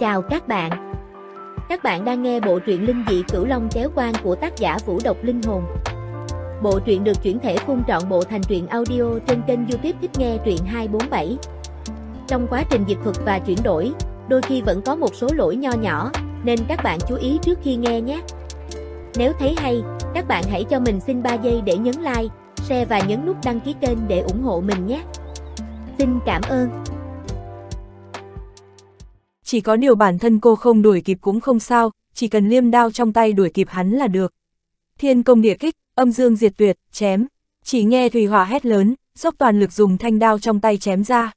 Chào các bạn đang nghe bộ truyện Linh Dị Cửu Long Chéo Quan của tác giả Vũ Độc Linh Hồn. Bộ truyện được chuyển thể phun trọn bộ thành truyện audio trên kênh YouTube Thích Nghe Truyện 247. Trong quá trình dịch thuật và chuyển đổi, đôi khi vẫn có một số lỗi nho nhỏ, nên các bạn chú ý trước khi nghe nhé. Nếu thấy hay, các bạn hãy cho mình xin 3 giây để nhấn like, share và nhấn nút đăng ký kênh để ủng hộ mình nhé. Xin cảm ơn. Chỉ có điều bản thân cô không đuổi kịp cũng không sao, chỉ cần liêm đao trong tay đuổi kịp hắn là được. Thiên công địa kích, âm dương diệt tuyệt, chém. Chỉ nghe Thùy Hỏa hét lớn, dốc toàn lực dùng thanh đao trong tay chém ra.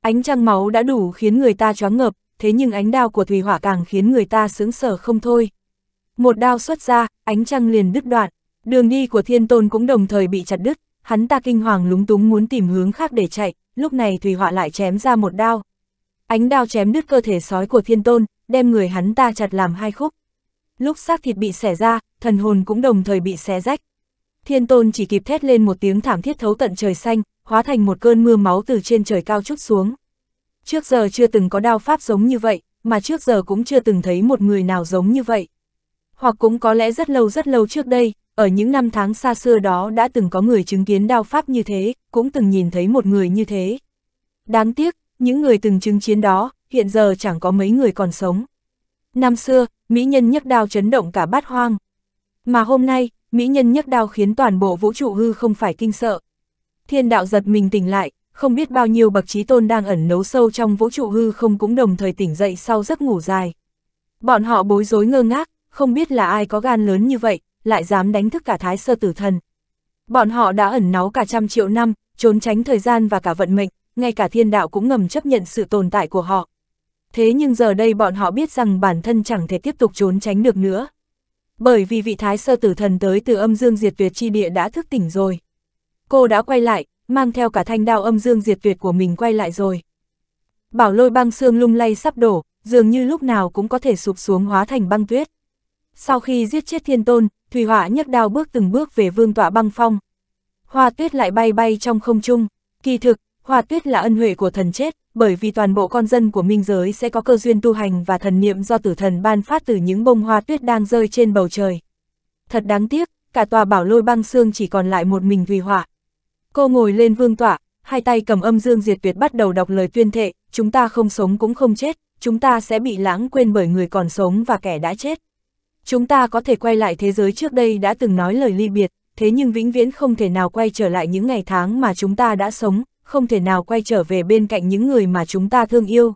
Ánh trăng máu đã đủ khiến người ta choáng ngợp, thế nhưng ánh đao của Thùy Hỏa càng khiến người ta sững sờ không thôi. Một đao xuất ra, ánh trăng liền đứt đoạn. Đường đi của Thiên Tôn cũng đồng thời bị chặt đứt, hắn ta kinh hoàng lúng túng muốn tìm hướng khác để chạy, lúc này Thùy Hỏa lại chém ra một đao. Ánh đao chém đứt cơ thể sói của Thiên Tôn, đem người hắn ta chặt làm hai khúc. Lúc xác thịt bị xẻ ra, thần hồn cũng đồng thời bị xé rách. Thiên Tôn chỉ kịp thét lên một tiếng thảm thiết thấu tận trời xanh, hóa thành một cơn mưa máu từ trên trời cao trút xuống. Trước giờ chưa từng có đao pháp giống như vậy, mà trước giờ cũng chưa từng thấy một người nào giống như vậy. Hoặc cũng có lẽ rất lâu trước đây, ở những năm tháng xa xưa đó đã từng có người chứng kiến đao pháp như thế, cũng từng nhìn thấy một người như thế. Đáng tiếc, những người từng chứng kiến đó, hiện giờ chẳng có mấy người còn sống. Năm xưa, mỹ nhân nhấc đao chấn động cả bát hoang. Mà hôm nay, mỹ nhân nhấc đao khiến toàn bộ vũ trụ hư không phải kinh sợ. Thiên đạo giật mình tỉnh lại, không biết bao nhiêu bậc chí tôn đang ẩn nấu sâu trong vũ trụ hư không cũng đồng thời tỉnh dậy sau giấc ngủ dài. Bọn họ bối rối ngơ ngác, không biết là ai có gan lớn như vậy, lại dám đánh thức cả Thái Sơ Tử Thần. Bọn họ đã ẩn náu cả trăm triệu năm, trốn tránh thời gian và cả vận mệnh. Ngay cả thiên đạo cũng ngầm chấp nhận sự tồn tại của họ. Thế nhưng giờ đây bọn họ biết rằng bản thân chẳng thể tiếp tục trốn tránh được nữa. Bởi vì vị Thái Sơ Tử Thần tới từ âm dương diệt tuyệt chi địa đã thức tỉnh rồi. Cô đã quay lại, mang theo cả thanh đao âm dương diệt tuyệt của mình quay lại rồi. Bảo lôi băng xương lung lay sắp đổ, dường như lúc nào cũng có thể sụp xuống hóa thành băng tuyết. Sau khi giết chết Thiên Tôn, Thùy Hỏa nhấc đao bước từng bước về vương tọa băng phong. Hoa tuyết lại bay bay trong không trung, kỳ thực. Hoa tuyết là ân huệ của thần chết, bởi vì toàn bộ con dân của minh giới sẽ có cơ duyên tu hành và thần niệm do tử thần ban phát từ những bông hoa tuyết đang rơi trên bầu trời. Thật đáng tiếc, cả tòa bảo lôi băng xương chỉ còn lại một mình Thùy Hỏa. Cô ngồi lên vương tọa, hai tay cầm âm dương diệt tuyệt bắt đầu đọc lời tuyên thệ, chúng ta không sống cũng không chết, chúng ta sẽ bị lãng quên bởi người còn sống và kẻ đã chết. Chúng ta có thể quay lại thế giới trước đây đã từng nói lời ly biệt, thế nhưng vĩnh viễn không thể nào quay trở lại những ngày tháng mà chúng ta đã sống. Không thể nào quay trở về bên cạnh những người mà chúng ta thương yêu.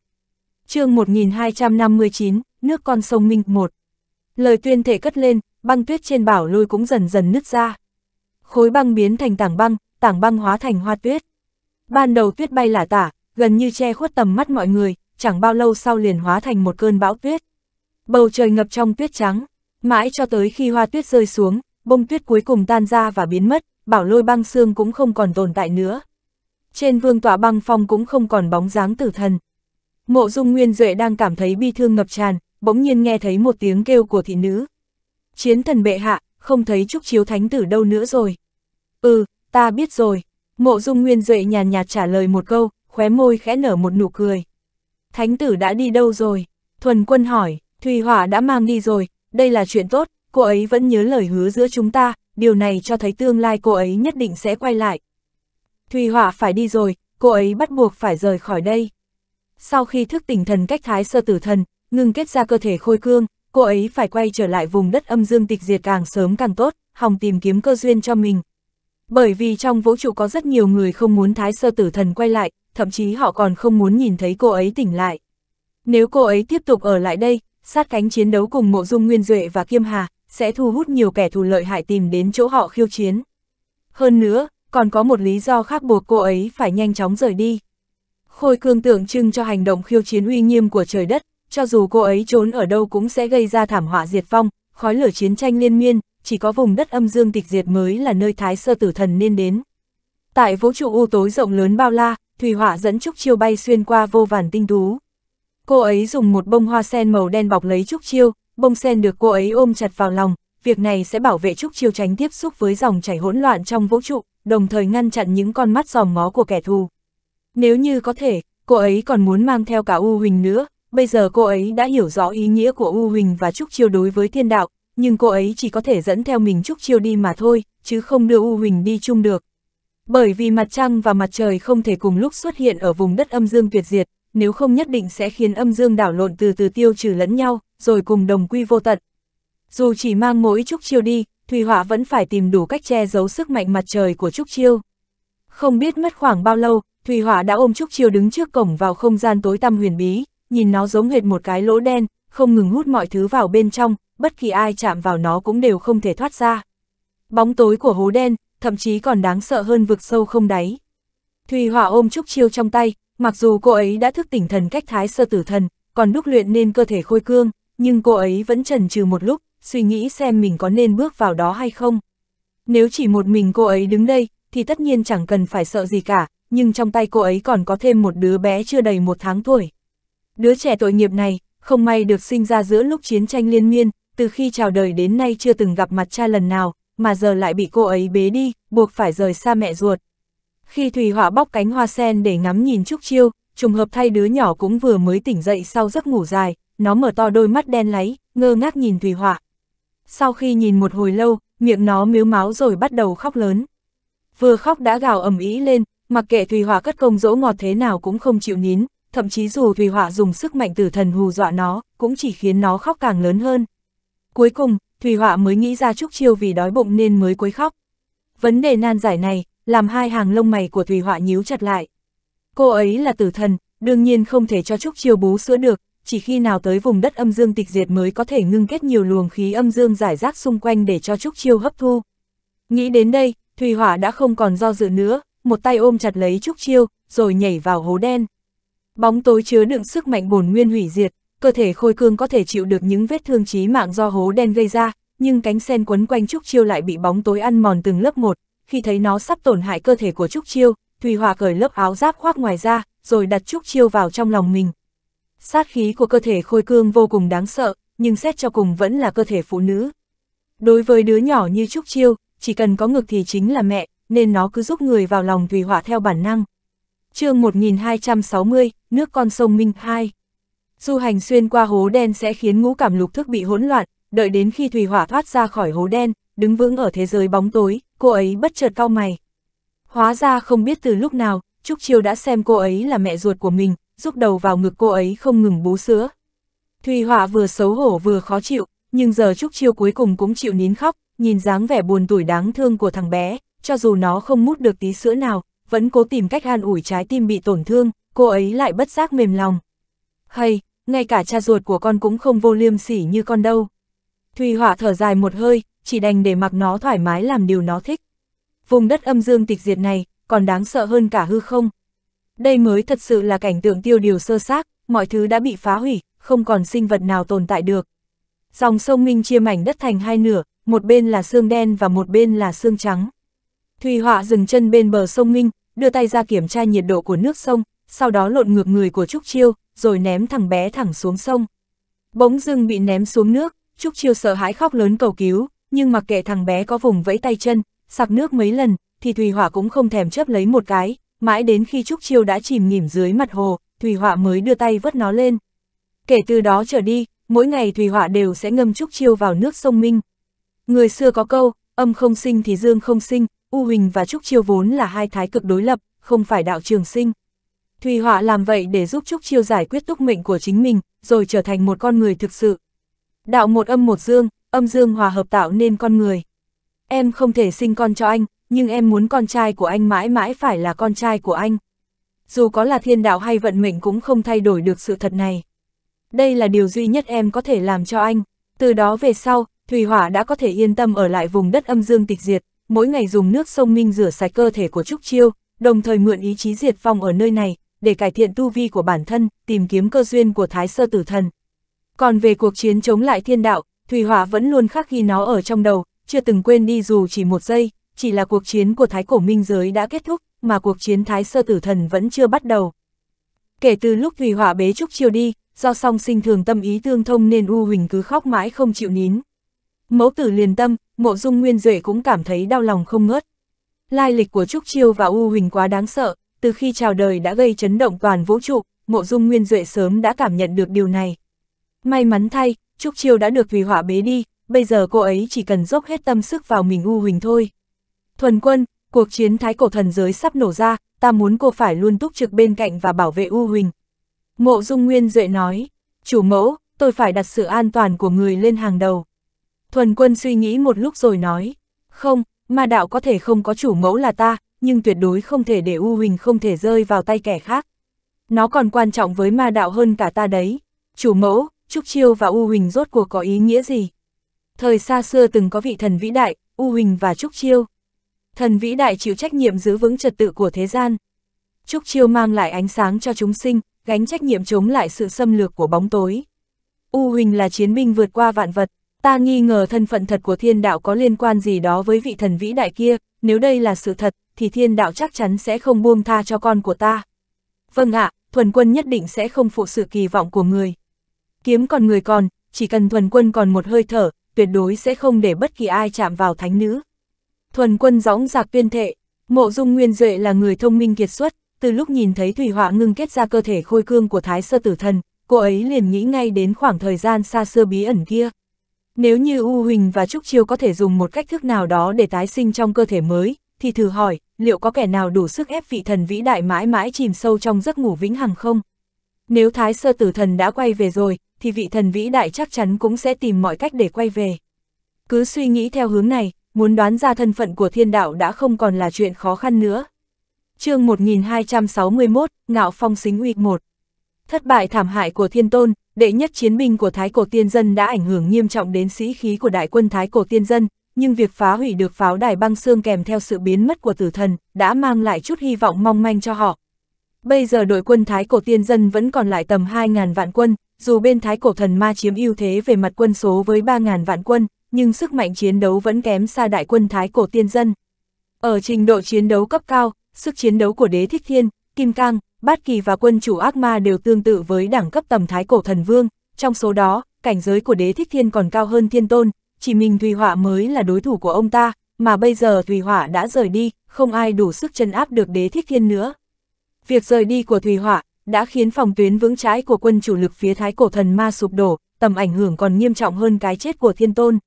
Chương 1259, nước con sông Minh 1. Lời tuyên thể cất lên, băng tuyết trên bảo lôi cũng dần dần nứt ra. Khối băng biến thành tảng băng hóa thành hoa tuyết. Ban đầu tuyết bay lả tả, gần như che khuất tầm mắt mọi người, chẳng bao lâu sau liền hóa thành một cơn bão tuyết. Bầu trời ngập trong tuyết trắng, mãi cho tới khi hoa tuyết rơi xuống, bông tuyết cuối cùng tan ra và biến mất, bảo lôi băng xương cũng không còn tồn tại nữa. Trên vương tọa băng phong cũng không còn bóng dáng tử thần. Mộ Dung Nguyên Duệ đang cảm thấy bi thương ngập tràn, bỗng nhiên nghe thấy một tiếng kêu của thị nữ. Chiến thần bệ hạ, không thấy Trúc Chiêu thánh tử đâu nữa rồi. Ừ, ta biết rồi. Mộ Dung Nguyên Duệ nhàn nhạt trả lời một câu, khóe môi khẽ nở một nụ cười. Thánh tử đã đi đâu rồi? Thuần Quân hỏi. Thùy Hỏa đã mang đi rồi, đây là chuyện tốt, cô ấy vẫn nhớ lời hứa giữa chúng ta, điều này cho thấy tương lai cô ấy nhất định sẽ quay lại. Thùy Hỏa phải đi rồi, cô ấy bắt buộc phải rời khỏi đây. Sau khi thức tỉnh thần cách Thái Sơ Tử Thần, ngưng kết ra cơ thể khôi cương, cô ấy phải quay trở lại vùng đất âm dương tịch diệt càng sớm càng tốt, hòng tìm kiếm cơ duyên cho mình. Bởi vì trong vũ trụ có rất nhiều người không muốn Thái Sơ Tử Thần quay lại, thậm chí họ còn không muốn nhìn thấy cô ấy tỉnh lại. Nếu cô ấy tiếp tục ở lại đây, sát cánh chiến đấu cùng Mộ Dung Nguyên Duệ và Kim Hà, sẽ thu hút nhiều kẻ thù lợi hại tìm đến chỗ họ khiêu chiến. Hơn nữa, còn có một lý do khác buộc cô ấy phải nhanh chóng rời đi. Khôi cương tượng trưng cho hành động khiêu chiến uy nghiêm của trời đất, cho dù cô ấy trốn ở đâu cũng sẽ gây ra thảm họa diệt vong, khói lửa chiến tranh liên miên, chỉ có vùng đất âm dương tịch diệt mới là nơi Thái Sơ Tử Thần nên đến. Tại vũ trụ u tối rộng lớn bao la, Thùy Hỏa dẫn Trúc Chiêu bay xuyên qua vô vàn tinh tú. Cô ấy dùng một bông hoa sen màu đen bọc lấy Trúc Chiêu, bông sen được cô ấy ôm chặt vào lòng, việc này sẽ bảo vệ Trúc Chiêu tránh tiếp xúc với dòng chảy hỗn loạn trong vũ trụ, đồng thời ngăn chặn những con mắt giòm ngó của kẻ thù. Nếu như có thể, cô ấy còn muốn mang theo cả U Huỳnh nữa, Bây giờ cô ấy đã hiểu rõ ý nghĩa của U Huỳnh và Trúc Chiêu đối với Thiên Đạo, nhưng cô ấy chỉ có thể dẫn theo mình Trúc Chiêu đi mà thôi, chứ không đưa U Huỳnh đi chung được. Bởi vì mặt trăng và mặt trời không thể cùng lúc xuất hiện ở vùng đất âm dương tuyệt diệt, nếu không nhất định sẽ khiến âm dương đảo lộn từ từ tiêu trừ lẫn nhau, rồi cùng đồng quy vô tận. Dù chỉ mang mỗi Trúc Chiêu đi, Thùy Hỏa vẫn phải tìm đủ cách che giấu sức mạnh mặt trời của Trúc Chiêu. Không biết mất khoảng bao lâu, Thùy Hỏa đã ôm Trúc Chiêu đứng trước cổng vào không gian tối tăm huyền bí, nhìn nó giống hệt một cái lỗ đen, không ngừng hút mọi thứ vào bên trong, bất kỳ ai chạm vào nó cũng đều không thể thoát ra. Bóng tối của hố đen, thậm chí còn đáng sợ hơn vực sâu không đáy. Thùy Hỏa ôm Trúc Chiêu trong tay, mặc dù cô ấy đã thức tỉnh thần cách Thái Sơ Tử Thần, còn đúc luyện nên cơ thể khôi cương, nhưng cô ấy vẫn chần chừ một lúc, suy nghĩ xem mình có nên bước vào đó hay không. Nếu chỉ một mình cô ấy đứng đây, thì tất nhiên chẳng cần phải sợ gì cả, nhưng trong tay cô ấy còn có thêm một đứa bé chưa đầy 1 tháng tuổi. Đứa trẻ tội nghiệp này, không may được sinh ra giữa lúc chiến tranh liên miên, từ khi chào đời đến nay chưa từng gặp mặt cha lần nào, mà giờ lại bị cô ấy bế đi, buộc phải rời xa mẹ ruột. Khi Thùy Hỏa bóc cánh hoa sen để ngắm nhìn Trúc Chiêu, trùng hợp thay đứa nhỏ cũng vừa mới tỉnh dậy sau giấc ngủ dài, nó mở to đôi mắt đen láy, ngơ ngác nhìn Thùy Hỏa. Sau khi nhìn một hồi lâu, miệng nó mếu máu rồi bắt đầu khóc lớn. Vừa khóc đã gào ầm ĩ lên, mặc kệ Thùy Hỏa cất công dỗ ngọt thế nào cũng không chịu nín, thậm chí dù Thùy Hỏa dùng sức mạnh tử thần hù dọa nó, cũng chỉ khiến nó khóc càng lớn hơn. Cuối cùng, Thùy Hỏa mới nghĩ ra Trúc Chiêu vì đói bụng nên mới quấy khóc. Vấn đề nan giải này, làm hai hàng lông mày của Thùy Hỏa nhíu chặt lại. Cô ấy là tử thần, đương nhiên không thể cho Trúc Chiêu bú sữa được, chỉ khi nào tới vùng đất âm dương tịch diệt mới có thể ngưng kết nhiều luồng khí âm dương rải rác xung quanh để cho Trúc Chiêu hấp thu. Nghĩ đến đây, Thùy Hỏa đã không còn do dự nữa, một tay ôm chặt lấy Trúc Chiêu, rồi nhảy vào hố đen. Bóng tối chứa đựng sức mạnh bổn nguyên hủy diệt, cơ thể khôi cương có thể chịu được những vết thương chí mạng do hố đen gây ra, nhưng cánh sen quấn quanh Trúc Chiêu lại bị bóng tối ăn mòn từng lớp một. Khi thấy nó sắp tổn hại cơ thể của Trúc Chiêu, Thùy Hỏa cởi lớp áo giáp khoác ngoài ra, rồi đặt Trúc Chiêu vào trong lòng mình. Sát khí của cơ thể khôi cương vô cùng đáng sợ, nhưng xét cho cùng vẫn là cơ thể phụ nữ. Đối với đứa nhỏ như Trúc Chiêu, chỉ cần có ngực thì chính là mẹ, nên nó cứ giúp người vào lòng Thùy Hỏa theo bản năng. Chương 1260, Nước Con Sông Minh 2. Du hành xuyên qua hố đen sẽ khiến ngũ cảm lục thức bị hỗn loạn, đợi đến khi Thùy Hỏa thoát ra khỏi hố đen, đứng vững ở thế giới bóng tối, cô ấy bất chợt cau mày. Hóa ra không biết từ lúc nào, Trúc Chiêu đã xem cô ấy là mẹ ruột của mình, giúp đầu vào ngực cô ấy không ngừng bú sữa. Thùy Hỏa vừa xấu hổ vừa khó chịu, nhưng giờ Trúc Chiêu cuối cùng cũng chịu nín khóc, nhìn dáng vẻ buồn tủi đáng thương của thằng bé, cho dù nó không mút được tí sữa nào, vẫn cố tìm cách an ủi trái tim bị tổn thương, cô ấy lại bất giác mềm lòng. Hay, ngay cả cha ruột của con cũng không vô liêm sỉ như con đâu. Thùy Hỏa thở dài một hơi, chỉ đành để mặc nó thoải mái làm điều nó thích. Vùng đất âm dương tịch diệt này, còn đáng sợ hơn cả hư không. Đây mới thật sự là cảnh tượng tiêu điều sơ xác, mọi thứ đã bị phá hủy, không còn sinh vật nào tồn tại được. Dòng sông Minh chia mảnh đất thành hai nửa, một bên là xương đen và một bên là xương trắng. Thùy Hỏa dừng chân bên bờ sông Minh, đưa tay ra kiểm tra nhiệt độ của nước sông, sau đó lộn ngược người của Trúc Chiêu, rồi ném thằng bé thẳng xuống sông. Bỗng dưng bị ném xuống nước, Trúc Chiêu sợ hãi khóc lớn cầu cứu, nhưng mặc kệ thằng bé có vùng vẫy tay chân, sặc nước mấy lần, thì Thùy Hỏa cũng không thèm chớp lấy một cái, mãi đến khi Trúc Chiêu đã chìm nghỉm dưới mặt hồ, Thùy Hỏa mới đưa tay vớt nó lên. Kể từ đó trở đi, mỗi ngày Thùy Hỏa đều sẽ ngâm Trúc Chiêu vào nước sông Minh. Người xưa có câu, âm không sinh thì dương không sinh, U Huỳnh và Trúc Chiêu vốn là hai thái cực đối lập, không phải đạo trường sinh. Thùy Hỏa làm vậy để giúp Trúc Chiêu giải quyết túc mệnh của chính mình, rồi trở thành một con người thực sự. Đạo một âm một dương, âm dương hòa hợp tạo nên con người. Em không thể sinh con cho anh, nhưng em muốn con trai của anh mãi mãi phải là con trai của anh. Dù có là thiên đạo hay vận mệnh cũng không thay đổi được sự thật này. Đây là điều duy nhất em có thể làm cho anh. Từ đó về sau, Thùy Hỏa đã có thể yên tâm ở lại vùng đất âm dương tịch diệt, mỗi ngày dùng nước sông Minh rửa sạch cơ thể của Trúc Chiêu, đồng thời mượn ý chí diệt vong ở nơi này, để cải thiện tu vi của bản thân, tìm kiếm cơ duyên của Thái Sơ Tử Thần. Còn về cuộc chiến chống lại thiên đạo, Thùy Hỏa vẫn luôn khắc ghi nó ở trong đầu, chưa từng quên đi dù chỉ một giây, chỉ là cuộc chiến của Thái Cổ Minh Giới đã kết thúc, mà cuộc chiến Thái Sơ Tử Thần vẫn chưa bắt đầu. Kể từ lúc Thùy Hỏa bế Trúc Chiêu đi, do song sinh thường tâm ý tương thông nên U Huỳnh cứ khóc mãi không chịu nín. Mẫu tử liền tâm, Mộ Dung Nguyên Duệ cũng cảm thấy đau lòng không ngớt. Lai lịch của Trúc Chiêu và U Huỳnh quá đáng sợ, từ khi chào đời đã gây chấn động toàn vũ trụ, Mộ Dung Nguyên Duệ sớm đã cảm nhận được điều này. May mắn thay, Trúc Chiêu đã được Thùy Hỏa bế đi, bây giờ cô ấy chỉ cần dốc hết tâm sức vào mình U Huỳnh thôi. Thuần Quân, cuộc chiến Thái Cổ Thần Giới sắp nổ ra, ta muốn cô phải luôn túc trực bên cạnh và bảo vệ U Huỳnh. Mộ Dung Nguyên Duệ nói, chủ mẫu, tôi phải đặt sự an toàn của người lên hàng đầu. Thuần Quân suy nghĩ một lúc rồi nói, không, ma đạo có thể không có chủ mẫu là ta, nhưng tuyệt đối không thể để U Huỳnh không thể rơi vào tay kẻ khác. Nó còn quan trọng với ma đạo hơn cả ta đấy. Chủ mẫu, Trúc Chiêu và U Huỳnh rốt cuộc có ý nghĩa gì? Thời xa xưa từng có vị thần vĩ đại, U Huỳnh và Trúc Chiêu. Thần vĩ đại chịu trách nhiệm giữ vững trật tự của thế gian. Trúc Chiêu mang lại ánh sáng cho chúng sinh, gánh trách nhiệm chống lại sự xâm lược của bóng tối. U Huỳnh là chiến binh vượt qua vạn vật. Ta nghi ngờ thân phận thật của thiên đạo có liên quan gì đó với vị thần vĩ đại kia. Nếu đây là sự thật, thì thiên đạo chắc chắn sẽ không buông tha cho con của ta. Vâng ạ, Thuần Quân nhất định sẽ không phụ sự kỳ vọng của người. Kiếm còn người còn, chỉ cần Thuần Quân còn một hơi thở, tuyệt đối sẽ không để bất kỳ ai chạm vào thánh nữ. Thuần Quân dõng dạc tuyên thệ. Mộ Dung Nguyên Duệ là người thông minh kiệt xuất, từ lúc nhìn thấy Thủy Hỏa ngưng kết ra cơ thể khôi cương của Thái Sơ Tử Thần, cô ấy liền nghĩ ngay đến khoảng thời gian xa xưa bí ẩn kia. Nếu như U Huỳnh và Trúc Chiêu có thể dùng một cách thức nào đó để tái sinh trong cơ thể mới, thì thử hỏi, liệu có kẻ nào đủ sức ép vị thần vĩ đại mãi mãi chìm sâu trong giấc ngủ vĩnh hằng không? Nếu Thái Sơ Tử Thần đã quay về rồi, thì vị thần vĩ đại chắc chắn cũng sẽ tìm mọi cách để quay về. Cứ suy nghĩ theo hướng này, muốn đoán ra thân phận của thiên đạo đã không còn là chuyện khó khăn nữa. Chương 1261, Ngạo Phong Xính Uy 1. Thất bại thảm hại của Thiên Tôn, đệ nhất chiến binh của Thái Cổ Tiên Dân đã ảnh hưởng nghiêm trọng đến sĩ khí của đại quân Thái Cổ Tiên Dân, nhưng việc phá hủy được pháo đài băng xương kèm theo sự biến mất của tử thần đã mang lại chút hy vọng mong manh cho họ. Bây giờ đội quân Thái Cổ Tiên Dân vẫn còn lại tầm 2.000 vạn quân, dù bên Thái Cổ Thần Ma chiếm ưu thế về mặt quân số với 3.000 vạn quân, nhưng sức mạnh chiến đấu vẫn kém xa đại quân Thái Cổ Tiên Dân. Ở trình độ chiến đấu cấp cao, sức chiến đấu của Đế Thích Thiên, Kim Cang, Bát Kỳ và Quân Chủ Ác Ma đều tương tự với đẳng cấp tầm Thái Cổ Thần Vương, trong số đó, cảnh giới của Đế Thích Thiên còn cao hơn Thiên Tôn, chỉ mình Thùy Hỏa mới là đối thủ của ông ta, mà bây giờ Thùy Hỏa đã rời đi, không ai đủ sức trấn áp được Đế Thích Thiên nữa. Việc rời đi của Thùy Hỏa đã khiến phòng tuyến vững chãi của quân chủ lực phía Thái Cổ Thần Ma sụp đổ, tầm ảnh hưởng còn nghiêm trọng hơn cái chết của Thiên Tôn.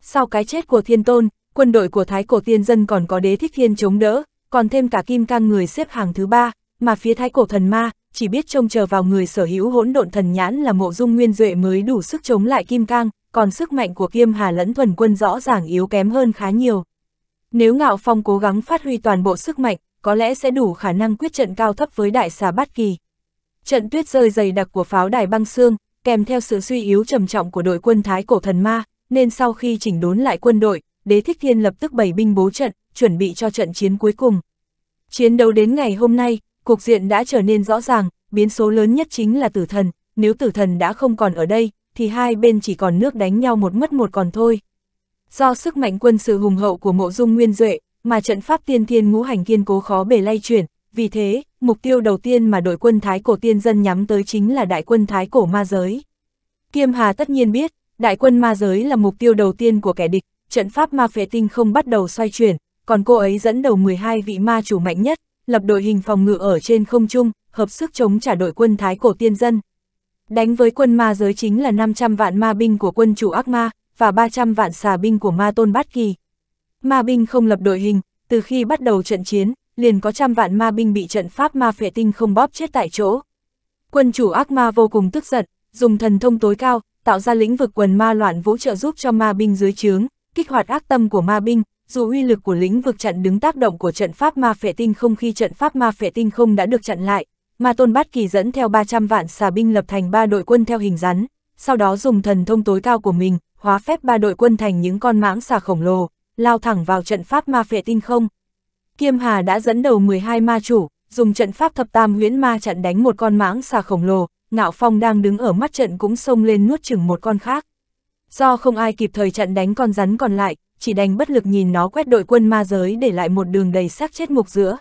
Sau cái chết của Thiên Tôn, quân đội của Thái Cổ Tiên Dân còn có Đế Thích Thiên chống đỡ, còn thêm cả Kim Cang người xếp hàng thứ ba, mà phía Thái Cổ Thần Ma chỉ biết trông chờ vào người sở hữu Hỗn Độn Thần Nhãn là Mộ Dung Nguyên Duệ mới đủ sức chống lại Kim Cang, còn sức mạnh của Kim Hà lẫn Thuần Quân rõ ràng yếu kém hơn khá nhiều. Nếu Ngạo Phong cố gắng phát huy toàn bộ sức mạnh, có lẽ sẽ đủ khả năng quyết trận cao thấp với Đại Xà Bát Kỳ. Trận tuyết rơi dày đặc của pháo đài băng xương, kèm theo sự suy yếu trầm trọng của đội quân Thái Cổ Thần Ma, nên sau khi chỉnh đốn lại quân đội, Đế Thích Thiên lập tức bày binh bố trận, chuẩn bị cho trận chiến cuối cùng. Chiến đấu đến ngày hôm nay, cục diện đã trở nên rõ ràng, biến số lớn nhất chính là tử thần, nếu tử thần đã không còn ở đây, thì hai bên chỉ còn nước đánh nhau một mất một còn thôi. Do sức mạnh quân sự hùng hậu của Mộ Dung Nguyên Duệ, mà trận pháp tiên thiên ngũ hành kiên cố khó bề lay chuyển, vì thế, mục tiêu đầu tiên mà đội quân Thái Cổ Tiên Dân nhắm tới chính là đại quân Thái Cổ Ma Giới. Kim Hà tất nhiên biết, đại quân Ma Giới là mục tiêu đầu tiên của kẻ địch, trận pháp ma phệ tinh không bắt đầu xoay chuyển, còn cô ấy dẫn đầu 12 vị ma chủ mạnh nhất, lập đội hình phòng ngự ở trên không trung, hợp sức chống trả đội quân Thái Cổ Tiên Dân. Đánh với quân Ma Giới chính là 500 vạn ma binh của Quân Chủ Ác Ma, và 300 vạn xà binh của Ma Tôn Bát Kỳ. Ma binh không lập đội hình, từ khi bắt đầu trận chiến, liền có 100 vạn ma binh bị trận pháp ma phệ tinh không bóp chết tại chỗ. Quân Chủ Ác Ma vô cùng tức giận, dùng thần thông tối cao, tạo ra lĩnh vực quần ma loạn vũ trợ giúp cho ma binh dưới trướng, kích hoạt ác tâm của ma binh, dù uy lực của lĩnh vực chặn đứng tác động của trận pháp ma phệ tinh không khi trận pháp ma phệ tinh không đã được chặn lại. Ma Tôn Bát Kỳ dẫn theo 300 vạn xà binh lập thành 3 đội quân theo hình rắn, sau đó dùng thần thông tối cao của mình, hóa phép 3 đội quân thành những con mãng xà khổng lồ, lao thẳng vào trận pháp ma phệ tinh không. Kim Hà đã dẫn đầu 12 ma chủ, dùng trận pháp thập tam huyễn ma chặn đánh một con mãng xà khổng lồ, Ngạo Phong đang đứng ở mắt trận cũng xông lên nuốt chửng một con khác. Do không ai kịp thời chặn đánh con rắn còn lại, chỉ đành bất lực nhìn nó quét đội quân Ma Giới để lại một đường đầy xác chết mục giữa.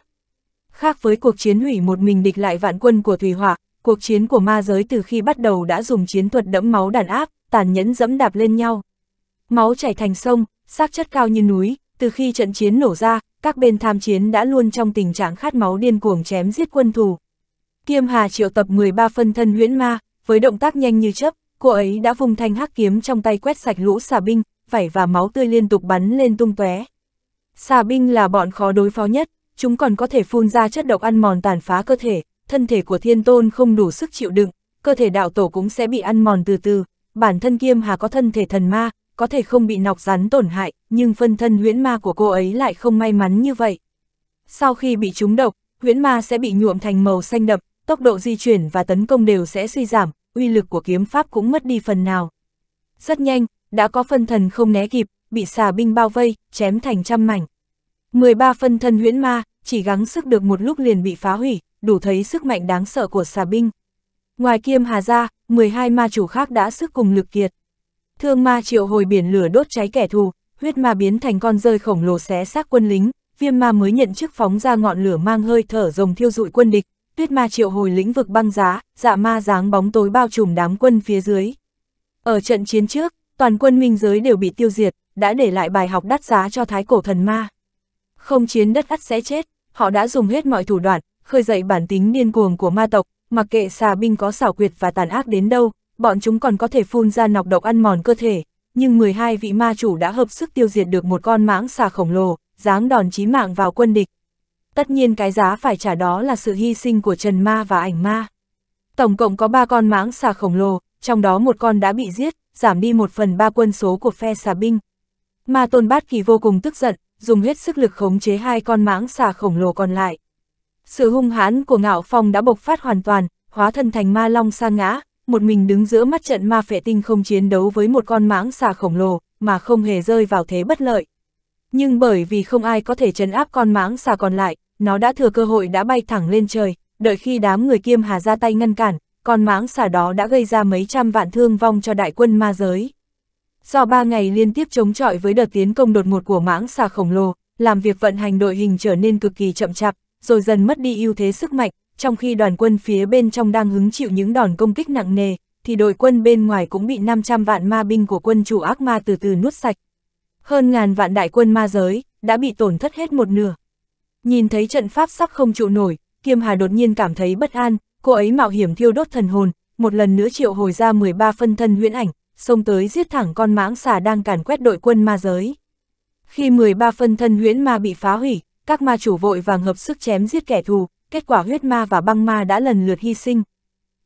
Khác với cuộc chiến hủy một mình địch lại vạn quân của Thùy Hỏa, cuộc chiến của Ma Giới từ khi bắt đầu đã dùng chiến thuật đẫm máu đàn áp, tàn nhẫn dẫm đạp lên nhau. Máu chảy thành sông, xác chất cao như núi, từ khi trận chiến nổ ra, các bên tham chiến đã luôn trong tình trạng khát máu điên cuồng chém giết quân thù. Kim Hà triệu tập 13 phân thân huyễn ma, với động tác nhanh như chớp, cô ấy đã vùng thanh hắc kiếm trong tay quét sạch lũ xà binh, vảy và máu tươi liên tục bắn lên tung tóe. Xà binh là bọn khó đối phó nhất, chúng còn có thể phun ra chất độc ăn mòn tàn phá cơ thể, thân thể của Thiên Tôn không đủ sức chịu đựng, cơ thể đạo tổ cũng sẽ bị ăn mòn từ từ. Bản thân Kim Hà có thân thể thần ma, có thể không bị nọc rắn tổn hại, nhưng phân thân huyễn ma của cô ấy lại không may mắn như vậy. Sau khi bị trúng độc, huyễn ma sẽ bị nhuộm thành màu xanh đậm, tốc độ di chuyển và tấn công đều sẽ suy giảm, uy lực của kiếm pháp cũng mất đi phần nào. Rất nhanh, đã có phân thần không né kịp, bị xà binh bao vây, chém thành trăm mảnh. 13 phân thân huyễn ma, chỉ gắng sức được một lúc liền bị phá hủy, đủ thấy sức mạnh đáng sợ của xà binh. Ngoài Kim Hà ra, 12 ma chủ khác đã sức cùng lực kiệt. Thương ma triệu hồi biển lửa đốt cháy kẻ thù, huyết ma biến thành con rơi khổng lồ xé xác quân lính, viêm ma mới nhận chức phóng ra ngọn lửa mang hơi thở rồng thiêu dụi quân địch, tuyết ma triệu hồi lĩnh vực băng giá, dạ ma dáng bóng tối bao trùm đám quân phía dưới. Ở trận chiến trước, toàn quân minh giới đều bị tiêu diệt, đã để lại bài học đắt giá cho Thái Cổ Thần Ma. Không chiến đất ắt sẽ chết, họ đã dùng hết mọi thủ đoạn, khơi dậy bản tính điên cuồng của ma tộc, mặc kệ xà binh có xảo quyệt và tàn ác đến đâu, bọn chúng còn có thể phun ra nọc độc ăn mòn cơ thể, nhưng 12 vị ma chủ đã hợp sức tiêu diệt được một con mãng xà khổng lồ, giáng đòn chí mạng vào quân địch. Tất nhiên cái giá phải trả đó là sự hy sinh của Trần Ma và Ảnh Ma. Tổng cộng có 3 con mãng xà khổng lồ, trong đó một con đã bị giết, giảm đi 1/3 quân số của phe xà binh. Ma Tôn Bát Kỳ vô cùng tức giận, dùng hết sức lực khống chế 2 con mãng xà khổng lồ còn lại. Sự hung hãn của Ngạo Phong đã bộc phát hoàn toàn, hóa thân thành ma long sa ngã, một mình đứng giữa mắt trận ma phệ tinh không chiến đấu với một con mãng xà khổng lồ mà không hề rơi vào thế bất lợi. Nhưng bởi vì không ai có thể trấn áp con mãng xà còn lại, nó đã thừa cơ hội đã bay thẳng lên trời, đợi khi đám người Kim Hà ra tay ngăn cản, con mãng xà đó đã gây ra mấy trăm vạn thương vong cho đại quân ma giới. Do 3 ngày liên tiếp chống chọi với đợt tiến công đột ngột của mãng xà khổng lồ, làm việc vận hành đội hình trở nên cực kỳ chậm chạp, rồi dần mất đi ưu thế sức mạnh, trong khi đoàn quân phía bên trong đang hứng chịu những đòn công kích nặng nề, thì đội quân bên ngoài cũng bị 500 vạn ma binh của quân chủ ác ma từ từ nuốt sạch. Hơn ngàn vạn đại quân ma giới đã bị tổn thất hết một nửa. Nhìn thấy trận pháp sắp không trụ nổi, Kim Hà đột nhiên cảm thấy bất an, cô ấy mạo hiểm thiêu đốt thần hồn, một lần nữa triệu hồi ra 13 phân thân huyễn ảnh, xông tới giết thẳng con mãng xà đang càn quét đội quân ma giới. Khi 13 phân thân huyễn ma bị phá hủy, các ma chủ vội vàng hợp sức chém giết kẻ thù, kết quả huyết ma và băng ma đã lần lượt hy sinh.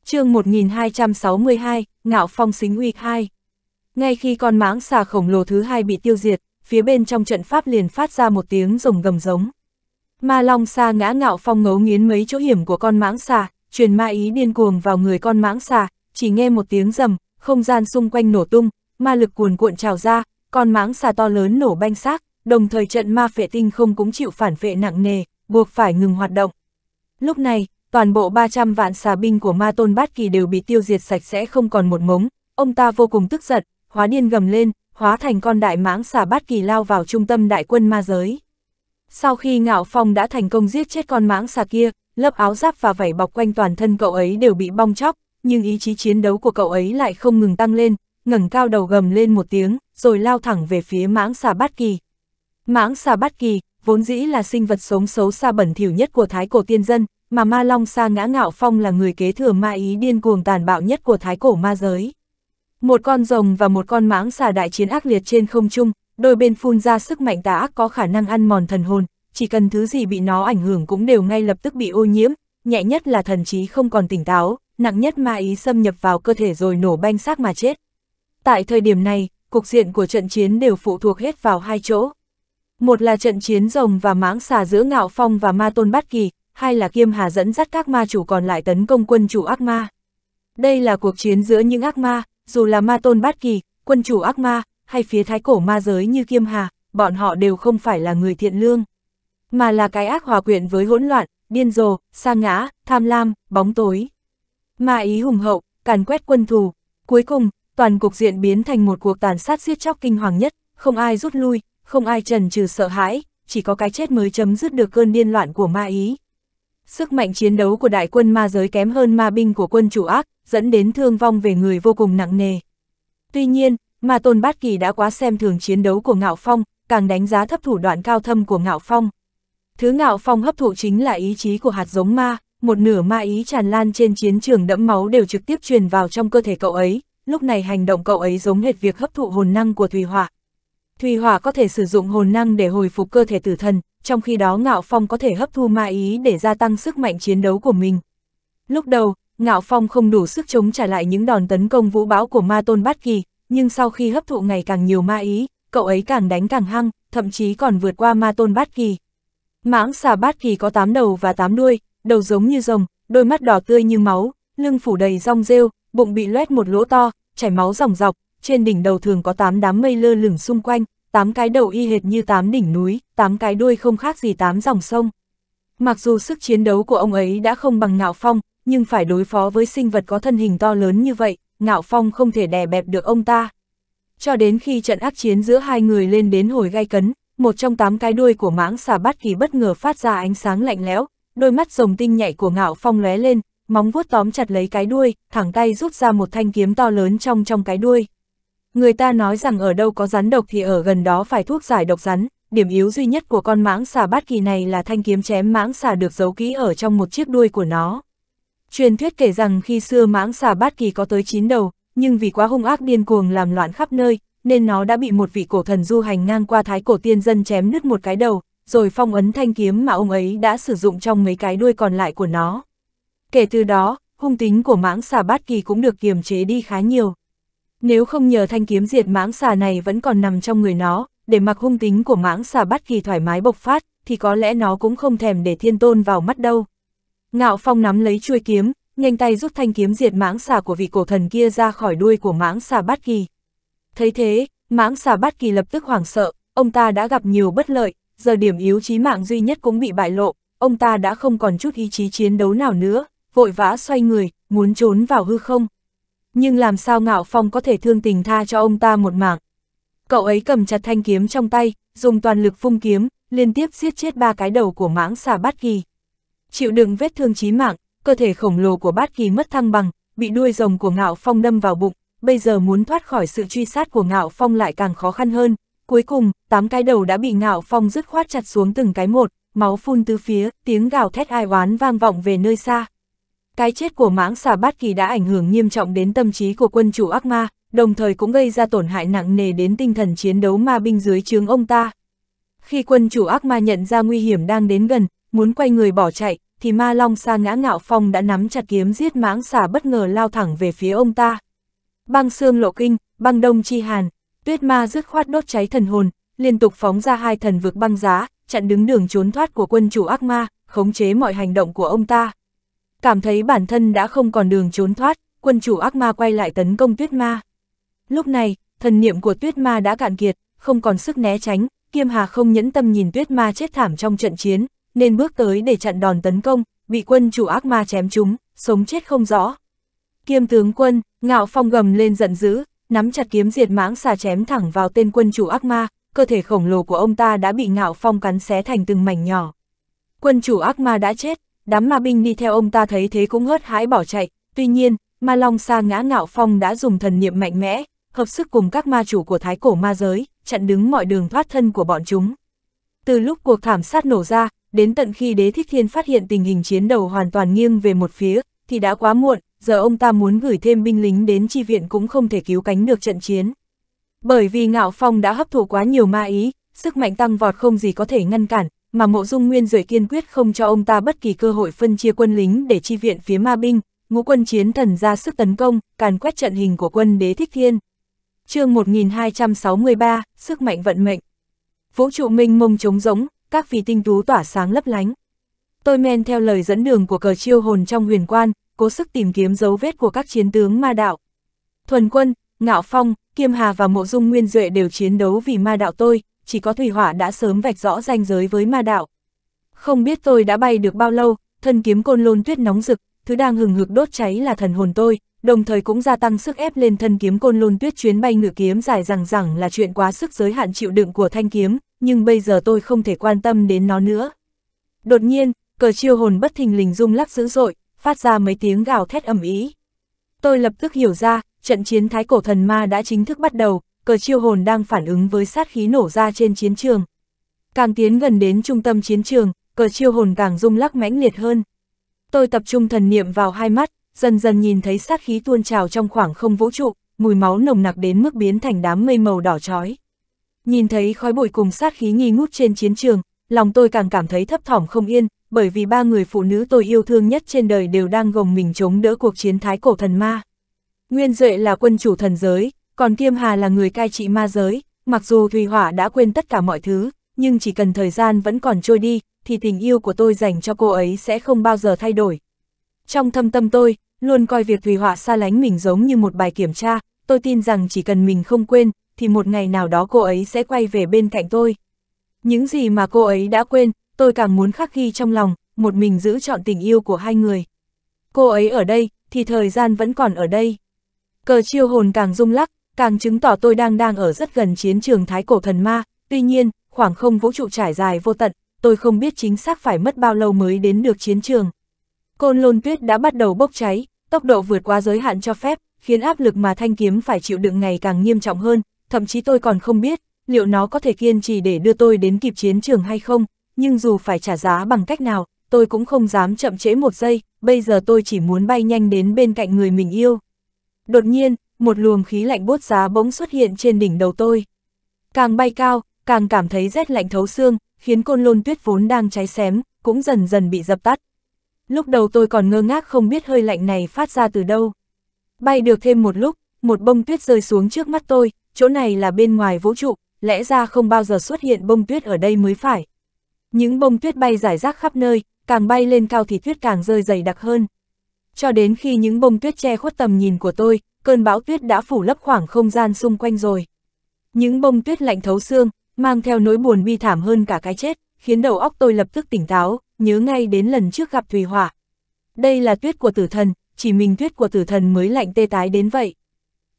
Chương 1262, Ngạo Phong Xính Uy 2. Ngay khi con mãng xà khổng lồ thứ 2 bị tiêu diệt, phía bên trong trận pháp liền phát ra một tiếng rồng gầm giống. Ma long xà ngã Ngạo Phong ngấu nghiến mấy chỗ hiểm của con mãng xà, truyền ma ý điên cuồng vào người con mãng xà, chỉ nghe một tiếng rầm, không gian xung quanh nổ tung, ma lực cuồn cuộn trào ra, con mãng xà to lớn nổ banh xác. Đồng thời trận ma phệ tinh không cũng chịu phản phệ nặng nề, buộc phải ngừng hoạt động. Lúc này, toàn bộ 300 vạn xà binh của Ma Tôn Bát Kỳ đều bị tiêu diệt sạch sẽ không còn một mống, ông ta vô cùng tức giận, hóa điên gầm lên, hóa thành con đại mãng xà Bát Kỳ lao vào trung tâm đại quân ma giới. Sau khi Ngạo Phong đã thành công giết chết con mãng xà kia, lớp áo giáp và vảy bọc quanh toàn thân cậu ấy đều bị bong chóc, nhưng ý chí chiến đấu của cậu ấy lại không ngừng tăng lên, ngẩng cao đầu gầm lên một tiếng, rồi lao thẳng về phía mãng xà Bát Kỳ. Mãng xà Bát Kỳ, vốn dĩ là sinh vật sống xấu xa bẩn thỉu nhất của Thái Cổ tiên dân, mà Ma Long xà ngã Ngạo Phong là người kế thừa ma ý điên cuồng tàn bạo nhất của Thái Cổ ma giới. Một con rồng và một con mãng xà đại chiến ác liệt trên không trung, đôi bên phun ra sức mạnh tà ác có khả năng ăn mòn thần hồn, chỉ cần thứ gì bị nó ảnh hưởng cũng đều ngay lập tức bị ô nhiễm, nhẹ nhất là thần trí không còn tỉnh táo, nặng nhất ma ý xâm nhập vào cơ thể rồi nổ banh xác mà chết. Tại thời điểm này, cục diện của trận chiến đều phụ thuộc hết vào hai chỗ. Một là trận chiến rồng và mãng xà giữa Ngạo Phong và Ma Tôn Bát Kỳ, hai là Kim Hà dẫn dắt các ma chủ còn lại tấn công quân chủ ác ma. Đây là cuộc chiến giữa những ác ma, dù là Ma Tôn Bát Kỳ, quân chủ ác ma, hay phía Thái Cổ ma giới như Kim Hà, bọn họ đều không phải là người thiện lương. Mà là cái ác hòa quyện với hỗn loạn, điên rồ, sa ngã, tham lam, bóng tối. Ma ý hùng hậu, càn quét quân thù. Cuối cùng, toàn cục diện biến thành một cuộc tàn sát giết chóc kinh hoàng nhất, không ai rút lui. Không ai chần chừ sợ hãi, chỉ có cái chết mới chấm dứt được cơn điên loạn của ma ý. Sức mạnh chiến đấu của đại quân ma giới kém hơn ma binh của quân chủ ác, dẫn đến thương vong về người vô cùng nặng nề. Tuy nhiên, Ma Tôn Bát Kỳ đã quá xem thường chiến đấu của Ngạo Phong, càng đánh giá thấp thủ đoạn cao thâm của Ngạo Phong. Thứ Ngạo Phong hấp thụ chính là ý chí của hạt giống ma, một nửa ma ý tràn lan trên chiến trường đẫm máu đều trực tiếp truyền vào trong cơ thể cậu ấy, lúc này hành động cậu ấy giống hệt việc hấp thụ hồn năng của Thùy Hỏa. Thùy Hỏa có thể sử dụng hồn năng để hồi phục cơ thể tử thần, trong khi đó Ngạo Phong có thể hấp thu ma ý để gia tăng sức mạnh chiến đấu của mình. Lúc đầu, Ngạo Phong không đủ sức chống trả lại những đòn tấn công vũ bão của Ma Tôn Bát Kỳ, nhưng sau khi hấp thụ ngày càng nhiều ma ý, cậu ấy càng đánh càng hăng, thậm chí còn vượt qua Ma Tôn Bát Kỳ. Mãng xà Bát Kỳ có 8 đầu và 8 đuôi, đầu giống như rồng, đôi mắt đỏ tươi như máu, lưng phủ đầy rong rêu, bụng bị loét một lỗ to, chảy máu ròng rọc, trên đỉnh đầu thường có 8 đám mây lơ lửng xung quanh, 8 cái đầu y hệt như 8 đỉnh núi, 8 cái đuôi không khác gì 8 dòng sông. Mặc dù sức chiến đấu của ông ấy đã không bằng Ngạo Phong, nhưng phải đối phó với sinh vật có thân hình to lớn như vậy, Ngạo Phong không thể đè bẹp được ông ta. Cho đến khi trận ác chiến giữa hai người lên đến hồi gay cấn, một trong 8 cái đuôi của mãng xà Bát Kỳ bất ngờ phát ra ánh sáng lạnh lẽo, đôi mắt rồng tinh nhạy của Ngạo Phong lóe lên, móng vuốt tóm chặt lấy cái đuôi, thẳng tay rút ra một thanh kiếm to lớn trong cái đuôi. Người ta nói rằng ở đâu có rắn độc thì ở gần đó phải thuốc giải độc rắn, điểm yếu duy nhất của con mãng xà Bát Kỳ này là thanh kiếm chém mãng xà được giấu kỹ ở trong một chiếc đuôi của nó. Truyền thuyết kể rằng khi xưa mãng xà Bát Kỳ có tới 9 đầu, nhưng vì quá hung ác điên cuồng làm loạn khắp nơi, nên nó đã bị một vị cổ thần du hành ngang qua Thái Cổ tiên dân chém nứt một cái đầu, rồi phong ấn thanh kiếm mà ông ấy đã sử dụng trong mấy cái đuôi còn lại của nó. Kể từ đó, hung tính của mãng xà Bát Kỳ cũng được kiềm chế đi khá nhiều. Nếu không nhờ thanh kiếm diệt mãng xà này vẫn còn nằm trong người nó, để mặc hung tính của mãng xà Bát Kỳ thoải mái bộc phát, thì có lẽ nó cũng không thèm để Thiên Tôn vào mắt đâu. Ngạo Phong nắm lấy chuôi kiếm, nhanh tay rút thanh kiếm diệt mãng xà của vị cổ thần kia ra khỏi đuôi của mãng xà Bát Kỳ. Thấy thế, mãng xà Bát Kỳ lập tức hoảng sợ, ông ta đã gặp nhiều bất lợi, giờ điểm yếu chí mạng duy nhất cũng bị bại lộ, ông ta đã không còn chút ý chí chiến đấu nào nữa, vội vã xoay người, muốn trốn vào hư không. Nhưng làm sao Ngạo Phong có thể thương tình tha cho ông ta một mạng? Cậu ấy cầm chặt thanh kiếm trong tay, dùng toàn lực vung kiếm, liên tiếp giết chết 3 cái đầu của mãng xà Bát Kỳ. Chịu đựng vết thương chí mạng, cơ thể khổng lồ của Bát Kỳ mất thăng bằng, bị đuôi rồng của Ngạo Phong đâm vào bụng, bây giờ muốn thoát khỏi sự truy sát của Ngạo Phong lại càng khó khăn hơn. Cuối cùng, 8 cái đầu đã bị Ngạo Phong dứt khoát chặt xuống từng cái một, máu phun tứ phía, tiếng gào thét ai oán vang vọng về nơi xa. Cái chết của mãng xà Bát Kỳ đã ảnh hưởng nghiêm trọng đến tâm trí của quân chủ ác ma, đồng thời cũng gây ra tổn hại nặng nề đến tinh thần chiến đấu ma binh dưới trướng ông ta. Khi quân chủ ác ma nhận ra nguy hiểm đang đến gần, muốn quay người bỏ chạy, thì Ma Long Sa Ngã Ngạo Phong đã nắm chặt kiếm giết mãng xà bất ngờ lao thẳng về phía ông ta. Băng xương lộ kinh, băng đông chi hàn, Tuyết Ma dứt khoát đốt cháy thần hồn, liên tục phóng ra 2 thần vực băng giá, chặn đứng đường trốn thoát của quân chủ ác ma, khống chế mọi hành động của ông ta. Cảm thấy bản thân đã không còn đường trốn thoát, quân chủ ác ma quay lại tấn công Tuyết Ma. Lúc này, thần niệm của Tuyết Ma đã cạn kiệt, không còn sức né tránh, Kim Hà không nhẫn tâm nhìn Tuyết Ma chết thảm trong trận chiến, nên bước tới để chặn đòn tấn công, bị quân chủ ác ma chém trúng, sống chết không rõ. Kiêm tướng quân, Ngạo Phong gầm lên giận dữ, nắm chặt kiếm diệt mãng xà chém thẳng vào tên quân chủ ác ma, cơ thể khổng lồ của ông ta đã bị Ngạo Phong cắn xé thành từng mảnh nhỏ. Quân chủ ác ma đã chết, đám ma binh đi theo ông ta thấy thế cũng hớt hãi bỏ chạy, tuy nhiên, Ma Long Sa Ngã Ngạo Phong đã dùng thần niệm mạnh mẽ, hợp sức cùng các ma chủ của Thái Cổ ma giới, chặn đứng mọi đường thoát thân của bọn chúng. Từ lúc cuộc thảm sát nổ ra, đến tận khi Đế Thích Thiên phát hiện tình hình chiến đầu hoàn toàn nghiêng về một phía, thì đã quá muộn, giờ ông ta muốn gửi thêm binh lính đến chi viện cũng không thể cứu cánh được trận chiến. Bởi vì Ngạo Phong đã hấp thụ quá nhiều ma ý, sức mạnh tăng vọt không gì có thể ngăn cản, mà Mộ Dung Nguyên Duệ kiên quyết không cho ông ta bất kỳ cơ hội phân chia quân lính để chi viện phía ma binh, ngũ quân chiến thần ra sức tấn công, càn quét trận hình của quân Đế Thích Thiên. Chương 1263, Sức mạnh vận mệnh. Vũ trụ mênh mông trống rỗng, các vì tinh tú tỏa sáng lấp lánh. Tôi men theo lời dẫn đường của Cờ Chiêu Hồn trong huyền quan, cố sức tìm kiếm dấu vết của các chiến tướng ma đạo. Thuần Quân, Ngạo Phong, Kim Hà và Mộ Dung Nguyên Duệ đều chiến đấu vì ma đạo tôi, chỉ có Thùy Hỏa đã sớm vạch rõ ranh giới với ma đạo. Không biết tôi đã bay được bao lâu, thân kiếm Côn Lôn Tuyết nóng rực, thứ đang hừng hực đốt cháy là thần hồn tôi, đồng thời cũng gia tăng sức ép lên thân kiếm Côn Lôn Tuyết. Chuyến bay ngự kiếm dài dằng dẳng là chuyện quá sức giới hạn chịu đựng của thanh kiếm, nhưng bây giờ tôi không thể quan tâm đến nó nữa. Đột nhiên, Cờ Chiêu Hồn bất thình lình rung lắc dữ dội, phát ra mấy tiếng gào thét ầm ĩ. Tôi lập tức hiểu ra, trận chiến Thái Cổ Thần Ma đã chính thức bắt đầu, Cờ Chiêu Hồn đang phản ứng với sát khí nổ ra trên chiến trường. Càng tiến gần đến trung tâm chiến trường, Cờ Chiêu Hồn càng rung lắc mãnh liệt hơn. Tôi tập trung thần niệm vào hai mắt, dần dần nhìn thấy sát khí tuôn trào trong khoảng không vũ trụ, mùi máu nồng nặc đến mức biến thành đám mây màu đỏ chói. Nhìn thấy khói bụi cùng sát khí nghi ngút trên chiến trường, lòng tôi càng cảm thấy thấp thỏm không yên, bởi vì ba người phụ nữ tôi yêu thương nhất trên đời đều đang gồng mình chống đỡ cuộc chiến Thái Cổ Thần Ma. Nguyên Duệ là quân chủ thần giới, còn Kim Hà là người cai trị ma giới, mặc dù Thùy Hỏa đã quên tất cả mọi thứ, nhưng chỉ cần thời gian vẫn còn trôi đi, thì tình yêu của tôi dành cho cô ấy sẽ không bao giờ thay đổi. Trong thâm tâm tôi, luôn coi việc Thùy Hỏa xa lánh mình giống như một bài kiểm tra, tôi tin rằng chỉ cần mình không quên, thì một ngày nào đó cô ấy sẽ quay về bên cạnh tôi. Những gì mà cô ấy đã quên, tôi càng muốn khắc ghi trong lòng, một mình giữ trọn tình yêu của hai người. Cô ấy ở đây, thì thời gian vẫn còn ở đây. Cờ chiêu hồn càng rung lắc, càng chứng tỏ tôi đang ở rất gần chiến trường Thái Cổ Thần Ma, tuy nhiên, khoảng không vũ trụ trải dài vô tận, tôi không biết chính xác phải mất bao lâu mới đến được chiến trường. Côn Lôn Tuyết đã bắt đầu bốc cháy, tốc độ vượt qua giới hạn cho phép, khiến áp lực mà thanh kiếm phải chịu đựng ngày càng nghiêm trọng hơn, thậm chí tôi còn không biết liệu nó có thể kiên trì để đưa tôi đến kịp chiến trường hay không, nhưng dù phải trả giá bằng cách nào, tôi cũng không dám chậm trễ một giây, bây giờ tôi chỉ muốn bay nhanh đến bên cạnh người mình yêu. Đột nhiên, một luồng khí lạnh bốt giá bỗng xuất hiện trên đỉnh đầu tôi. Càng bay cao, càng cảm thấy rét lạnh thấu xương, khiến Côn Lôn Tuyết vốn đang cháy xém, cũng dần dần bị dập tắt. Lúc đầu tôi còn ngơ ngác không biết hơi lạnh này phát ra từ đâu. Bay được thêm một lúc, một bông tuyết rơi xuống trước mắt tôi, chỗ này là bên ngoài vũ trụ, lẽ ra không bao giờ xuất hiện bông tuyết ở đây mới phải. Những bông tuyết bay rải rác khắp nơi, càng bay lên cao thì tuyết càng rơi dày đặc hơn. Cho đến khi những bông tuyết che khuất tầm nhìn của tôi, cơn bão tuyết đã phủ lấp khoảng không gian xung quanh rồi. Những bông tuyết lạnh thấu xương, mang theo nỗi buồn bi thảm hơn cả cái chết, khiến đầu óc tôi lập tức tỉnh táo, nhớ ngay đến lần trước gặp Thùy Hỏa. Đây là tuyết của tử thần, chỉ mình tuyết của tử thần mới lạnh tê tái đến vậy.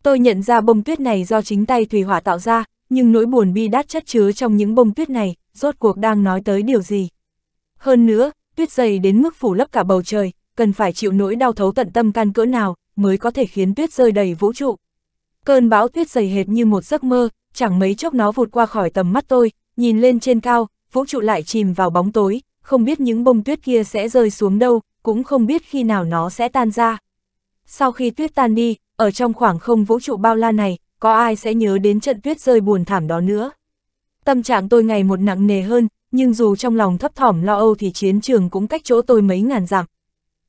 Tôi nhận ra bông tuyết này do chính tay Thùy Hỏa tạo ra, nhưng nỗi buồn bi đát chất chứa trong những bông tuyết này, rốt cuộc đang nói tới điều gì? Hơn nữa, tuyết dày đến mức phủ lấp cả bầu trời, cần phải chịu nỗi đau thấu tận tâm can cỡ nào mới có thể khiến tuyết rơi đầy vũ trụ. Cơn bão tuyết dày hệt như một giấc mơ, chẳng mấy chốc nó vụt qua khỏi tầm mắt tôi, nhìn lên trên cao, vũ trụ lại chìm vào bóng tối, không biết những bông tuyết kia sẽ rơi xuống đâu, cũng không biết khi nào nó sẽ tan ra. Sau khi tuyết tan đi, ở trong khoảng không vũ trụ bao la này, có ai sẽ nhớ đến trận tuyết rơi buồn thảm đó nữa? Tâm trạng tôi ngày một nặng nề hơn, nhưng dù trong lòng thấp thỏm lo âu thì chiến trường cũng cách chỗ tôi mấy ngàn dặm.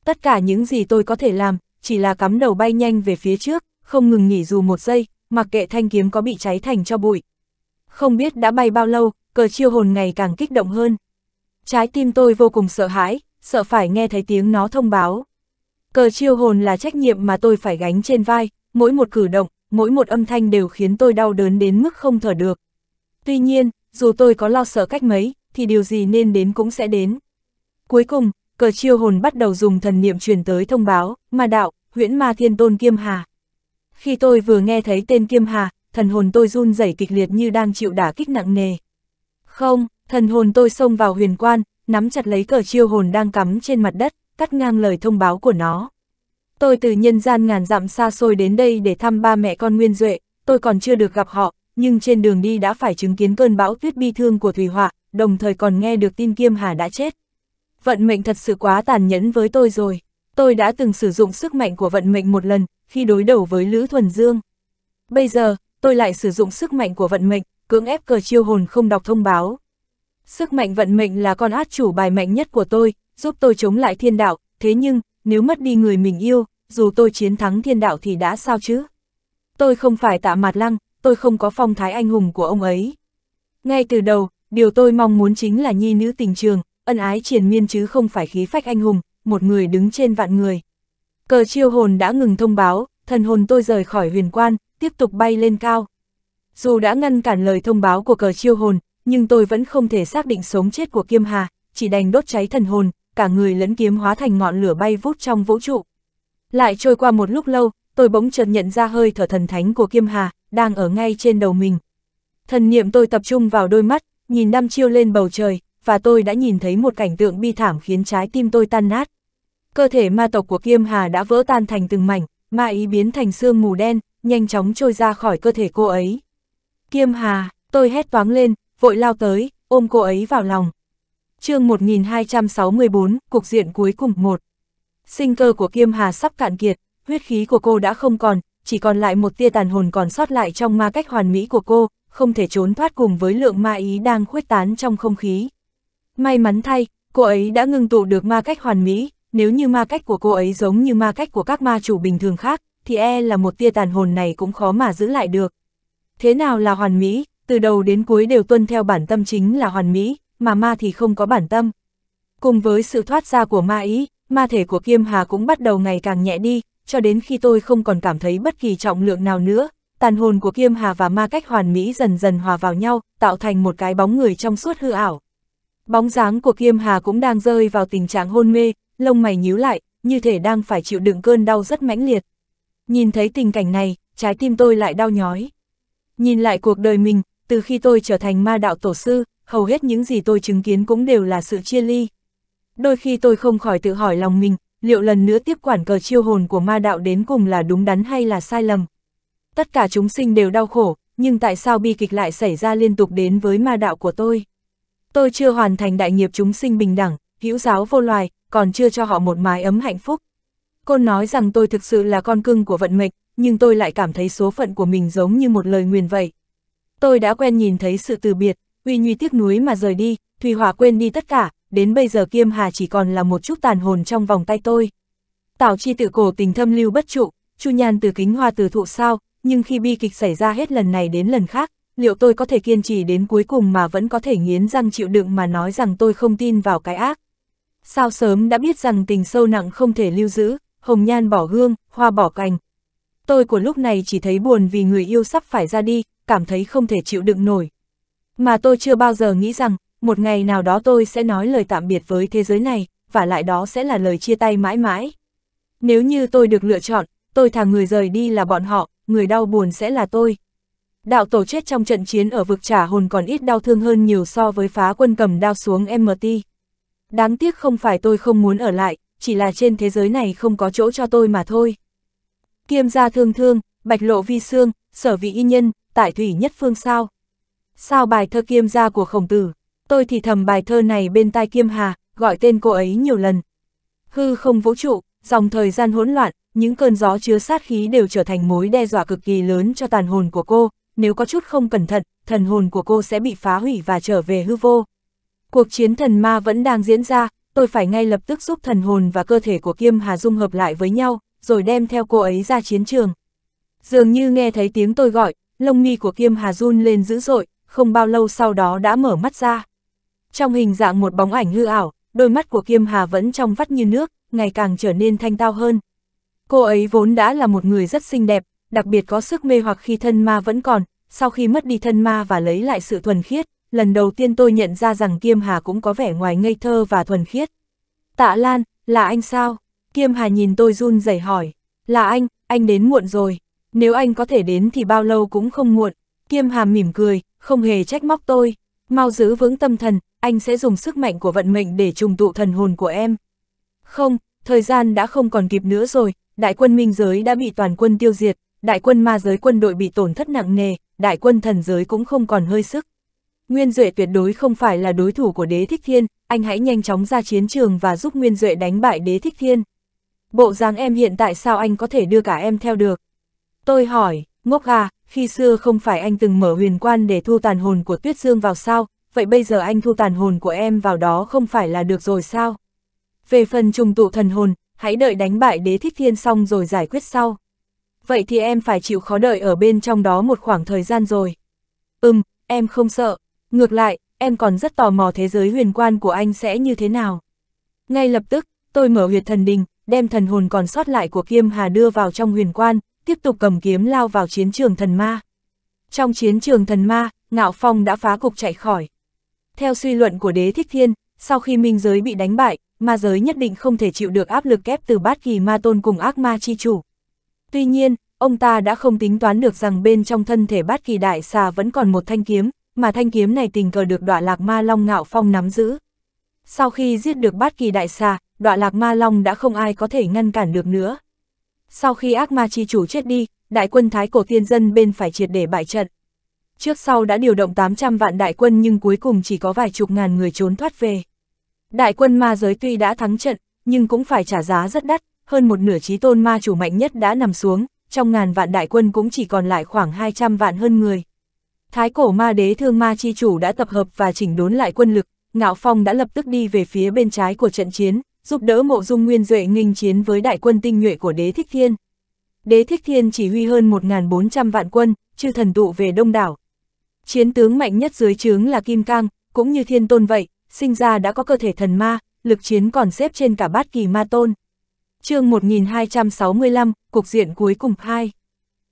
Tất cả những gì tôi có thể làm, chỉ là cắm đầu bay nhanh về phía trước, không ngừng nghỉ dù một giây, mặc kệ thanh kiếm có bị cháy thành cho bụi. Không biết đã bay bao lâu, Cờ Chiêu Hồn ngày càng kích động hơn. Trái tim tôi vô cùng sợ hãi, sợ phải nghe thấy tiếng nó thông báo. Cờ Chiêu Hồn là trách nhiệm mà tôi phải gánh trên vai, mỗi một cử động, mỗi một âm thanh đều khiến tôi đau đớn đến mức không thở được. Tuy nhiên, dù tôi có lo sợ cách mấy, thì điều gì nên đến cũng sẽ đến. Cuối cùng, Cờ Chiêu Hồn bắt đầu dùng thần niệm truyền tới thông báo, Ma Đạo, Huyễn Ma Thiên Tôn Kim Hà. Khi tôi vừa nghe thấy tên Kim Hà, thần hồn tôi run rẩy kịch liệt như đang chịu đả kích nặng nề. Không, thần hồn tôi xông vào huyền quan, nắm chặt lấy Cờ Chiêu Hồn đang cắm trên mặt đất, cắt ngang lời thông báo của nó. Tôi từ nhân gian ngàn dặm xa xôi đến đây để thăm ba mẹ con Nguyên Duệ, tôi còn chưa được gặp họ, nhưng trên đường đi đã phải chứng kiến cơn bão tuyết bi thương của Thùy Hỏa, đồng thời còn nghe được tin Kim Hà đã chết. Vận mệnh thật sự quá tàn nhẫn với tôi rồi. Tôi đã từng sử dụng sức mạnh của vận mệnh một lần, khi đối đầu với Lữ Thuần Dương. Bây giờ, tôi lại sử dụng sức mạnh của vận mệnh, cưỡng ép Cờ Chiêu Hồn không đọc thông báo. Sức mạnh vận mệnh là con át chủ bài mạnh nhất của tôi, giúp tôi chống lại thiên đạo, thế nhưng, nếu mất đi người mình yêu, dù tôi chiến thắng thiên đạo thì đã sao chứ? Tôi không phải Tạ Mạt Lăng, tôi không có phong thái anh hùng của ông ấy. Ngay từ đầu, điều tôi mong muốn chính là nhi nữ tình trường, ân ái triền miên chứ không phải khí phách anh hùng, một người đứng trên vạn người. Cờ Chiêu Hồn đã ngừng thông báo, thần hồn tôi rời khỏi huyền quan, tiếp tục bay lên cao. Dù đã ngăn cản lời thông báo của Cờ Chiêu Hồn, nhưng tôi vẫn không thể xác định sống chết của Kim Hà, chỉ đành đốt cháy thần hồn, cả người lẫn kiếm hóa thành ngọn lửa bay vút trong vũ trụ. Lại trôi qua một lúc lâu, tôi bỗng chợt nhận ra hơi thở thần thánh của Kim Hà đang ở ngay trên đầu mình. Thần niệm tôi tập trung vào đôi mắt, nhìn đăm chiêu lên bầu trời, và tôi đã nhìn thấy một cảnh tượng bi thảm khiến trái tim tôi tan nát. Cơ thể ma tộc của Kim Hà đã vỡ tan thành từng mảnh, ma ý biến thành sương mù đen, nhanh chóng trôi ra khỏi cơ thể cô ấy. Kim Hà, tôi hét toáng lên, vội lao tới, ôm cô ấy vào lòng. Chương 1264, Cục diện cuối cùng 1. Sinh cơ của Kim Hà sắp cạn kiệt, huyết khí của cô đã không còn, chỉ còn lại một tia tàn hồn còn sót lại trong ma cách hoàn mỹ của cô, không thể trốn thoát cùng với lượng ma ý đang khuếch tán trong không khí. May mắn thay, cô ấy đã ngưng tụ được ma cách hoàn mỹ, nếu như ma cách của cô ấy giống như ma cách của các ma chủ bình thường khác, thì e là một tia tàn hồn này cũng khó mà giữ lại được. Thế nào là hoàn mỹ? Từ đầu đến cuối đều tuân theo bản tâm chính là hoàn mỹ, mà ma thì không có bản tâm. Cùng với sự thoát ra của ma ý, ma thể của Kim Hà cũng bắt đầu ngày càng nhẹ đi, cho đến khi tôi không còn cảm thấy bất kỳ trọng lượng nào nữa, tàn hồn của Kim Hà và ma cách hoàn mỹ dần dần hòa vào nhau, tạo thành một cái bóng người trong suốt hư ảo. Bóng dáng của Kim Hà cũng đang rơi vào tình trạng hôn mê, lông mày nhíu lại, như thể đang phải chịu đựng cơn đau rất mãnh liệt. Nhìn thấy tình cảnh này, trái tim tôi lại đau nhói. Nhìn lại cuộc đời mình, từ khi tôi trở thành ma đạo tổ sư, hầu hết những gì tôi chứng kiến cũng đều là sự chia ly. Đôi khi tôi không khỏi tự hỏi lòng mình, liệu lần nữa tiếp quản cờ chiêu hồn của ma đạo đến cùng là đúng đắn hay là sai lầm. Tất cả chúng sinh đều đau khổ, nhưng tại sao bi kịch lại xảy ra liên tục đến với ma đạo của tôi? Tôi chưa hoàn thành đại nghiệp chúng sinh bình đẳng, hữu giáo vô loài, còn chưa cho họ một mái ấm hạnh phúc. Côn nói rằng tôi thực sự là con cưng của vận mệnh, nhưng tôi lại cảm thấy số phận của mình giống như một lời nguyền vậy. Tôi đã quen nhìn thấy sự từ biệt, uy nhuy tiếc nuối mà rời đi, Thùy Hỏa quên đi tất cả, đến bây giờ Kim Hà chỉ còn là một chút tàn hồn trong vòng tay tôi. Tảo chi tự cổ tình thâm lưu bất trụ, chu nhan từ kính hoa từ thụ sao, nhưng khi bi kịch xảy ra hết lần này đến lần khác, liệu tôi có thể kiên trì đến cuối cùng mà vẫn có thể nghiến răng chịu đựng mà nói rằng tôi không tin vào cái ác? Sao sớm đã biết rằng tình sâu nặng không thể lưu giữ, hồng nhan bỏ hương, hoa bỏ cành. Tôi của lúc này chỉ thấy buồn vì người yêu sắp phải ra đi, cảm thấy không thể chịu đựng nổi. Mà tôi chưa bao giờ nghĩ rằng, một ngày nào đó tôi sẽ nói lời tạm biệt với thế giới này, và lại đó sẽ là lời chia tay mãi mãi. Nếu như tôi được lựa chọn, tôi thà người rời đi là bọn họ, người đau buồn sẽ là tôi. Đạo tổ chết trong trận chiến ở vực trả hồn còn ít đau thương hơn nhiều so với phá quân cầm đao xuống MT. Đáng tiếc không phải tôi không muốn ở lại, chỉ là trên thế giới này không có chỗ cho tôi mà thôi. Kiêm gia thương thương, bạch lộ vi xương, sở vị y nhân, tại thủy nhất phương sao. Sao bài thơ Kiêm gia của Khổng Tử, tôi thì thầm bài thơ này bên tai Kim Hà, gọi tên cô ấy nhiều lần. Hư không vũ trụ, dòng thời gian hỗn loạn, những cơn gió chứa sát khí đều trở thành mối đe dọa cực kỳ lớn cho tàn hồn của cô, nếu có chút không cẩn thận, thần hồn của cô sẽ bị phá hủy và trở về hư vô. Cuộc chiến thần ma vẫn đang diễn ra, tôi phải ngay lập tức giúp thần hồn và cơ thể của Kim Hà dung hợp lại với nhau, rồi đem theo cô ấy ra chiến trường. Dường như nghe thấy tiếng tôi gọi, lông mi của Kim Hà run lên dữ dội, không bao lâu sau đó đã mở mắt ra. Trong hình dạng một bóng ảnh hư ảo, đôi mắt của Kim Hà vẫn trong vắt như nước, ngày càng trở nên thanh tao hơn. Cô ấy vốn đã là một người rất xinh đẹp, đặc biệt có sức mê hoặc khi thân ma vẫn còn, sau khi mất đi thân ma và lấy lại sự thuần khiết, lần đầu tiên tôi nhận ra rằng Kim Hà cũng có vẻ ngoài ngây thơ và thuần khiết. Tạ Lan, là anh sao? Kim Hà nhìn tôi run rẩy hỏi. Là anh đến muộn rồi. Nếu anh có thể đến thì bao lâu cũng không muộn. Kim Hà mỉm cười, không hề trách móc tôi. Mau giữ vững tâm thần, anh sẽ dùng sức mạnh của vận mệnh để trùng tụ thần hồn của em. Không, thời gian đã không còn kịp nữa rồi. Đại quân minh giới đã bị toàn quân tiêu diệt, đại quân ma giới quân đội bị tổn thất nặng nề, đại quân thần giới cũng không còn hơi sức. Nguyên Duệ tuyệt đối không phải là đối thủ của Đế Thích Thiên, anh hãy nhanh chóng ra chiến trường và giúp Nguyên Duệ đánh bại Đế Thích Thiên. Bộ dáng em hiện tại sao anh có thể đưa cả em theo được? Tôi hỏi, ngốc à, khi xưa không phải anh từng mở huyền quan để thu tàn hồn của Tuyết Dương vào sao, vậy bây giờ anh thu tàn hồn của em vào đó không phải là được rồi sao? Về phần trùng tụ thần hồn, hãy đợi đánh bại Đế Thích Thiên xong rồi giải quyết sau. Vậy thì em phải chịu khó đợi ở bên trong đó một khoảng thời gian rồi. Em không sợ. Ngược lại, em còn rất tò mò thế giới huyền quan của anh sẽ như thế nào. Ngay lập tức, tôi mở huyệt thần đình, đem thần hồn còn sót lại của Kim Hà đưa vào trong huyền quan, tiếp tục cầm kiếm lao vào chiến trường thần ma. Trong chiến trường thần ma, Ngạo Phong đã phá cục chạy khỏi. Theo suy luận của Đế Thích Thiên, sau khi minh giới bị đánh bại, ma giới nhất định không thể chịu được áp lực kép từ bát kỳ ma tôn cùng ác ma chi chủ. Tuy nhiên, ông ta đã không tính toán được rằng bên trong thân thể bát kỳ đại xà vẫn còn một thanh kiếm, mà thanh kiếm này tình cờ được Đoạ Lạc Ma Long Ngạo Phong nắm giữ. Sau khi giết được bát kỳ đại xà, Đoạ Lạc Ma Long đã không ai có thể ngăn cản được nữa. Sau khi ác ma chi chủ chết đi, đại quân Thái Cổ Tiên Dân bên phải triệt để bại trận. Trước sau đã điều động 800 vạn đại quân nhưng cuối cùng chỉ có vài chục ngàn người trốn thoát về. Đại quân ma giới tuy đã thắng trận, nhưng cũng phải trả giá rất đắt, hơn một nửa chí tôn ma chủ mạnh nhất đã nằm xuống, trong ngàn vạn đại quân cũng chỉ còn lại khoảng 200 vạn hơn người. Thái cổ ma đế thương ma chi chủ đã tập hợp và chỉnh đốn lại quân lực, Ngạo Phong đã lập tức đi về phía bên trái của trận chiến, giúp đỡ Mộ Dung Nguyên Duệ nghênh chiến với đại quân tinh nhuệ của Đế Thích Thiên. Đế Thích Thiên chỉ huy hơn 1.400 vạn quân, chư thần tụ về đông đảo. Chiến tướng mạnh nhất dưới trướng là Kim Cang, cũng như Thiên Tôn vậy, sinh ra đã có cơ thể thần ma, lực chiến còn xếp trên cả Bát Kỳ Ma Tôn. Chương 1265, cục diện cuối cùng 2.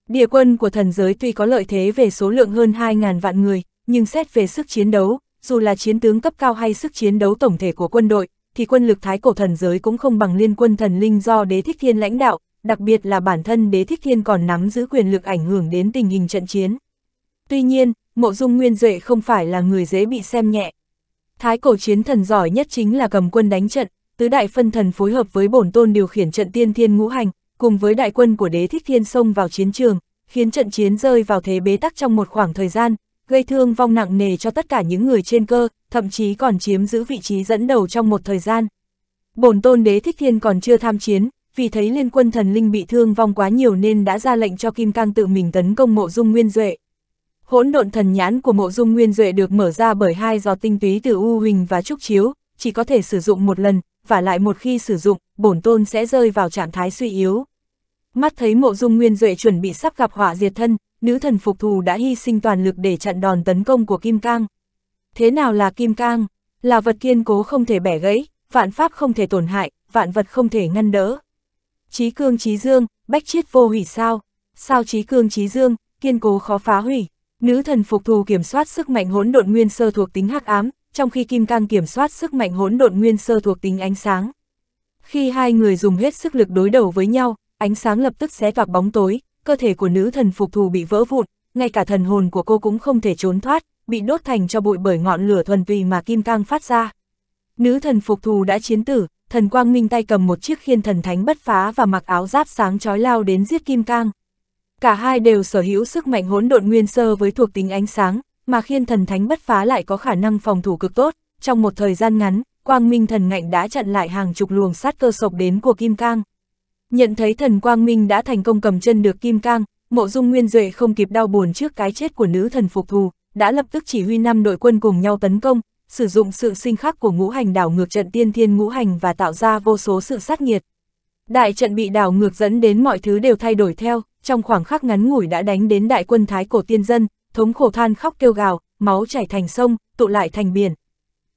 Địa quân của thần giới tuy có lợi thế về số lượng hơn 2.000 vạn người, nhưng xét về sức chiến đấu, dù là chiến tướng cấp cao hay sức chiến đấu tổng thể của quân đội, thì quân lực Thái Cổ thần giới cũng không bằng liên quân thần linh do Đế Thích Thiên lãnh đạo, đặc biệt là bản thân Đế Thích Thiên còn nắm giữ quyền lực ảnh hưởng đến tình hình trận chiến. Tuy nhiên, Mộ Dung Nguyên Duệ không phải là người dễ bị xem nhẹ. Thái cổ chiến thần giỏi nhất chính là cầm quân đánh trận, tứ đại phân thần phối hợp với bổn tôn điều khiển trận tiên thiên ngũ hành, cùng với đại quân của Đế Thích Thiên xông vào chiến trường, khiến trận chiến rơi vào thế bế tắc trong một khoảng thời gian, gây thương vong nặng nề cho tất cả những người trên cơ, thậm chí còn chiếm giữ vị trí dẫn đầu trong một thời gian. Bổn tôn Đế Thích Thiên còn chưa tham chiến, vì thấy liên quân thần linh bị thương vong quá nhiều nên đã ra lệnh cho Kim Cang tự mình tấn công Mộ Dung Nguyên Duệ. Hỗn độn thần nhãn của Mộ Dung Nguyên Duệ được mở ra bởi hai giọt tinh túy từ U Huỳnh và Trúc Chiêu, chỉ có thể sử dụng một lần, và lại một khi sử dụng, bổn tôn sẽ rơi vào trạng thái suy yếu. Mắt thấy Mộ Dung Nguyên Duệ chuẩn bị sắp gặp họa diệt thân, nữ thần phục thù đã hy sinh toàn lực để chặn đòn tấn công của Kim Cang. Thế nào là Kim Cang? Là vật kiên cố không thể bẻ gãy, vạn pháp không thể tổn hại, vạn vật không thể ngăn đỡ. Chí cương chí dương, bách chiết vô hủy sao? Sao chí cương chí dương, kiên cố khó phá hủy? Nữ thần phục thù kiểm soát sức mạnh hỗn độn nguyên sơ thuộc tính hắc ám, trong khi Kim Cang kiểm soát sức mạnh hỗn độn nguyên sơ thuộc tính ánh sáng. Khi hai người dùng hết sức lực đối đầu với nhau, ánh sáng lập tức xé toạc bóng tối, cơ thể của nữ thần phục thù bị vỡ vụn, ngay cả thần hồn của cô cũng không thể trốn thoát, bị đốt thành cho bụi bởi ngọn lửa thuần túy mà Kim Cang phát ra. Nữ thần phục thù đã chiến tử, thần quang minh tay cầm một chiếc khiên thần thánh bất phá và mặc áo giáp sáng chói lao đến giết Kim Cang. Cả hai đều sở hữu sức mạnh hỗn độn nguyên sơ với thuộc tính ánh sáng, mà khiên thần thánh bất phá lại có khả năng phòng thủ cực tốt. Trong một thời gian ngắn, quang minh thần ngạnh đã chặn lại hàng chục luồng sát cơ sộc đến của Kim Cang. Nhận thấy thần quang minh đã thành công cầm chân được Kim Cang, Mộ Dung Nguyên Duệ không kịp đau buồn trước cái chết của nữ thần phục thù, đã lập tức chỉ huy 5 đội quân cùng nhau tấn công, sử dụng sự sinh khắc của ngũ hành đảo ngược trận tiên thiên ngũ hành và tạo ra vô số sự sát nghiệt. Đại trận bị đảo ngược dẫn đến mọi thứ đều thay đổi theo. Trong khoảng khắc ngắn ngủi đã đánh đến đại quân Thái Cổ tiên dân, thống khổ than khóc kêu gào, máu chảy thành sông, tụ lại thành biển.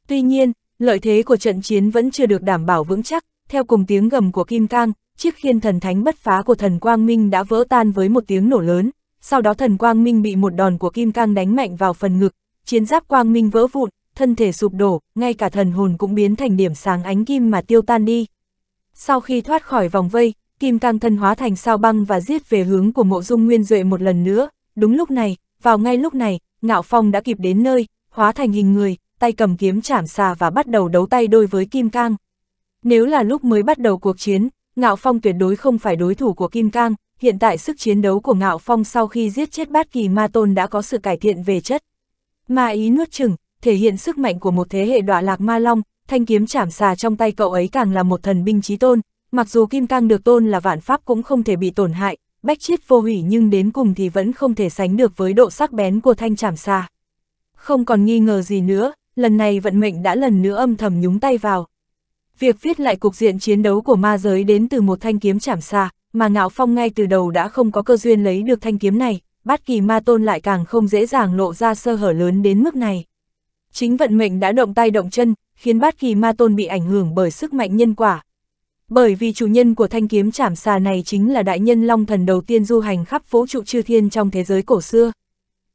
Tuy nhiên, lợi thế của trận chiến vẫn chưa được đảm bảo vững chắc, theo cùng tiếng gầm của Kim Cang, chiếc khiên thần thánh bất phá của thần quang minh đã vỡ tan với một tiếng nổ lớn, sau đó thần quang minh bị một đòn của Kim Cang đánh mạnh vào phần ngực, chiến giáp quang minh vỡ vụn, thân thể sụp đổ, ngay cả thần hồn cũng biến thành điểm sáng ánh kim mà tiêu tan đi. Sau khi thoát khỏi vòng vây, Kim Cang thân hóa thành sao băng và giết về hướng của Mộ Dung Nguyên Duệ một lần nữa. Đúng lúc này, vào ngay lúc này, Ngạo Phong đã kịp đến nơi, hóa thành hình người, tay cầm kiếm chảm xà và bắt đầu đấu tay đôi với Kim Cang. Nếu là lúc mới bắt đầu cuộc chiến, Ngạo Phong tuyệt đối không phải đối thủ của Kim Cang. Hiện tại sức chiến đấu của Ngạo Phong sau khi giết chết Bát Kỳ Ma Tôn đã có sự cải thiện về chất. Ma ý nuốt chửng, thể hiện sức mạnh của một thế hệ Đoạ Lạc Ma Long, thanh kiếm chảm xà trong tay cậu ấy càng là một thần binh chí tôn. Mặc dù Kim Cang được tôn là vạn pháp cũng không thể bị tổn hại, bách chiết vô hủy, nhưng đến cùng thì vẫn không thể sánh được với độ sắc bén của thanh trảm xà. Không còn nghi ngờ gì nữa, lần này vận mệnh đã lần nữa âm thầm nhúng tay vào. Việc viết lại cục diện chiến đấu của ma giới đến từ một thanh kiếm trảm xà, mà Ngạo Phong ngay từ đầu đã không có cơ duyên lấy được thanh kiếm này, Bát Kỳ Ma Tôn lại càng không dễ dàng lộ ra sơ hở lớn đến mức này. Chính vận mệnh đã động tay động chân, khiến Bát Kỳ Ma Tôn bị ảnh hưởng bởi sức mạnh nhân quả. Bởi vì chủ nhân của thanh kiếm chảm xà này chính là đại nhân long thần đầu tiên du hành khắp vũ trụ chư thiên trong thế giới cổ xưa.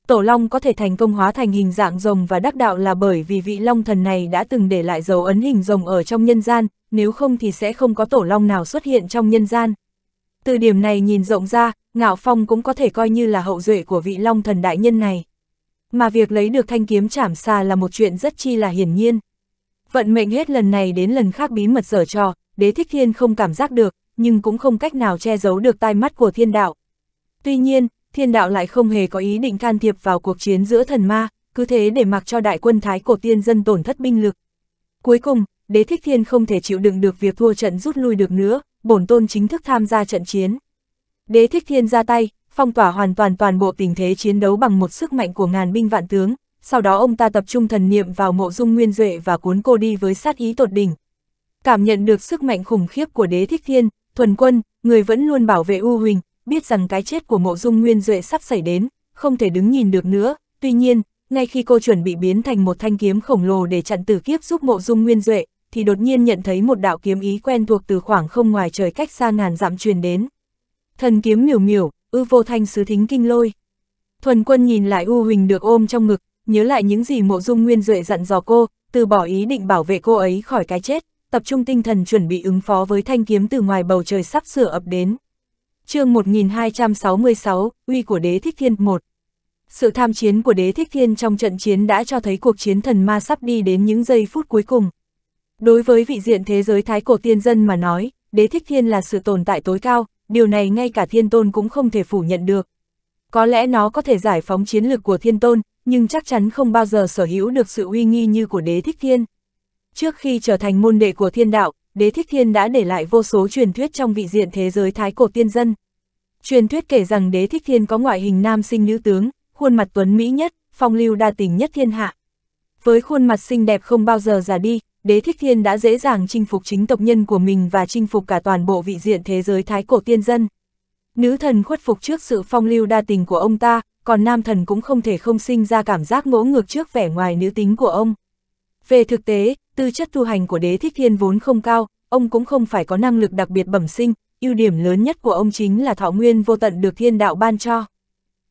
Tổ long có thể thành công hóa thành hình dạng rồng và đắc đạo là bởi vì vị long thần này đã từng để lại dấu ấn hình rồng ở trong nhân gian, nếu không thì sẽ không có tổ long nào xuất hiện trong nhân gian. Từ điểm này nhìn rộng ra, Ngạo Phong cũng có thể coi như là hậu duệ của vị long thần đại nhân này. Mà việc lấy được thanh kiếm chảm xà là một chuyện rất chi là hiển nhiên. Vận mệnh hết lần này đến lần khác bí mật giở trò. Đế Thích Thiên không cảm giác được, nhưng cũng không cách nào che giấu được tai mắt của Thiên Đạo. Tuy nhiên, Thiên Đạo lại không hề có ý định can thiệp vào cuộc chiến giữa thần ma, cứ thế để mặc cho đại quân Thái Cổ tiên dân tổn thất binh lực. Cuối cùng, Đế Thích Thiên không thể chịu đựng được việc thua trận rút lui được nữa, bổn tôn chính thức tham gia trận chiến. Đế Thích Thiên ra tay, phong tỏa hoàn toàn toàn bộ tình thế chiến đấu bằng một sức mạnh của ngàn binh vạn tướng, sau đó ông ta tập trung thần niệm vào Mộ Dung Nguyên Duệ và cuốn cô đi với sát ý tột đỉnh. Cảm nhận được sức mạnh khủng khiếp của Đế Thích Thiên, Thuần Quân, người vẫn luôn bảo vệ U Huỳnh, biết rằng cái chết của Mộ Dung Nguyên Duệ sắp xảy đến, không thể đứng nhìn được nữa. Tuy nhiên, ngay khi cô chuẩn bị biến thành một thanh kiếm khổng lồ để chặn tử kiếp giúp Mộ Dung Nguyên Duệ, thì đột nhiên nhận thấy một đạo kiếm ý quen thuộc từ khoảng không ngoài trời cách xa ngàn dặm truyền đến. Thần kiếm miểu miểu, ư vô thanh sứ thính kinh lôi. Thuần Quân nhìn lại U Huỳnh được ôm trong ngực, nhớ lại những gì Mộ Dung Nguyên Duệ dặn dò cô, từ bỏ ý định bảo vệ cô ấy khỏi cái chết, tập trung tinh thần chuẩn bị ứng phó với thanh kiếm từ ngoài bầu trời sắp sửa ập đến. Chương 1266, uy của Đế Thích Thiên 1. Sự tham chiến của Đế Thích Thiên trong trận chiến đã cho thấy cuộc chiến thần ma sắp đi đến những giây phút cuối cùng. Đối với vị diện thế giới thái cổ tiên dân mà nói, Đế Thích Thiên là sự tồn tại tối cao, điều này ngay cả Thiên Tôn cũng không thể phủ nhận được. Có lẽ nó có thể giải phóng chiến lược của Thiên Tôn, nhưng chắc chắn không bao giờ sở hữu được sự uy nghi như của Đế Thích Thiên. Trước khi trở thành môn đệ của Thiên Đạo, Đế Thích Thiên đã để lại vô số truyền thuyết trong vị diện thế giới thái cổ tiên dân. Truyền thuyết kể rằng Đế Thích Thiên có ngoại hình nam sinh nữ tướng, khuôn mặt tuấn mỹ nhất, phong lưu đa tình nhất thiên hạ. Với khuôn mặt xinh đẹp không bao giờ già đi, Đế Thích Thiên đã dễ dàng chinh phục chính tộc nhân của mình và chinh phục cả toàn bộ vị diện thế giới thái cổ tiên dân. Nữ thần khuất phục trước sự phong lưu đa tình của ông ta, còn nam thần cũng không thể không sinh ra cảm giác ngỗ ngược trước vẻ ngoài nữ tính của ông. Về thực tế, tư chất tu hành của Đế Thích Thiên vốn không cao, ông cũng không phải có năng lực đặc biệt bẩm sinh, ưu điểm lớn nhất của ông chính là thọ nguyên vô tận được Thiên Đạo ban cho.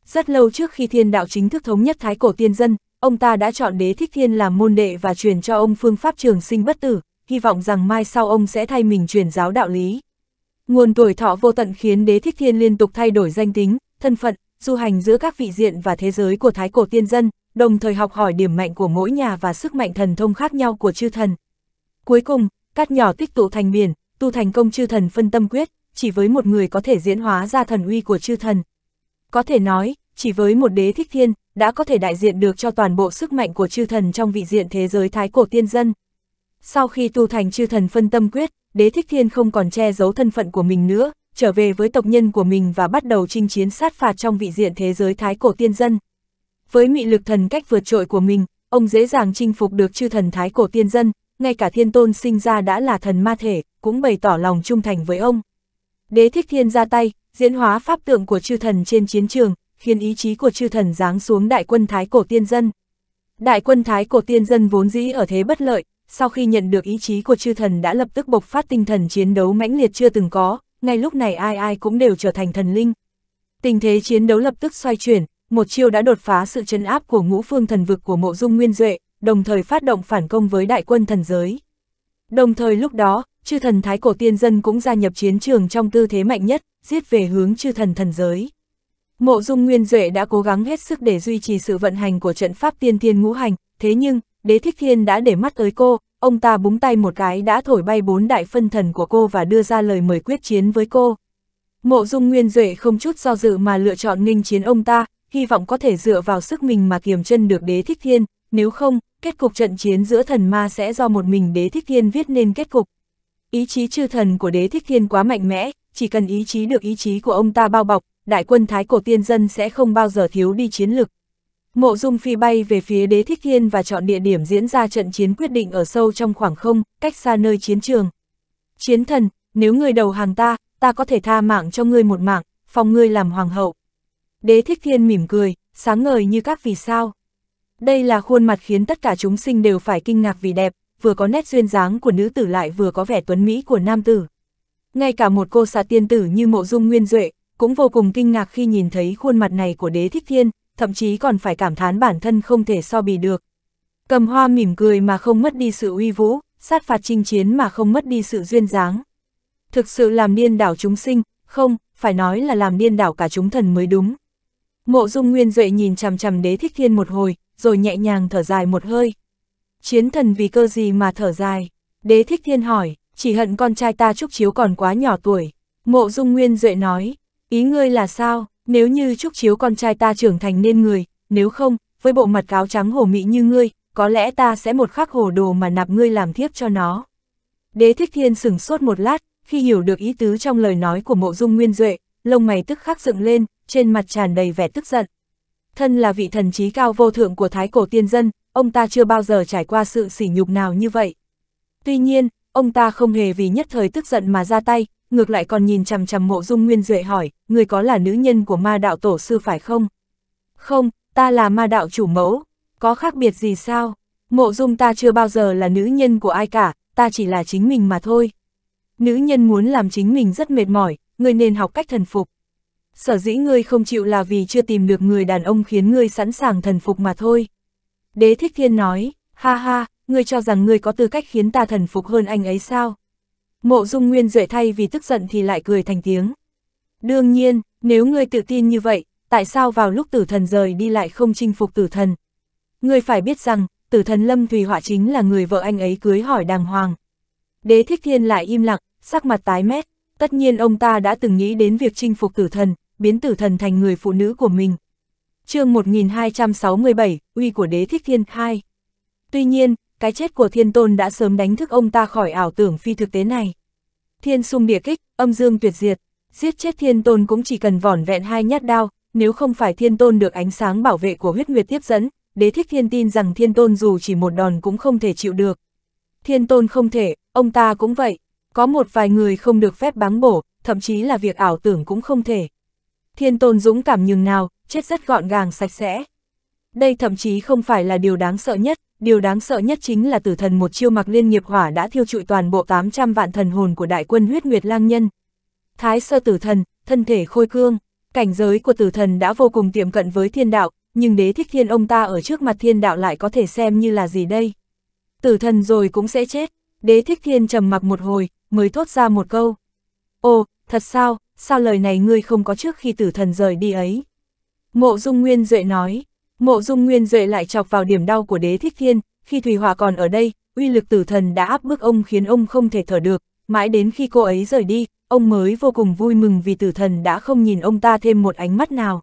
Rất lâu trước khi Thiên Đạo chính thức thống nhất thái cổ tiên dân, ông ta đã chọn Đế Thích Thiên làm môn đệ và truyền cho ông phương pháp trường sinh bất tử, hy vọng rằng mai sau ông sẽ thay mình truyền giáo đạo lý. Nguồn tuổi thọ vô tận khiến Đế Thích Thiên liên tục thay đổi danh tính, thân phận, du hành giữa các vị diện và thế giới của thái cổ tiên dân, đồng thời học hỏi điểm mạnh của mỗi nhà và sức mạnh thần thông khác nhau của chư thần. Cuối cùng, cát nhỏ tích tụ thành biển, tu thành công chư thần phân tâm quyết, chỉ với một người có thể diễn hóa ra thần uy của chư thần. Có thể nói, chỉ với một Đế Thích Thiên, đã có thể đại diện được cho toàn bộ sức mạnh của chư thần trong vị diện thế giới thái cổ tiên dân. Sau khi tu thành chư thần phân tâm quyết, Đế Thích Thiên không còn che giấu thân phận của mình nữa, trở về với tộc nhân của mình và bắt đầu chinh chiến sát phạt trong vị diện thế giới thái cổ tiên dân. Với mị lực thần cách vượt trội của mình, ông dễ dàng chinh phục được chư thần thái cổ tiên dân, ngay cả Thiên Tôn sinh ra đã là thần ma thể, cũng bày tỏ lòng trung thành với ông. Đế Thích Thiên ra tay, diễn hóa pháp tượng của chư thần trên chiến trường, khiến ý chí của chư thần giáng xuống đại quân thái cổ tiên dân. Đại quân thái cổ tiên dân vốn dĩ ở thế bất lợi, sau khi nhận được ý chí của chư thần đã lập tức bộc phát tinh thần chiến đấu mãnh liệt chưa từng có, ngay lúc này ai ai cũng đều trở thành thần linh. Tình thế chiến đấu lập tức xoay chuyển, một chiêu đã đột phá sự trấn áp của ngũ phương thần vực của Mộ Dung Nguyên Duệ, đồng thời phát động phản công với đại quân thần giới. Đồng thời lúc đó, chư thần thái cổ tiên dân cũng gia nhập chiến trường trong tư thế mạnh nhất, giết về hướng chư thần thần giới. Mộ Dung Nguyên Duệ đã cố gắng hết sức để duy trì sự vận hành của trận pháp tiên thiên ngũ hành, thế nhưng, Đế Thích Thiên đã để mắt tới cô, ông ta búng tay một cái đã thổi bay 4 đại phân thần của cô và đưa ra lời mời quyết chiến với cô. Mộ Dung Nguyên Duệ không chút do dự mà lựa chọn nghênh chiến ông ta, hy vọng có thể dựa vào sức mình mà kiềm chân được Đế Thích Thiên, nếu không, kết cục trận chiến giữa thần ma sẽ do một mình Đế Thích Thiên viết nên kết cục. Ý chí chư thần của Đế Thích Thiên quá mạnh mẽ, chỉ cần ý chí được ý chí của ông ta bao bọc, đại quân thái cổ tiên dân sẽ không bao giờ thiếu đi chiến lực. Mộ Dung phi bay về phía Đế Thích Thiên và chọn địa điểm diễn ra trận chiến quyết định ở sâu trong khoảng không, cách xa nơi chiến trường. Chiến thần, nếu ngươi đầu hàng ta, ta có thể tha mạng cho ngươi một mạng, phong ngươi làm hoàng hậu. Đế Thích Thiên mỉm cười, sáng ngời như các vì sao. Đây là khuôn mặt khiến tất cả chúng sinh đều phải kinh ngạc vì đẹp, vừa có nét duyên dáng của nữ tử lại vừa có vẻ tuấn mỹ của nam tử. Ngay cả một cô xạ tiên tử như Mộ Dung Nguyên Duệ cũng vô cùng kinh ngạc khi nhìn thấy khuôn mặt này của Đế Thích Thiên, thậm chí còn phải cảm thán bản thân không thể so bì được. Cầm hoa mỉm cười mà không mất đi sự uy vũ, sát phạt chinh chiến mà không mất đi sự duyên dáng. Thực sự làm điên đảo chúng sinh, không, phải nói là làm điên đảo cả chúng thần mới đúng. Mộ Dung Nguyên Duệ nhìn chằm chằm Đế Thích Thiên một hồi, rồi nhẹ nhàng thở dài một hơi. Chiến thần vì cơ gì mà thở dài? Đế Thích Thiên hỏi, chỉ hận con trai ta Trúc Chiêu còn quá nhỏ tuổi. Mộ Dung Nguyên Duệ nói, ý ngươi là sao? Nếu như Trúc Chiêu con trai ta trưởng thành nên người, nếu không, với bộ mặt cáo trắng hổ mị như ngươi, có lẽ ta sẽ một khắc hồ đồ mà nạp ngươi làm thiếp cho nó. Đế Thích Thiên sửng sốt một lát, khi hiểu được ý tứ trong lời nói của Mộ Dung Nguyên Duệ, lông mày tức khắc dựng lên, trên mặt tràn đầy vẻ tức giận. Thân là vị thần trí cao vô thượng của Thái Cổ Tiên Dân, ông ta chưa bao giờ trải qua sự sỉ nhục nào như vậy. Tuy nhiên, ông ta không hề vì nhất thời tức giận mà ra tay, ngược lại còn nhìn chằm chằm Mộ Dung Nguyên Duệ hỏi, người có là nữ nhân của Ma Đạo Tổ Sư phải không? Không, ta là Ma Đạo Chủ Mẫu, có khác biệt gì sao? Mộ Dung ta chưa bao giờ là nữ nhân của ai cả, ta chỉ là chính mình mà thôi. Nữ nhân muốn làm chính mình rất mệt mỏi, ngươi nên học cách thần phục. Sở dĩ ngươi không chịu là vì chưa tìm được người đàn ông khiến ngươi sẵn sàng thần phục mà thôi. Đế Thích Thiên nói, ha ha, ngươi cho rằng ngươi có tư cách khiến ta thần phục hơn anh ấy sao? Mộ Dung Nguyên Duệ thay vì tức giận thì lại cười thành tiếng. Đương nhiên, nếu ngươi tự tin như vậy, tại sao vào lúc tử thần rời đi lại không chinh phục tử thần? Ngươi phải biết rằng, tử thần Lâm Thùy Hỏa chính là người vợ anh ấy cưới hỏi đàng hoàng. Đế Thích Thiên lại im lặng, sắc mặt tái mét. Tất nhiên ông ta đã từng nghĩ đến việc chinh phục tử thần, biến tử thần thành người phụ nữ của mình. Chương 1267, uy của Đế Thích Thiên 2. Tuy nhiên, cái chết của Thiên Tôn đã sớm đánh thức ông ta khỏi ảo tưởng phi thực tế này. Thiên xung địa kích, âm dương tuyệt diệt, giết chết Thiên Tôn cũng chỉ cần vỏn vẹn 2 nhát đao, nếu không phải Thiên Tôn được ánh sáng bảo vệ của huyết nguyệt tiếp dẫn, Đế Thích Thiên tin rằng Thiên Tôn dù chỉ một đòn cũng không thể chịu được. Thiên Tôn không thể, ông ta cũng vậy. Có một vài người không được phép báng bổ, thậm chí là việc ảo tưởng cũng không thể. Thiên Tôn dũng cảm nhường nào, chết rất gọn gàng sạch sẽ. Đây thậm chí không phải là điều đáng sợ nhất, điều đáng sợ nhất chính là tử thần một chiêu Mặc Liên nghiệp hỏa đã thiêu trụi toàn bộ 800 vạn thần hồn của đại quân huyết nguyệt lang nhân. Thái sơ tử thần, thân thể khôi cương, cảnh giới của tử thần đã vô cùng tiệm cận với thiên đạo, nhưng Đế Thích Thiên ông ta ở trước mặt thiên đạo lại có thể xem như là gì đây? Tử thần rồi cũng sẽ chết. Đế Thích Thiên trầm mặc một hồi, mới thốt ra một câu. Ồ, thật sao, sao lời này ngươi không có trước khi tử thần rời đi ấy? Mộ Dung Nguyên Duệ nói. Mộ Dung Nguyên Duệ lại chọc vào điểm đau của Đế Thích Thiên, khi Thùy Hỏa còn ở đây, uy lực tử thần đã áp bức ông khiến ông không thể thở được, mãi đến khi cô ấy rời đi, ông mới vô cùng vui mừng vì tử thần đã không nhìn ông ta thêm một ánh mắt nào.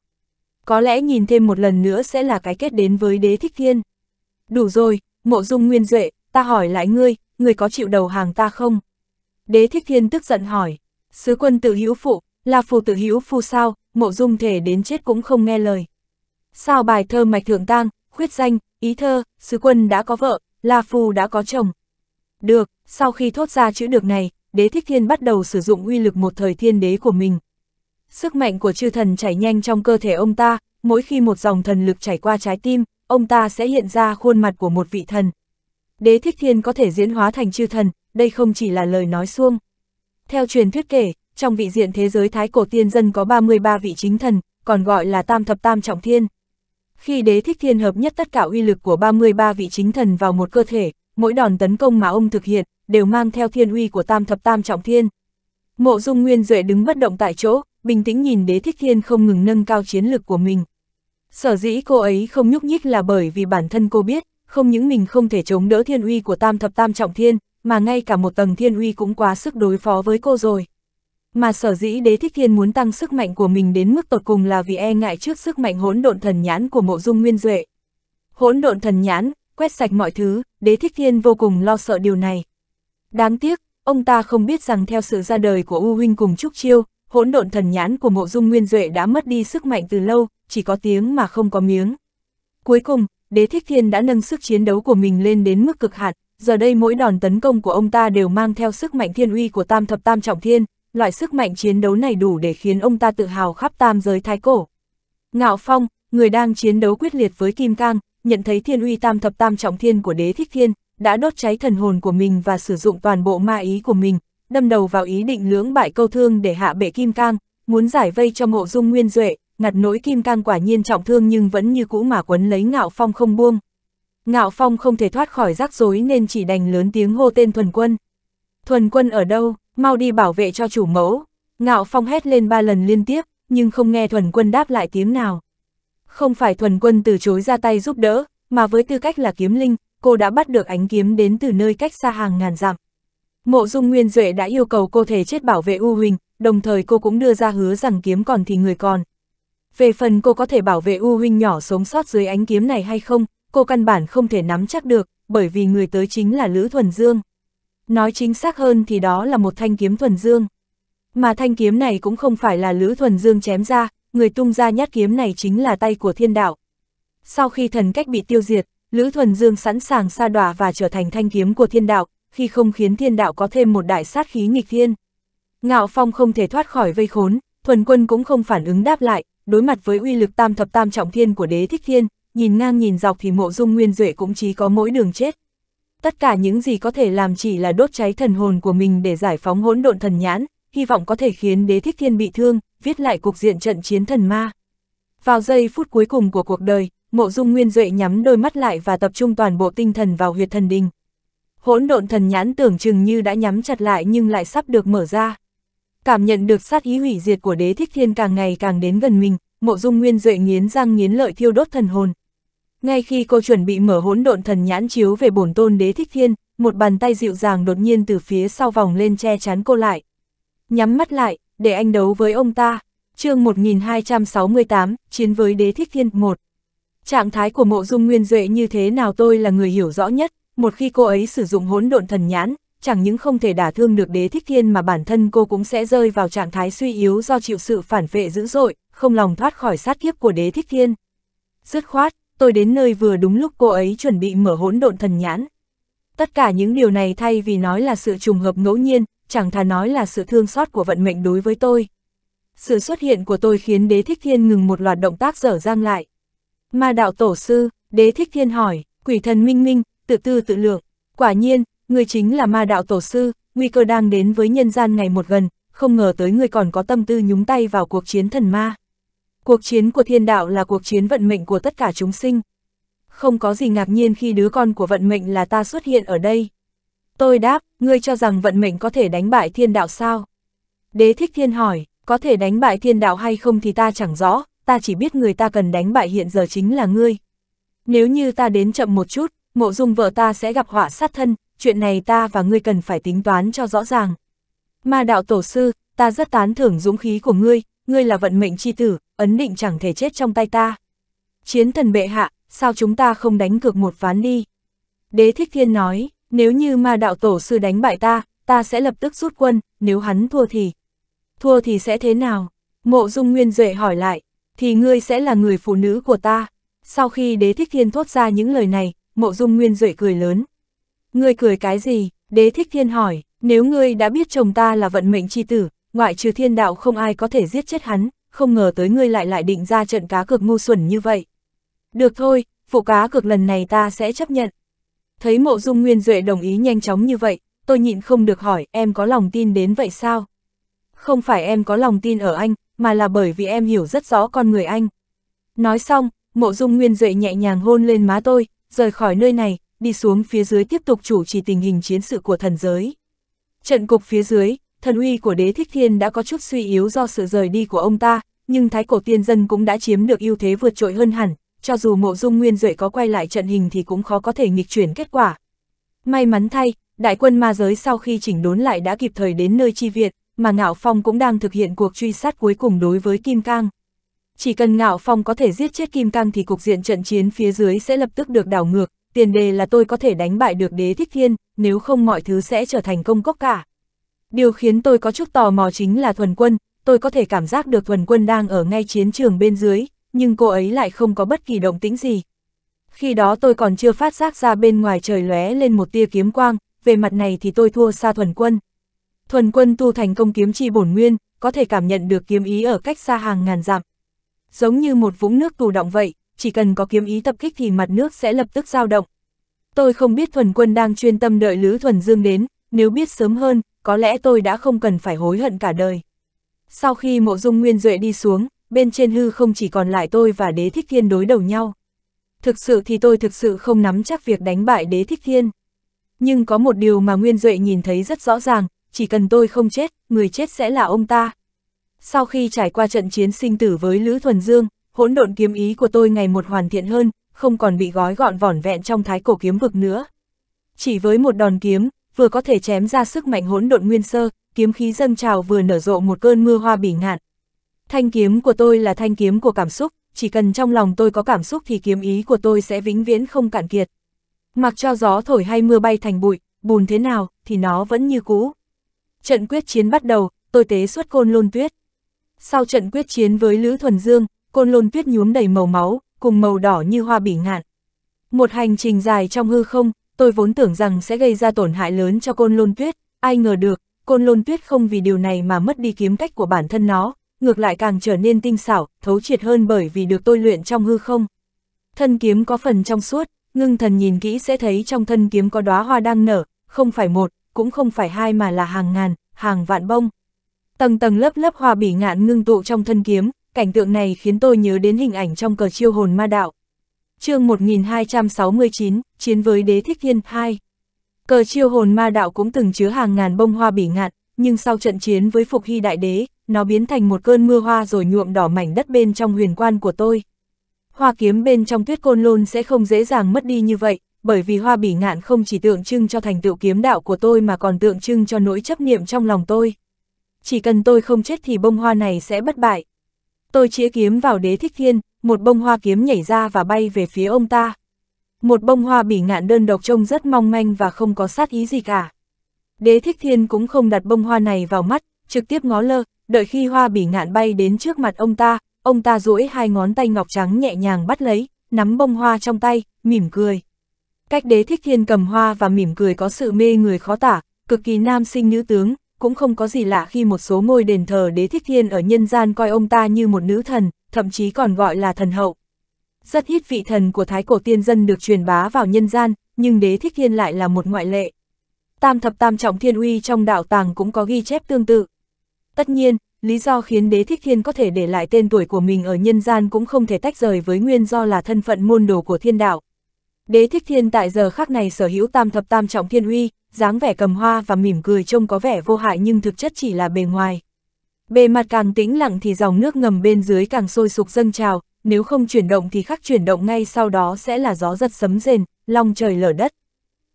Có lẽ nhìn thêm một lần nữa sẽ là cái kết đến với Đế Thích Thiên. Đủ rồi, Mộ Dung Nguyên Duệ, ta hỏi lại ngươi, ngươi có chịu đầu hàng ta không? Đế Thích Thiên tức giận hỏi, sứ quân tự hữu phụ, là phù tự hữu phu sao, Mộ Dung thể đến chết cũng không nghe lời. Sao bài thơ Mạch Thượng Tang, khuyết danh, ý thơ, sứ quân đã có vợ, là phù đã có chồng. Được, sau khi thốt ra chữ được này, Đế Thích Thiên bắt đầu sử dụng uy lực một thời thiên đế của mình. Sức mạnh của chư thần chảy nhanh trong cơ thể ông ta, mỗi khi một dòng thần lực chảy qua trái tim, ông ta sẽ hiện ra khuôn mặt của một vị thần. Đế Thích Thiên có thể diễn hóa thành chư thần, đây không chỉ là lời nói suông. Theo truyền thuyết kể, trong vị diện thế giới Thái Cổ Tiên Dân có 33 vị chính thần, còn gọi là Tam Thập Tam Trọng Thiên. Khi Đế Thích Thiên hợp nhất tất cả uy lực của 33 vị chính thần vào một cơ thể, mỗi đòn tấn công mà ông thực hiện đều mang theo thiên uy của Tam Thập Tam Trọng Thiên. Mộ Dung Nguyên Duệ đứng bất động tại chỗ, bình tĩnh nhìn Đế Thích Thiên không ngừng nâng cao chiến lực của mình. Sở dĩ cô ấy không nhúc nhích là bởi vì bản thân cô biết, không những mình không thể chống đỡ thiên uy của Tam Thập Tam Trọng Thiên, mà ngay cả một tầng thiên uy cũng quá sức đối phó với cô rồi. Mà sở dĩ Đế Thích Thiên muốn tăng sức mạnh của mình đến mức tột cùng là vì e ngại trước sức mạnh hỗn độn thần nhãn của Mộ Dung Nguyên Duệ. Hỗn độn thần nhãn, quét sạch mọi thứ, Đế Thích Thiên vô cùng lo sợ điều này. Đáng tiếc, ông ta không biết rằng theo sự ra đời của U Huỳnh cùng Trúc Chiêu, hỗn độn thần nhãn của Mộ Dung Nguyên Duệ đã mất đi sức mạnh từ lâu, chỉ có tiếng mà không có miếng. Cuối cùng, Đế Thích Thiên đã nâng sức chiến đấu của mình lên đến mức cực hạn, giờ đây mỗi đòn tấn công của ông ta đều mang theo sức mạnh thiên uy của Tam Thập Tam Trọng Thiên, loại sức mạnh chiến đấu này đủ để khiến ông ta tự hào khắp tam giới Thái Cổ. Ngạo Phong, người đang chiến đấu quyết liệt với Kim Cang, nhận thấy thiên uy Tam Thập Tam Trọng Thiên của Đế Thích Thiên, đã đốt cháy thần hồn của mình và sử dụng toàn bộ ma ý của mình, đâm đầu vào ý định lưỡng bại câu thương để hạ bệ Kim Cang, muốn giải vây cho Mộ Dung Nguyên Duệ. Ngặt nỗi Kim Cang quả nhiên trọng thương nhưng vẫn như cũ mà quấn lấy Ngạo Phong không buông. Ngạo Phong không thể thoát khỏi rắc rối nên chỉ đành lớn tiếng hô tên Thuần Quân. Thuần Quân ở đâu, mau đi bảo vệ cho chủ mẫu. Ngạo Phong hét lên 3 lần liên tiếp, nhưng không nghe Thuần Quân đáp lại tiếng nào. Không phải Thuần Quân từ chối ra tay giúp đỡ, mà với tư cách là kiếm linh, cô đã bắt được ánh kiếm đến từ nơi cách xa hàng ngàn dặm. Mộ Dung Nguyên Duệ đã yêu cầu cô thể chết bảo vệ U Huỳnh, đồng thời cô cũng đưa ra hứa rằng kiếm còn thì người còn. Về phần cô có thể bảo vệ U Huỳnh nhỏ sống sót dưới ánh kiếm này hay không, cô căn bản không thể nắm chắc được, bởi vì người tới chính là Lữ Thuần Dương. Nói chính xác hơn thì đó là một thanh kiếm Thuần Dương. Mà thanh kiếm này cũng không phải là Lữ Thuần Dương chém ra, người tung ra nhát kiếm này chính là tay của Thiên Đạo. Sau khi thần cách bị tiêu diệt, Lữ Thuần Dương sẵn sàng sa đọa và trở thành thanh kiếm của Thiên Đạo, khi không khiến Thiên Đạo có thêm một đại sát khí nghịch thiên. Ngạo Phong không thể thoát khỏi vây khốn, Thuần Quân cũng không phản ứng đáp lại, đối mặt với uy lực tam thập tam trọng thiên của Đế Thích Thiên, nhìn ngang nhìn dọc thì Mộ Dung Nguyên Duệ cũng chỉ có mỗi đường chết. Tất cả những gì có thể làm chỉ là đốt cháy thần hồn của mình để giải phóng hỗn độn thần nhãn, hy vọng có thể khiến Đế Thích Thiên bị thương, viết lại cục diện trận chiến thần ma. Vào giây phút cuối cùng của cuộc đời, Mộ Dung Nguyên Duệ nhắm đôi mắt lại và tập trung toàn bộ tinh thần vào huyệt thần đình. Hỗn độn thần nhãn tưởng chừng như đã nhắm chặt lại nhưng lại sắp được mở ra. Cảm nhận được sát ý hủy diệt của Đế Thích Thiên càng ngày càng đến gần mình, Mộ Dung Nguyên Duệ nghiến răng nghiến lợi thiêu đốt thần hồn. Ngay khi cô chuẩn bị mở hỗn độn thần nhãn chiếu về bổn tôn Đế Thích Thiên, một bàn tay dịu dàng đột nhiên từ phía sau vòng lên che chắn cô lại. Nhắm mắt lại, để anh đấu với ông ta. Chương 1268, Chiến với Đế Thích Thiên 1. Trạng thái của Mộ Dung Nguyên Duệ như thế nào tôi là người hiểu rõ nhất, một khi cô ấy sử dụng hỗn độn thần nhãn, chẳng những không thể đả thương được Đế Thích Thiên mà bản thân cô cũng sẽ rơi vào trạng thái suy yếu do chịu sự phản vệ dữ dội, không lòng thoát khỏi sát kiếp của Đế Thích Thiên. Dứt khoát, tôi đến nơi vừa đúng lúc cô ấy chuẩn bị mở hỗn độn thần nhãn. Tất cả những điều này thay vì nói là sự trùng hợp ngẫu nhiên, chẳng thà nói là sự thương xót của vận mệnh đối với tôi. Sự xuất hiện của tôi khiến Đế Thích Thiên ngừng một loạt động tác dở dang lại. Ma đạo tổ sư, Đế Thích Thiên hỏi, quỷ thần minh minh, tự tư tự lượng. Quả nhiên, ngươi chính là ma đạo tổ sư, nguy cơ đang đến với nhân gian ngày một gần, không ngờ tới ngươi còn có tâm tư nhúng tay vào cuộc chiến thần ma. Cuộc chiến của thiên đạo là cuộc chiến vận mệnh của tất cả chúng sinh. Không có gì ngạc nhiên khi đứa con của vận mệnh là ta xuất hiện ở đây. Tôi đáp, ngươi cho rằng vận mệnh có thể đánh bại thiên đạo sao? Đế Thích Thiên hỏi, có thể đánh bại thiên đạo hay không thì ta chẳng rõ, ta chỉ biết người ta cần đánh bại hiện giờ chính là ngươi. Nếu như ta đến chậm một chút, Mộ Dung vợ ta sẽ gặp họa sát thân, chuyện này ta và ngươi cần phải tính toán cho rõ ràng. Ma đạo tổ sư, ta rất tán thưởng dũng khí của ngươi, ngươi là vận mệnh chi tử, ấn định chẳng thể chết trong tay ta. Chiến thần bệ hạ, sao chúng ta không đánh cược một ván đi? Đế Thích Thiên nói, nếu như ma đạo tổ sư đánh bại ta, ta sẽ lập tức rút quân, nếu hắn thua thì... Thua thì sẽ thế nào? Mộ Dung Nguyên Duệ hỏi lại, thì ngươi sẽ là người phụ nữ của ta. Sau khi Đế Thích Thiên thốt ra những lời này, Mộ Dung Nguyên Duệ cười lớn. Ngươi cười cái gì? Đế Thích Thiên hỏi, nếu ngươi đã biết chồng ta là vận mệnh chi tử, ngoại trừ thiên đạo không ai có thể giết chết hắn, không ngờ tới ngươi lại định ra trận cá cược ngu xuẩn như vậy. Được thôi, vụ cá cược lần này ta sẽ chấp nhận. Thấy Mộ Dung Nguyên Duệ đồng ý nhanh chóng như vậy, tôi nhịn không được hỏi, em có lòng tin đến vậy sao? Không phải em có lòng tin ở anh, mà là bởi vì em hiểu rất rõ con người anh. Nói xong, Mộ Dung Nguyên Duệ nhẹ nhàng hôn lên má tôi, rời khỏi nơi này, đi xuống phía dưới tiếp tục chủ trì tình hình chiến sự của thần giới. Trận cục phía dưới, thần uy của Đế Thích Thiên đã có chút suy yếu do sự rời đi của ông ta, nhưng Thái Cổ Tiên Dân cũng đã chiếm được ưu thế vượt trội hơn hẳn, cho dù Mộ Dung Nguyên Duệ có quay lại trận hình thì cũng khó có thể nghịch chuyển kết quả. May mắn thay, đại quân ma giới sau khi chỉnh đốn lại đã kịp thời đến nơi chi viện, mà Ngạo Phong cũng đang thực hiện cuộc truy sát cuối cùng đối với Kim Cang. Chỉ cần Ngạo Phong có thể giết chết Kim Cang thì cục diện trận chiến phía dưới sẽ lập tức được đảo ngược, tiền đề là tôi có thể đánh bại được Đế Thích Thiên, nếu không mọi thứ sẽ trở thành công cốc cả. Điều khiến tôi có chút tò mò chính là Thuần Quân, tôi có thể cảm giác được Thuần Quân đang ở ngay chiến trường bên dưới, nhưng cô ấy lại không có bất kỳ động tĩnh gì. Khi đó tôi còn chưa phát giác ra bên ngoài trời lóe lên một tia kiếm quang, về mặt này thì tôi thua xa Thuần Quân. Thuần Quân tu thành công kiếm chi bổn nguyên, có thể cảm nhận được kiếm ý ở cách xa hàng ngàn dặm. Giống như một vũng nước tù động vậy, chỉ cần có kiếm ý tập kích thì mặt nước sẽ lập tức dao động. Tôi không biết Thuần Quân đang chuyên tâm đợi Lữ Thuần Dương đến, nếu biết sớm hơn, có lẽ tôi đã không cần phải hối hận cả đời. Sau khi Mộ Dung Nguyên Duệ đi xuống, bên trên hư không chỉ còn lại tôi và Đế Thích Thiên đối đầu nhau. Thực sự thì tôi không nắm chắc việc đánh bại Đế Thích Thiên. Nhưng có một điều mà Nguyên Duệ nhìn thấy rất rõ ràng, chỉ cần tôi không chết, người chết sẽ là ông ta. Sau khi trải qua trận chiến sinh tử với Lữ Thuần Dương, hỗn độn kiếm ý của tôi ngày một hoàn thiện hơn, không còn bị gói gọn vỏn vẹn trong thái cổ kiếm vực nữa. Chỉ với một đòn kiếm, vừa có thể chém ra sức mạnh hỗn độn nguyên sơ, kiếm khí dâng trào vừa nở rộ một cơn mưa hoa bỉ ngạn. Thanh kiếm của tôi là thanh kiếm của cảm xúc, chỉ cần trong lòng tôi có cảm xúc thì kiếm ý của tôi sẽ vĩnh viễn không cạn kiệt. Mặc cho gió thổi hay mưa bay thành bụi, bùn thế nào, thì nó vẫn như cũ. Trận quyết chiến bắt đầu, tôi tế xuất Côn Lôn Tuyết. Sau trận quyết chiến với Lữ Thuần Dương, Côn Lôn Tuyết nhuốm đầy màu máu, cùng màu đỏ như hoa bỉ ngạn. Một hành trình dài trong hư không, tôi vốn tưởng rằng sẽ gây ra tổn hại lớn cho Côn Lôn Tuyết, ai ngờ được, Côn Lôn Tuyết không vì điều này mà mất đi kiếm cách của bản thân nó, ngược lại càng trở nên tinh xảo, thấu triệt hơn bởi vì được tôi luyện trong hư không. Thân kiếm có phần trong suốt, ngưng thần nhìn kỹ sẽ thấy trong thân kiếm có đóa hoa đang nở, không phải một, cũng không phải hai mà là hàng ngàn, hàng vạn bông. Tầng tầng lớp lớp hoa bỉ ngạn ngưng tụ trong thân kiếm, cảnh tượng này khiến tôi nhớ đến hình ảnh trong Cờ Chiêu Hồn Ma Đạo. Chương 1269, Chiến với Đế Thích Thiên 2. Cờ Chiêu Hồn Ma Đạo cũng từng chứa hàng ngàn bông hoa bỉ ngạn, nhưng sau trận chiến với Phục Hy Đại Đế, nó biến thành một cơn mưa hoa rồi nhuộm đỏ mảnh đất bên trong huyền quan của tôi. Hoa kiếm bên trong tuyết Côn Lôn sẽ không dễ dàng mất đi như vậy, bởi vì hoa bỉ ngạn không chỉ tượng trưng cho thành tựu kiếm đạo của tôi mà còn tượng trưng cho nỗi chấp niệm trong lòng tôi. Chỉ cần tôi không chết thì bông hoa này sẽ bất bại. Tôi chĩa kiếm vào Đế Thích Thiên, một bông hoa kiếm nhảy ra và bay về phía ông ta. Một bông hoa bỉ ngạn đơn độc trông rất mong manh và không có sát ý gì cả. Đế Thích Thiên cũng không đặt bông hoa này vào mắt, trực tiếp ngó lơ, đợi khi hoa bỉ ngạn bay đến trước mặt ông ta duỗi hai ngón tay ngọc trắng nhẹ nhàng bắt lấy, nắm bông hoa trong tay, mỉm cười. Cách Đế Thích Thiên cầm hoa và mỉm cười có sự mê người khó tả, cực kỳ nam sinh nữ tướng, cũng không có gì lạ khi một số ngôi đền thờ Đế Thích Thiên ở nhân gian coi ông ta như một nữ thần, thậm chí còn gọi là thần hậu. Rất ít vị thần của Thái Cổ Tiên Dân được truyền bá vào nhân gian, nhưng Đế Thích Thiên lại là một ngoại lệ. Tam Thập Tam Trọng Thiên uy trong đạo tàng cũng có ghi chép tương tự. Tất nhiên, lý do khiến Đế Thích Thiên có thể để lại tên tuổi của mình ở nhân gian cũng không thể tách rời với nguyên do là thân phận môn đồ của Thiên Đạo. Đế Thích Thiên tại giờ khắc này sở hữu Tam Thập Tam Trọng Thiên uy, dáng vẻ cầm hoa và mỉm cười trông có vẻ vô hại nhưng thực chất chỉ là bề ngoài. Bề mặt càng tĩnh lặng thì dòng nước ngầm bên dưới càng sôi sục dâng trào, nếu không chuyển động thì khắc chuyển động ngay sau đó sẽ là gió giật sấm rền, long trời lở đất.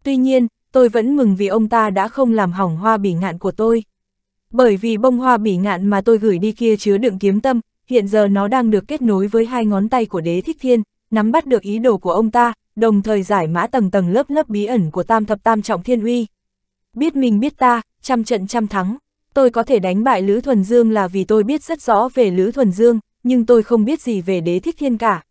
Tuy nhiên, tôi vẫn mừng vì ông ta đã không làm hỏng hoa bỉ ngạn của tôi. Bởi vì bông hoa bỉ ngạn mà tôi gửi đi kia chứa đựng kiếm tâm, hiện giờ nó đang được kết nối với hai ngón tay của Đế Thích Thiên, nắm bắt được ý đồ của ông ta, đồng thời giải mã tầng tầng lớp lớp bí ẩn của Tam Thập Tam Trọng Thiên uy. Biết mình biết ta, trăm trận trăm thắng. Tôi có thể đánh bại Lữ Thuần Dương là vì tôi biết rất rõ về Lữ Thuần Dương, nhưng tôi không biết gì về Đế Thích Thiên cả.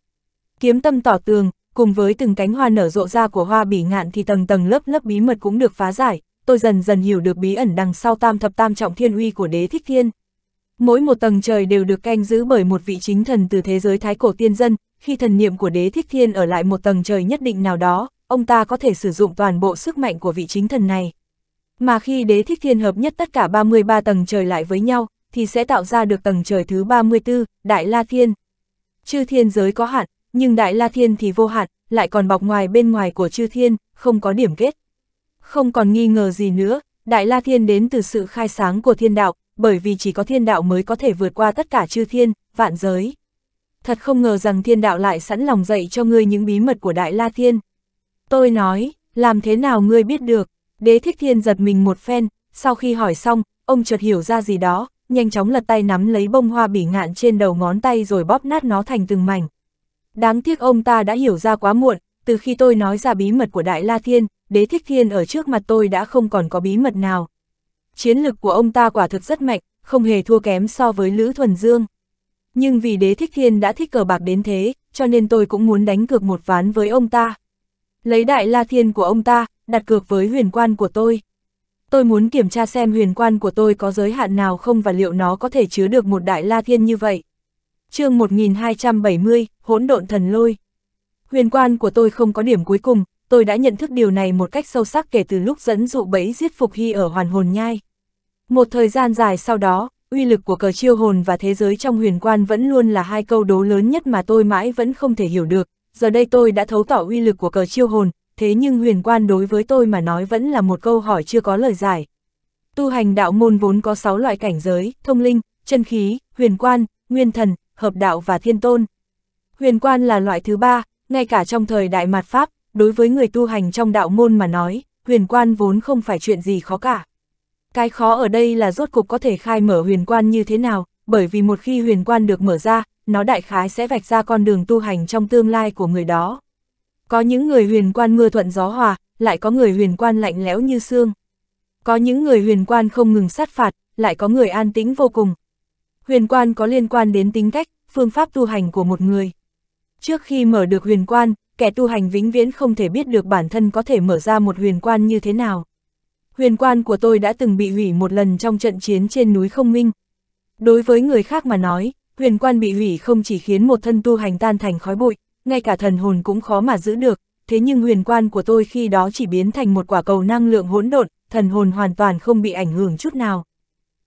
Kiếm tâm tỏ tường, cùng với từng cánh hoa nở rộ ra của hoa bỉ ngạn thì tầng tầng lớp lớp bí mật cũng được phá giải, tôi dần dần hiểu được bí ẩn đằng sau Tam Thập Tam Trọng Thiên uy của Đế Thích Thiên. Mỗi một tầng trời đều được canh giữ bởi một vị chính thần từ thế giới Thái Cổ Tiên Dân, khi thần niệm của Đế Thích Thiên ở lại một tầng trời nhất định nào đó, ông ta có thể sử dụng toàn bộ sức mạnh của vị chính thần này. Mà khi Đế Thích Thiên hợp nhất tất cả 33 tầng trời lại với nhau, thì sẽ tạo ra được tầng trời thứ 34, Đại La Thiên. Chư thiên giới có hạn, nhưng Đại La Thiên thì vô hạn, lại còn bọc ngoài bên ngoài của chư thiên, không có điểm kết. Không còn nghi ngờ gì nữa, Đại La Thiên đến từ sự khai sáng của Thiên Đạo, bởi vì chỉ có Thiên Đạo mới có thể vượt qua tất cả chư thiên, vạn giới. Thật không ngờ rằng Thiên Đạo lại sẵn lòng dạy cho ngươi những bí mật của Đại La Thiên. Tôi nói, làm thế nào ngươi biết được? Đế Thích Thiên giật mình một phen, sau khi hỏi xong, ông chợt hiểu ra gì đó, nhanh chóng lật tay nắm lấy bông hoa bỉ ngạn trên đầu ngón tay rồi bóp nát nó thành từng mảnh. Đáng tiếc ông ta đã hiểu ra quá muộn, từ khi tôi nói ra bí mật của Đại La Thiên, Đế Thích Thiên ở trước mặt tôi đã không còn có bí mật nào. Chiến lực của ông ta quả thực rất mạnh, không hề thua kém so với Lữ Thuần Dương. Nhưng vì Đế Thích Thiên đã thích cờ bạc đến thế, cho nên tôi cũng muốn đánh cược một ván với ông ta. Lấy Đại La Thiên của ông ta, đặt cược với huyền quan của tôi. Tôi muốn kiểm tra xem huyền quan của tôi có giới hạn nào không và liệu nó có thể chứa được một Đại La Thiên như vậy. Chương 1270, Hỗn Độn Thần Lôi. Huyền quan của tôi không có điểm cuối cùng, tôi đã nhận thức điều này một cách sâu sắc kể từ lúc dẫn dụ bẫy giết Phục Hy ở Hoàn Hồn Nhai. Một thời gian dài sau đó, uy lực của Cờ Chiêu Hồn và thế giới trong huyền quan vẫn luôn là hai câu đố lớn nhất mà tôi mãi vẫn không thể hiểu được. Giờ đây tôi đã thấu tỏ uy lực của Cờ Chiêu Hồn, thế nhưng huyền quan đối với tôi mà nói vẫn là một câu hỏi chưa có lời giải. Tu hành đạo môn vốn có 6 loại cảnh giới, thông linh, chân khí, huyền quan, nguyên thần, hợp đạo và thiên tôn. Huyền quan là loại thứ 3, ngay cả trong thời đại mạt Pháp, đối với người tu hành trong đạo môn mà nói, huyền quan vốn không phải chuyện gì khó cả. Cái khó ở đây là rốt cục có thể khai mở huyền quan như thế nào, bởi vì một khi huyền quan được mở ra, nó đại khái sẽ vạch ra con đường tu hành trong tương lai của người đó. Có những người huyền quan mưa thuận gió hòa, lại có người huyền quan lạnh lẽo như xương. Có những người huyền quan không ngừng sát phạt, lại có người an tĩnh vô cùng. Huyền quan có liên quan đến tính cách, phương pháp tu hành của một người. Trước khi mở được huyền quan, kẻ tu hành vĩnh viễn không thể biết được bản thân có thể mở ra một huyền quan như thế nào. Huyền quan của tôi đã từng bị hủy một lần trong trận chiến trên núi Không Minh. Đối với người khác mà nói, huyền quan bị hủy không chỉ khiến một thân tu hành tan thành khói bụi, ngay cả thần hồn cũng khó mà giữ được. Thế nhưng huyền quan của tôi khi đó chỉ biến thành một quả cầu năng lượng hỗn độn, thần hồn hoàn toàn không bị ảnh hưởng chút nào.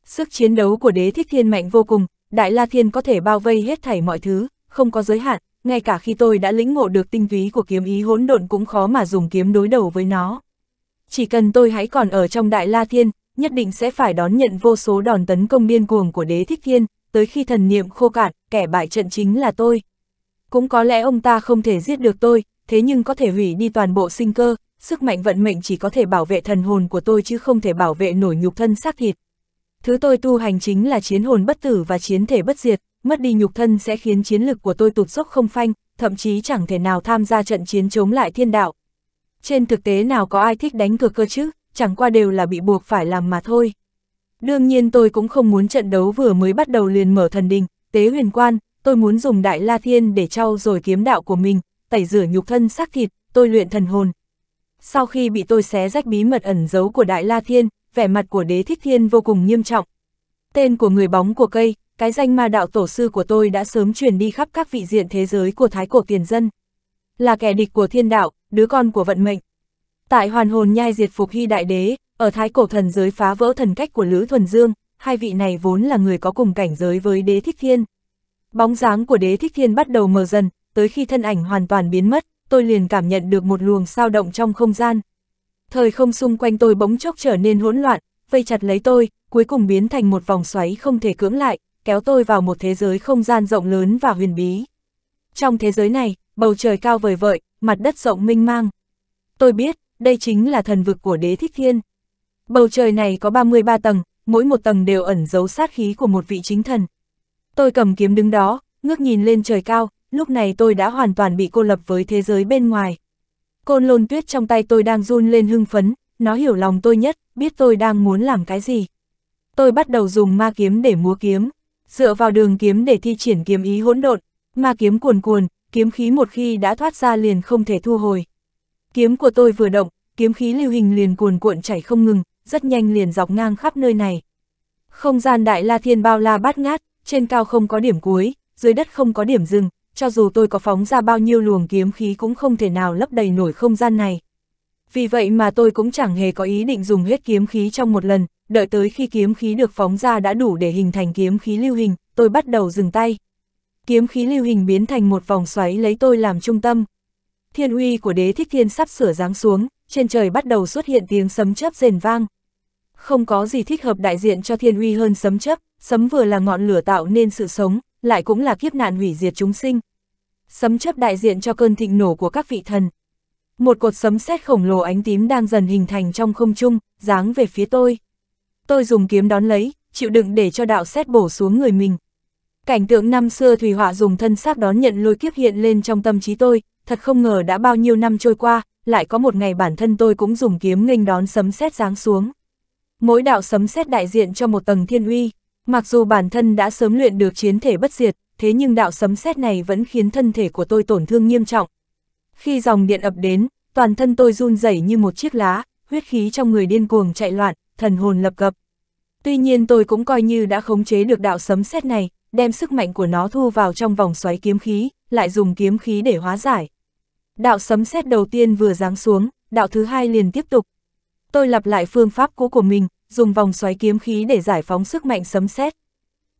Sức chiến đấu của Đế Thích Thiên mạnh vô cùng, Đại La Thiên có thể bao vây hết thảy mọi thứ, không có giới hạn, ngay cả khi tôi đã lĩnh ngộ được tinh túy của kiếm ý hỗn độn cũng khó mà dùng kiếm đối đầu với nó. Chỉ cần tôi hãy còn ở trong Đại La Thiên, nhất định sẽ phải đón nhận vô số đòn tấn công điên cuồng của Đế Thích Thiên, tới khi thần niệm khô cạn, kẻ bại trận chính là tôi. Cũng có lẽ ông ta không thể giết được tôi, thế nhưng có thể hủy đi toàn bộ sinh cơ, sức mạnh vận mệnh chỉ có thể bảo vệ thần hồn của tôi chứ không thể bảo vệ nổi nhục thân xác thịt. Thứ tôi tu hành chính là chiến hồn bất tử và chiến thể bất diệt, mất đi nhục thân sẽ khiến chiến lực của tôi tụt dốc không phanh, thậm chí chẳng thể nào tham gia trận chiến chống lại thiên đạo. Trên thực tế nào có ai thích đánh cược cơ chứ, chẳng qua đều là bị buộc phải làm mà thôi. Đương nhiên tôi cũng không muốn trận đấu vừa mới bắt đầu liền mở thần đình, tế huyền quan, tôi muốn dùng Đại La Thiên để trau dồi kiếm đạo của mình, tẩy rửa nhục thân xác thịt, tôi luyện thần hồn. Sau khi bị tôi xé rách bí mật ẩn giấu của Đại La Thiên, vẻ mặt của Đế Thích Thiên vô cùng nghiêm trọng. Tên của người bóng của cây, cái danh ma đạo tổ sư của tôi đã sớm truyền đi khắp các vị diện thế giới của Thái Cổ Tiền Dân. Là kẻ địch của thiên đạo, đứa con của vận mệnh. Tại Hoàn Hồn Nhai diệt phục Hy Đại Đế, ở Thái Cổ Thần giới phá vỡ thần cách của Lữ Thuần Dương, hai vị này vốn là người có cùng cảnh giới với Đế Thích Thiên. Bóng dáng của Đế Thích Thiên bắt đầu mờ dần, tới khi thân ảnh hoàn toàn biến mất, tôi liền cảm nhận được một luồng sao động trong không gian. Thời không xung quanh tôi bỗng chốc trở nên hỗn loạn, vây chặt lấy tôi, cuối cùng biến thành một vòng xoáy không thể cưỡng lại, kéo tôi vào một thế giới không gian rộng lớn và huyền bí. Trong thế giới này, bầu trời cao vời vợi, mặt đất rộng mênh mang. Tôi biết, đây chính là thần vực của Đế Thích Thiên. Bầu trời này có 33 tầng, mỗi một tầng đều ẩn giấu sát khí của một vị chính thần. Tôi cầm kiếm đứng đó, ngước nhìn lên trời cao, lúc này tôi đã hoàn toàn bị cô lập với thế giới bên ngoài. Côn Lôn Tuyết trong tay tôi đang run lên hưng phấn, nó hiểu lòng tôi nhất, biết tôi đang muốn làm cái gì. Tôi bắt đầu dùng ma kiếm để múa kiếm, dựa vào đường kiếm để thi triển kiếm ý hỗn độn, ma kiếm cuồn cuồn, kiếm khí một khi đã thoát ra liền không thể thu hồi. Kiếm của tôi vừa động, kiếm khí lưu hình liền cuồn cuộn chảy không ngừng, rất nhanh liền dọc ngang khắp nơi này. Không gian Đại La Thiên bao la bát ngát, trên cao không có điểm cuối, dưới đất không có điểm dừng. Cho dù tôi có phóng ra bao nhiêu luồng kiếm khí cũng không thể nào lấp đầy nổi không gian này. Vì vậy mà tôi cũng chẳng hề có ý định dùng hết kiếm khí trong một lần, đợi tới khi kiếm khí được phóng ra đã đủ để hình thành kiếm khí lưu hình, tôi bắt đầu dừng tay. Kiếm khí lưu hình biến thành một vòng xoáy lấy tôi làm trung tâm. Thiên uy của Đế Thích Thiên sắp sửa giáng xuống, trên trời bắt đầu xuất hiện tiếng sấm chớp rền vang. Không có gì thích hợp đại diện cho thiên uy hơn sấm chớp, sấm vừa là ngọn lửa tạo nên sự sống, lại cũng là kiếp nạn hủy diệt chúng sinh. Sấm chớp đại diện cho cơn thịnh nổ của các vị thần. Một cột sấm sét khổng lồ ánh tím đang dần hình thành trong không trung, giáng về phía tôi. Tôi dùng kiếm đón lấy, chịu đựng để cho đạo sét bổ xuống người mình. Cảnh tượng năm xưa Thùy Hỏa dùng thân xác đón nhận lôi kiếp hiện lên trong tâm trí tôi, thật không ngờ đã bao nhiêu năm trôi qua, lại có một ngày bản thân tôi cũng dùng kiếm nghênh đón sấm sét giáng xuống. Mỗi đạo sấm sét đại diện cho một tầng thiên uy. Mặc dù bản thân đã sớm luyện được chiến thể bất diệt, thế nhưng đạo sấm sét này vẫn khiến thân thể của tôi tổn thương nghiêm trọng. Khi dòng điện ập đến, toàn thân tôi run rẩy như một chiếc lá, huyết khí trong người điên cuồng chạy loạn, thần hồn lập cập. Tuy nhiên tôi cũng coi như đã khống chế được đạo sấm sét này, đem sức mạnh của nó thu vào trong vòng xoáy kiếm khí, lại dùng kiếm khí để hóa giải. Đạo sấm sét đầu tiên vừa giáng xuống, đạo thứ hai liền tiếp tục. Tôi lặp lại phương pháp cũ của mình, dùng vòng xoáy kiếm khí để giải phóng sức mạnh sấm sét.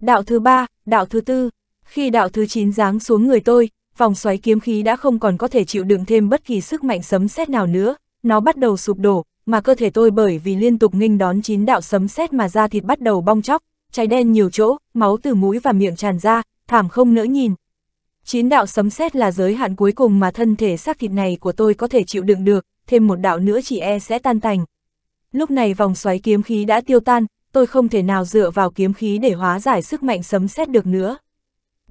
Đạo thứ ba, đạo thứ tư, khi đạo thứ 9 giáng xuống người tôi, vòng xoáy kiếm khí đã không còn có thể chịu đựng thêm bất kỳ sức mạnh sấm sét nào nữa, nó bắt đầu sụp đổ, mà cơ thể tôi bởi vì liên tục nghênh đón 9 đạo sấm sét mà da thịt bắt đầu bong tróc, cháy đen nhiều chỗ, máu từ mũi và miệng tràn ra, thảm không nỡ nhìn. 9 đạo sấm sét là giới hạn cuối cùng mà thân thể xác thịt này của tôi có thể chịu đựng được, thêm một đạo nữa chỉ e sẽ tan tành. Lúc này vòng xoáy kiếm khí đã tiêu tan, tôi không thể nào dựa vào kiếm khí để hóa giải sức mạnh sấm sét được nữa.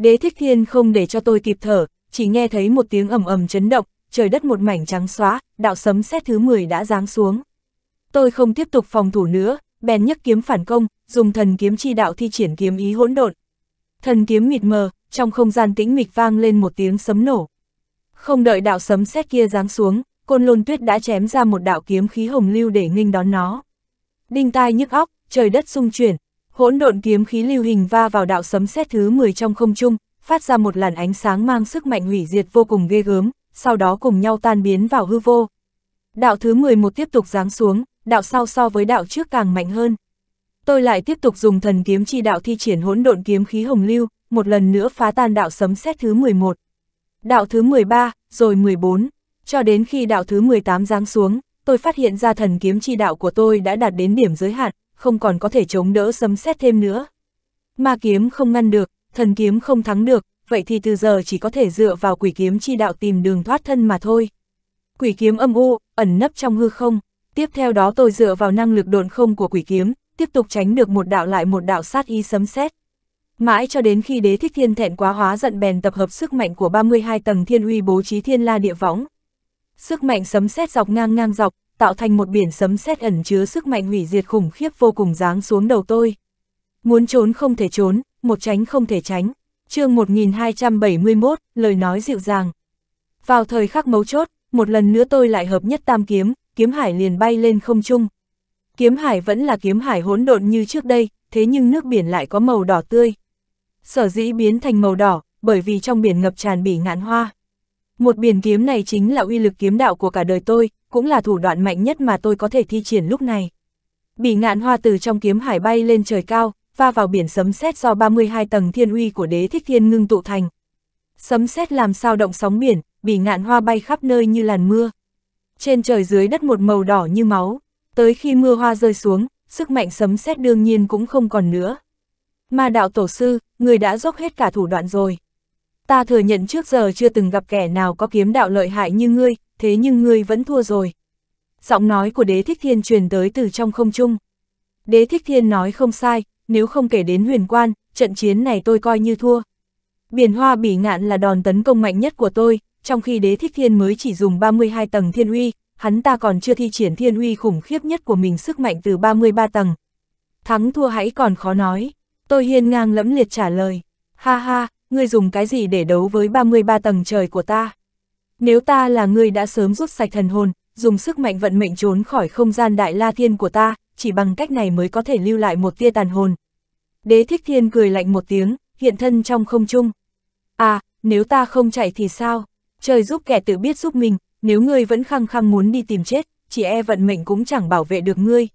Đế Thích Thiên không để cho tôi kịp thở, chỉ nghe thấy một tiếng ầm ầm chấn động, trời đất một mảnh trắng xóa, đạo sấm sét thứ 10 đã giáng xuống. Tôi không tiếp tục phòng thủ nữa, bèn nhấc kiếm phản công, dùng thần kiếm chi đạo thi triển kiếm ý hỗn độn. Thần kiếm mịt mờ, trong không gian tĩnh mịch vang lên một tiếng sấm nổ. Không đợi đạo sấm sét kia giáng xuống, Côn Lôn Tuyết đã chém ra một đạo kiếm khí hồng lưu để nghênh đón nó. Đinh tai nhức óc, trời đất xung chuyển, hỗn độn kiếm khí lưu hình va vào đạo sấm sét thứ 10 trong không trung, phát ra một làn ánh sáng mang sức mạnh hủy diệt vô cùng ghê gớm, sau đó cùng nhau tan biến vào hư vô. Đạo thứ 11 tiếp tục giáng xuống, đạo sau so với đạo trước càng mạnh hơn. Tôi lại tiếp tục dùng thần kiếm chi đạo thi triển hỗn độn kiếm khí hồng lưu, một lần nữa phá tan đạo sấm sét thứ 11. Đạo thứ 13, rồi 14, cho đến khi đạo thứ 18 giáng xuống, tôi phát hiện ra thần kiếm chi đạo của tôi đã đạt đến điểm giới hạn, không còn có thể chống đỡ sấm sét thêm nữa. Ma kiếm không ngăn được, thần kiếm không thắng được, vậy thì từ giờ chỉ có thể dựa vào quỷ kiếm chi đạo tìm đường thoát thân mà thôi. Quỷ kiếm âm u, ẩn nấp trong hư không, tiếp theo đó tôi dựa vào năng lực độn không của quỷ kiếm, tiếp tục tránh được một đạo lại một đạo sát ý sấm sét. Mãi cho đến khi Đế Thích Thiên thẹn quá hóa giận bèn tập hợp sức mạnh của 32 tầng thiên uy bố trí thiên la địa võng. Sức mạnh sấm sét dọc ngang dọc, tạo thành một biển sấm sét ẩn chứa sức mạnh hủy diệt khủng khiếp vô cùng giáng xuống đầu tôi. Muốn trốn không thể trốn, một tránh không thể tránh. Chương 1271, lời nói dịu dàng. Vào thời khắc mấu chốt, một lần nữa tôi lại hợp nhất tam kiếm, kiếm hải liền bay lên không trung. Kiếm hải vẫn là kiếm hải hỗn độn như trước đây, thế nhưng nước biển lại có màu đỏ tươi. Sở dĩ biến thành màu đỏ, bởi vì trong biển ngập tràn bỉ ngạn hoa. Một biển kiếm này chính là uy lực kiếm đạo của cả đời tôi, cũng là thủ đoạn mạnh nhất mà tôi có thể thi triển lúc này. Bỉ ngạn hoa từ trong kiếm hải bay lên trời cao, va vào biển sấm sét do 32 tầng thiên uy của Đế Thích Thiên ngưng tụ thành. Sấm sét làm sao động sóng biển, bỉ ngạn hoa bay khắp nơi như làn mưa. Trên trời dưới đất một màu đỏ như máu, tới khi mưa hoa rơi xuống, sức mạnh sấm sét đương nhiên cũng không còn nữa. Ma đạo tổ sư, người đã dốc hết cả thủ đoạn rồi. Ta thừa nhận trước giờ chưa từng gặp kẻ nào có kiếm đạo lợi hại như ngươi, thế nhưng ngươi vẫn thua rồi. Giọng nói của Đế Thích Thiên truyền tới từ trong không trung. Đế Thích Thiên nói không sai, nếu không kể đến huyền quan, trận chiến này tôi coi như thua. Biển hoa bỉ ngạn là đòn tấn công mạnh nhất của tôi, trong khi Đế Thích Thiên mới chỉ dùng 32 tầng thiên uy, hắn ta còn chưa thi triển thiên uy khủng khiếp nhất của mình sức mạnh từ 33 tầng. Thắng thua hãy còn khó nói. Tôi hiên ngang lẫm liệt trả lời, ha ha, ngươi dùng cái gì để đấu với 33 tầng trời của ta? Nếu ta là ngươi đã sớm rút sạch thần hồn, dùng sức mạnh vận mệnh trốn khỏi không gian Đại La Thiên của ta, chỉ bằng cách này mới có thể lưu lại một tia tàn hồn. Đế Thích Thiên cười lạnh một tiếng, hiện thân trong không trung. À, nếu ta không chạy thì sao? Trời giúp kẻ tự biết giúp mình, nếu ngươi vẫn khăng khăng muốn đi tìm chết, chỉ e vận mệnh cũng chẳng bảo vệ được ngươi.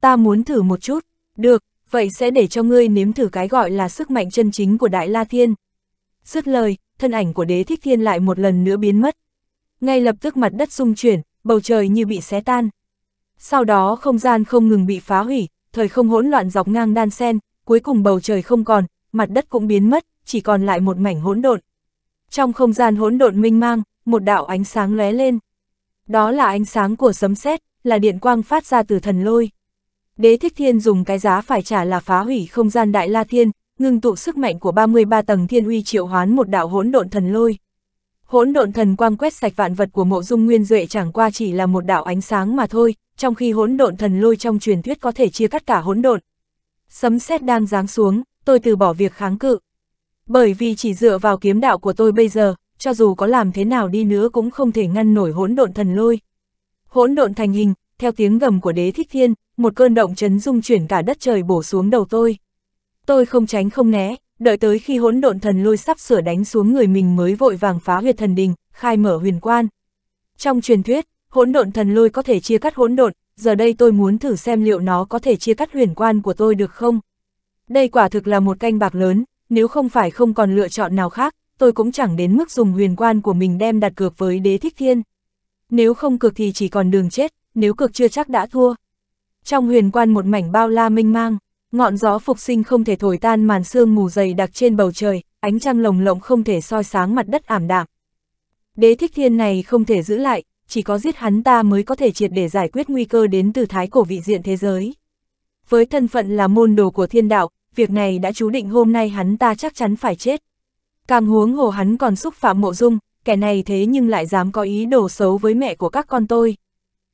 Ta muốn thử một chút, được. Vậy sẽ để cho ngươi nếm thử cái gọi là sức mạnh chân chính của Đại La Thiên. Dứt lời, thân ảnh của Đế Thích Thiên lại một lần nữa biến mất. Ngay lập tức mặt đất rung chuyển, bầu trời như bị xé tan. Sau đó không gian không ngừng bị phá hủy, thời không hỗn loạn dọc ngang đan sen, cuối cùng bầu trời không còn, mặt đất cũng biến mất, chỉ còn lại một mảnh hỗn độn. Trong không gian hỗn độn mênh mang, một đạo ánh sáng lóe lên. Đó là ánh sáng của sấm sét, là điện quang phát ra từ thần lôi. Đế Thích Thiên dùng cái giá phải trả là phá hủy không gian Đại La Thiên, ngưng tụ sức mạnh của 33 tầng thiên uy triệu hoán một đạo hỗn độn thần lôi. Hỗn độn thần quang quét sạch vạn vật của Mộ Dung Nguyên Duệ chẳng qua chỉ là một đạo ánh sáng mà thôi, trong khi hỗn độn thần lôi trong truyền thuyết có thể chia cắt cả hỗn độn. Sấm sét đang giáng xuống, tôi từ bỏ việc kháng cự. Bởi vì chỉ dựa vào kiếm đạo của tôi bây giờ, cho dù có làm thế nào đi nữa cũng không thể ngăn nổi hỗn độn thần lôi. Hỗn độn thành hình, theo tiếng gầm của Đế Thích Thiên, một cơn động chấn rung chuyển cả đất trời bổ xuống đầu tôi. Tôi không tránh không né, đợi tới khi hỗn độn thần lôi sắp sửa đánh xuống người mình mới vội vàng phá huyệt thần đình, khai mở huyền quan. Trong truyền thuyết, hỗn độn thần lôi có thể chia cắt hỗn độn, giờ đây tôi muốn thử xem liệu nó có thể chia cắt huyền quan của tôi được không. Đây quả thực là một canh bạc lớn, nếu không phải không còn lựa chọn nào khác, tôi cũng chẳng đến mức dùng huyền quan của mình đem đặt cược với Đế Thích Thiên. Nếu không cược thì chỉ còn đường chết, nếu cược chưa chắc đã thua. Trong huyền quan một mảnh bao la mênh mang, ngọn gió phục sinh không thể thổi tan màn sương mù dày đặc trên bầu trời, ánh trăng lồng lộng không thể soi sáng mặt đất ảm đạm. Đế Thích Thiên này không thể giữ lại, chỉ có giết hắn ta mới có thể triệt để giải quyết nguy cơ đến từ thái cổ vị diện thế giới. Với thân phận là môn đồ của thiên đạo, việc này đã chú định hôm nay hắn ta chắc chắn phải chết. Càng huống hồ hắn còn xúc phạm Mộ Dung, kẻ này thế nhưng lại dám có ý đồ xấu với mẹ của các con tôi.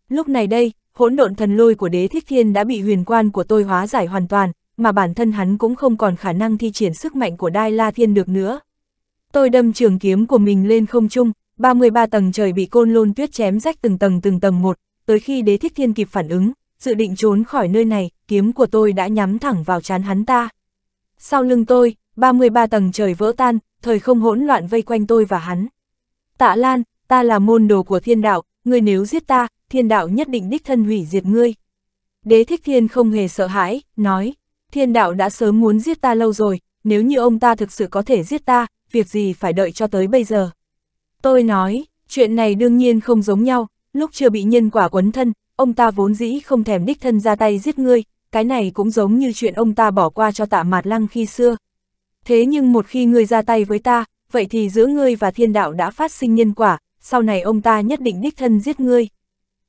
Lúc này đây, hỗn độn thần lôi của Đế Thích Thiên đã bị huyền quan của tôi hóa giải hoàn toàn, mà bản thân hắn cũng không còn khả năng thi triển sức mạnh của Đại La Thiên được nữa. Tôi đâm trường kiếm của mình lên không trung, 33 tầng trời bị côn lôn tuyết chém rách từng tầng một, tới khi Đế Thích Thiên kịp phản ứng, dự định trốn khỏi nơi này, kiếm của tôi đã nhắm thẳng vào trán hắn ta. Sau lưng tôi, 33 tầng trời vỡ tan, thời không hỗn loạn vây quanh tôi và hắn. Tạ Lan, ta là môn đồ của Thiên Đạo, ngươi nếu giết ta, Thiên Đạo nhất định đích thân hủy diệt ngươi. Đế Thích Thiên không hề sợ hãi, nói, Thiên Đạo đã sớm muốn giết ta lâu rồi, nếu như ông ta thực sự có thể giết ta, việc gì phải đợi cho tới bây giờ. Tôi nói, chuyện này đương nhiên không giống nhau, lúc chưa bị nhân quả quấn thân, ông ta vốn dĩ không thèm đích thân ra tay giết ngươi, cái này cũng giống như chuyện ông ta bỏ qua cho Tạ Mạt Lăng khi xưa. Thế nhưng một khi ngươi ra tay với ta, vậy thì giữa ngươi và Thiên Đạo đã phát sinh nhân quả, sau này ông ta nhất định đích thân giết ngươi.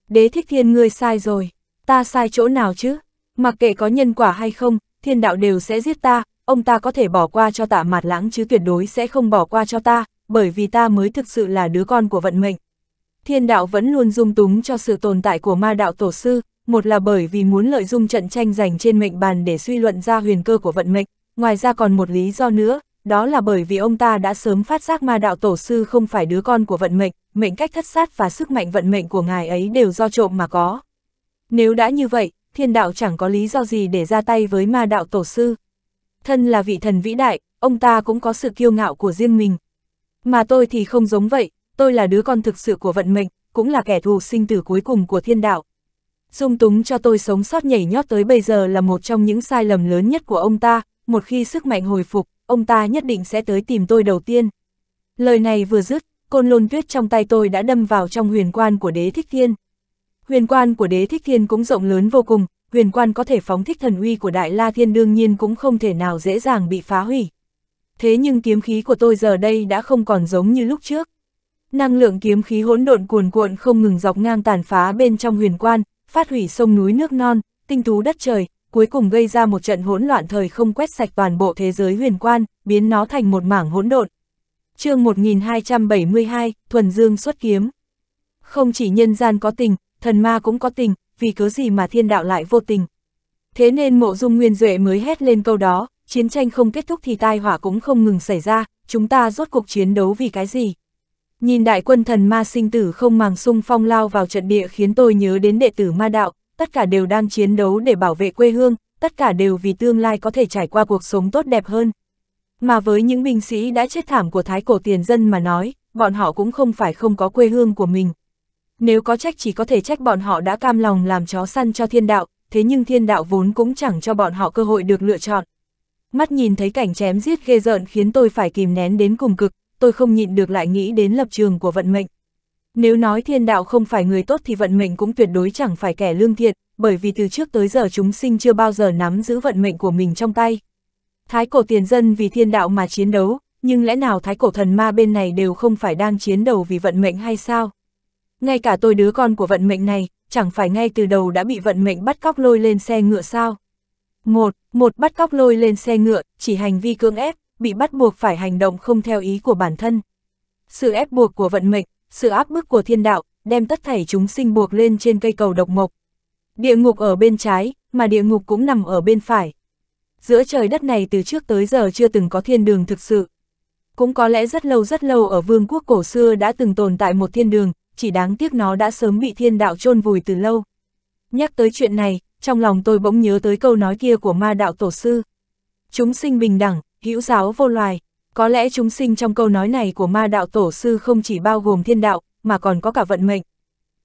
Đế Thích Thiên, ngươi sai rồi, ta sai chỗ nào chứ? Mặc kệ có nhân quả hay không, Thiên Đạo đều sẽ giết ta, ông ta có thể bỏ qua cho Tạ Mạt Lãng chứ tuyệt đối sẽ không bỏ qua cho ta, bởi vì ta mới thực sự là đứa con của vận mệnh. Thiên Đạo vẫn luôn dung túng cho sự tồn tại của Ma Đạo Tổ Sư, một là bởi vì muốn lợi dụng trận tranh giành trên mệnh bàn để suy luận ra huyền cơ của vận mệnh, ngoài ra còn một lý do nữa, đó là bởi vì ông ta đã sớm phát giác Ma Đạo Tổ Sư không phải đứa con của vận mệnh, mệnh cách thất sát và sức mạnh vận mệnh của ngài ấy đều do trộm mà có. Nếu đã như vậy, Thiên Đạo chẳng có lý do gì để ra tay với Ma Đạo Tổ Sư. Thân là vị thần vĩ đại, ông ta cũng có sự kiêu ngạo của riêng mình. Mà tôi thì không giống vậy, tôi là đứa con thực sự của vận mệnh, cũng là kẻ thù sinh tử cuối cùng của Thiên Đạo. Dung túng cho tôi sống sót nhảy nhót tới bây giờ là một trong những sai lầm lớn nhất của ông ta, một khi sức mạnh hồi phục, ông ta nhất định sẽ tới tìm tôi đầu tiên. Lời này vừa dứt, côn lôn tuyết trong tay tôi đã đâm vào trong huyền quan của Đế Thích Thiên. Huyền quan của Đế Thích Thiên cũng rộng lớn vô cùng, huyền quan có thể phóng thích thần uy của Đại La Thiên đương nhiên cũng không thể nào dễ dàng bị phá hủy. Thế nhưng kiếm khí của tôi giờ đây đã không còn giống như lúc trước. Năng lượng kiếm khí hỗn độn cuồn cuộn không ngừng dọc ngang tàn phá bên trong huyền quan, phát hủy sông núi nước non, tinh tú đất trời, cuối cùng gây ra một trận hỗn loạn thời không quét sạch toàn bộ thế giới huyền quan, biến nó thành một mảng hỗn độn. Chương 1272, Thuần Dương xuất kiếm. Không chỉ nhân gian có tình, thần ma cũng có tình, vì cớ gì mà Thiên Đạo lại vô tình. Thế nên Mộ Dung Nguyên Duệ mới hét lên câu đó, chiến tranh không kết thúc thì tai họa cũng không ngừng xảy ra, chúng ta rốt cuộc chiến đấu vì cái gì? Nhìn đại quân thần ma sinh tử không màng xung phong lao vào trận địa khiến tôi nhớ đến đệ tử ma đạo, tất cả đều đang chiến đấu để bảo vệ quê hương, tất cả đều vì tương lai có thể trải qua cuộc sống tốt đẹp hơn. Mà với những binh sĩ đã chết thảm của thái cổ tiền dân mà nói, bọn họ cũng không phải không có quê hương của mình. Nếu có trách chỉ có thể trách bọn họ đã cam lòng làm chó săn cho Thiên Đạo, thế nhưng Thiên Đạo vốn cũng chẳng cho bọn họ cơ hội được lựa chọn. Mắt nhìn thấy cảnh chém giết ghê rợn khiến tôi phải kìm nén đến cùng cực, tôi không nhịn được lại nghĩ đến lập trường của vận mệnh. Nếu nói Thiên Đạo không phải người tốt thì vận mệnh cũng tuyệt đối chẳng phải kẻ lương thiện, bởi vì từ trước tới giờ chúng sinh chưa bao giờ nắm giữ vận mệnh của mình trong tay. Thái cổ tiền dân vì Thiên Đạo mà chiến đấu, nhưng lẽ nào thái cổ thần ma bên này đều không phải đang chiến đấu vì vận mệnh hay sao? Ngay cả tôi đứa con của vận mệnh này, chẳng phải ngay từ đầu đã bị vận mệnh bắt cóc lôi lên xe ngựa sao? Một bắt cóc lôi lên xe ngựa, chỉ hành vi cưỡng ép, bị bắt buộc phải hành động không theo ý của bản thân. Sự ép buộc của vận mệnh, sự áp bức của Thiên Đạo, đem tất thảy chúng sinh buộc lên trên cây cầu độc mộc. Địa ngục ở bên trái, mà địa ngục cũng nằm ở bên phải. Giữa trời đất này từ trước tới giờ chưa từng có thiên đường thực sự. Cũng có lẽ rất lâu ở vương quốc cổ xưa đã từng tồn tại một thiên đường, chỉ đáng tiếc nó đã sớm bị Thiên Đạo chôn vùi từ lâu. Nhắc tới chuyện này, trong lòng tôi bỗng nhớ tới câu nói kia của Ma Đạo Tổ Sư. Chúng sinh bình đẳng, hữu giáo vô loài. Có lẽ chúng sinh trong câu nói này của Ma Đạo Tổ Sư không chỉ bao gồm Thiên Đạo, mà còn có cả vận mệnh.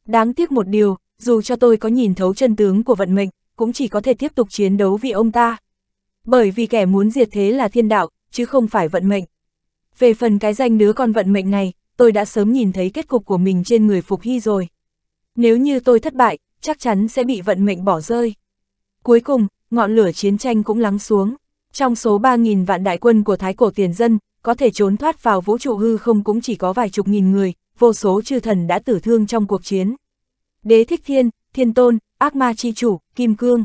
Đáng tiếc một điều, dù cho tôi có nhìn thấu chân tướng của vận mệnh, cũng chỉ có thể tiếp tục chiến đấu vì ông ta. Bởi vì kẻ muốn diệt thế là Thiên Đạo, chứ không phải vận mệnh. Về phần cái danh đứa con vận mệnh này, tôi đã sớm nhìn thấy kết cục của mình trên người Phục Hy rồi. Nếu như tôi thất bại, chắc chắn sẽ bị vận mệnh bỏ rơi. Cuối cùng, ngọn lửa chiến tranh cũng lắng xuống. Trong số 3.000 vạn đại quân của thái cổ tiền dân, có thể trốn thoát vào vũ trụ hư không cũng chỉ có vài chục nghìn người, vô số chư thần đã tử thương trong cuộc chiến. Đế Thích Thiên, Thiên Tôn, Ác Ma Chi Chủ, Kim Cương.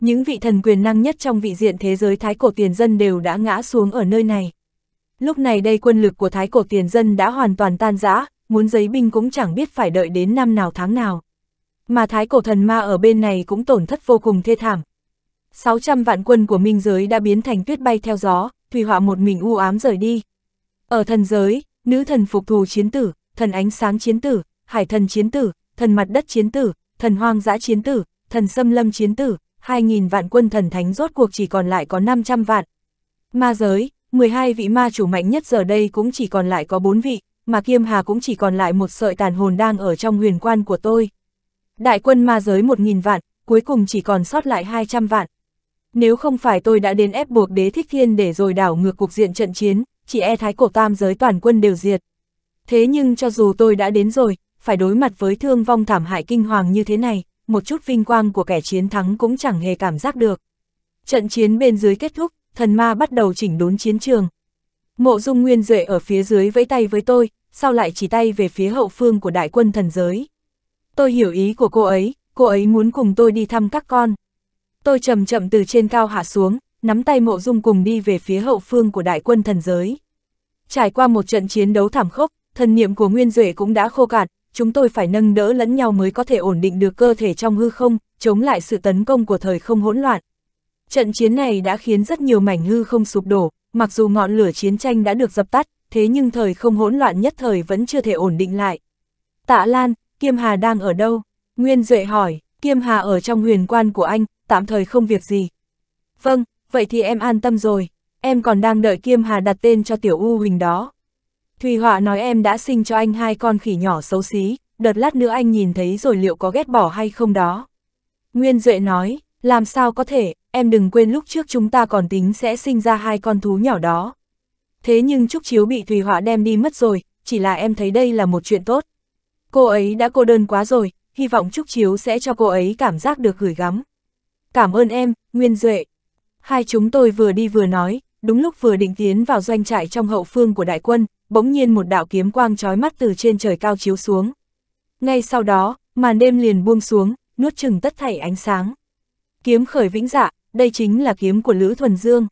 Những vị thần quyền năng nhất trong vị diện thế giới thái cổ tiền dân đều đã ngã xuống ở nơi này. Lúc này đây quân lực của Thái Cổ Tiền Dân đã hoàn toàn tan rã, muốn giấy binh cũng chẳng biết phải đợi đến năm nào tháng nào. Mà Thái Cổ Thần Ma ở bên này cũng tổn thất vô cùng thê thảm. 600 vạn quân của Minh Giới đã biến thành tuyết bay theo gió, Thùy Hỏa một mình u ám rời đi. Ở thần giới, nữ thần phục thù chiến tử, thần ánh sáng chiến tử, hải thần chiến tử, thần mặt đất chiến tử, thần hoang dã chiến tử, thần xâm lâm chiến tử, 2.000 vạn quân thần thánh rốt cuộc chỉ còn lại có 500 vạn. Ma giới, 12 vị ma chủ mạnh nhất giờ đây cũng chỉ còn lại có 4 vị, mà Kim Hà cũng chỉ còn lại một sợi tàn hồn đang ở trong huyền quan của tôi. Đại quân ma giới 1.000 vạn, cuối cùng chỉ còn sót lại 200 vạn. Nếu không phải tôi đã đến ép buộc Đế Thích Thiên để rồi đảo ngược cục diện trận chiến, chỉ e Thái Cổ Tam giới toàn quân đều diệt. Thế nhưng cho dù tôi đã đến rồi, phải đối mặt với thương vong thảm hại kinh hoàng như thế này, một chút vinh quang của kẻ chiến thắng cũng chẳng hề cảm giác được. Trận chiến bên dưới kết thúc, thần ma bắt đầu chỉnh đốn chiến trường. Mộ Dung Nguyên Duệ ở phía dưới vẫy tay với tôi, sau lại chỉ tay về phía hậu phương của đại quân thần giới. Tôi hiểu ý của cô ấy muốn cùng tôi đi thăm các con. Tôi chậm chậm từ trên cao hạ xuống, nắm tay Mộ Dung cùng đi về phía hậu phương của đại quân thần giới. Trải qua một trận chiến đấu thảm khốc, thần niệm của Nguyên Duệ cũng đã khô cạn, chúng tôi phải nâng đỡ lẫn nhau mới có thể ổn định được cơ thể trong hư không, chống lại sự tấn công của thời không hỗn loạn. Trận chiến này đã khiến rất nhiều mảnh hư không sụp đổ, mặc dù ngọn lửa chiến tranh đã được dập tắt, thế nhưng thời không hỗn loạn nhất thời vẫn chưa thể ổn định lại. Tạ Lan, Kim Hà đang ở đâu? Nguyên Duệ hỏi. Kim Hà ở trong huyền quan của anh, tạm thời không việc gì. Vâng, vậy thì em an tâm rồi. Em còn đang đợi Kim Hà đặt tên cho tiểu U Huỳnh đó. Thùy Hỏa nói em đã sinh cho anh hai con khỉ nhỏ xấu xí, đợt lát nữa anh nhìn thấy rồi liệu có ghét bỏ hay không đó. Nguyên Duệ nói, làm sao có thể, em đừng quên lúc trước chúng ta còn tính sẽ sinh ra hai con thú nhỏ đó. Thế nhưng Trúc Chiêu bị Thùy Hỏa đem đi mất rồi, chỉ là em thấy đây là một chuyện tốt. Cô ấy đã cô đơn quá rồi, hy vọng Trúc Chiêu sẽ cho cô ấy cảm giác được gửi gắm. Cảm ơn em, Nguyên Duệ. Hai chúng tôi vừa đi vừa nói, đúng lúc vừa định tiến vào doanh trại trong hậu phương của đại quân, bỗng nhiên một đạo kiếm quang chói mắt từ trên trời cao chiếu xuống. Ngay sau đó, màn đêm liền buông xuống, nuốt chừng tất thảy ánh sáng. Kiếm khởi vĩnh dạ, đây chính là kiếm của Lữ Thuần Dương.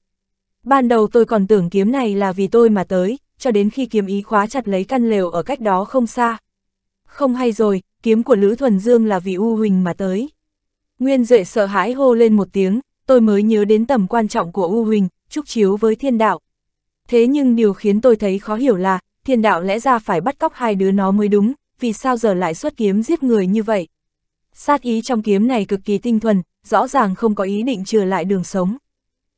Ban đầu tôi còn tưởng kiếm này là vì tôi mà tới, cho đến khi kiếm ý khóa chặt lấy căn lều ở cách đó không xa. Không hay rồi, kiếm của Lữ Thuần Dương là vì U Huỳnh mà tới. Nguyên Duệ sợ hãi hô lên một tiếng, tôi mới nhớ đến tầm quan trọng của U Huỳnh, Trúc Chiêu với Thiên Đạo. Thế nhưng điều khiến tôi thấy khó hiểu là, Thiên Đạo lẽ ra phải bắt cóc hai đứa nó mới đúng, vì sao giờ lại xuất kiếm giết người như vậy? Sát ý trong kiếm này cực kỳ tinh thuần, rõ ràng không có ý định chừa lại đường sống.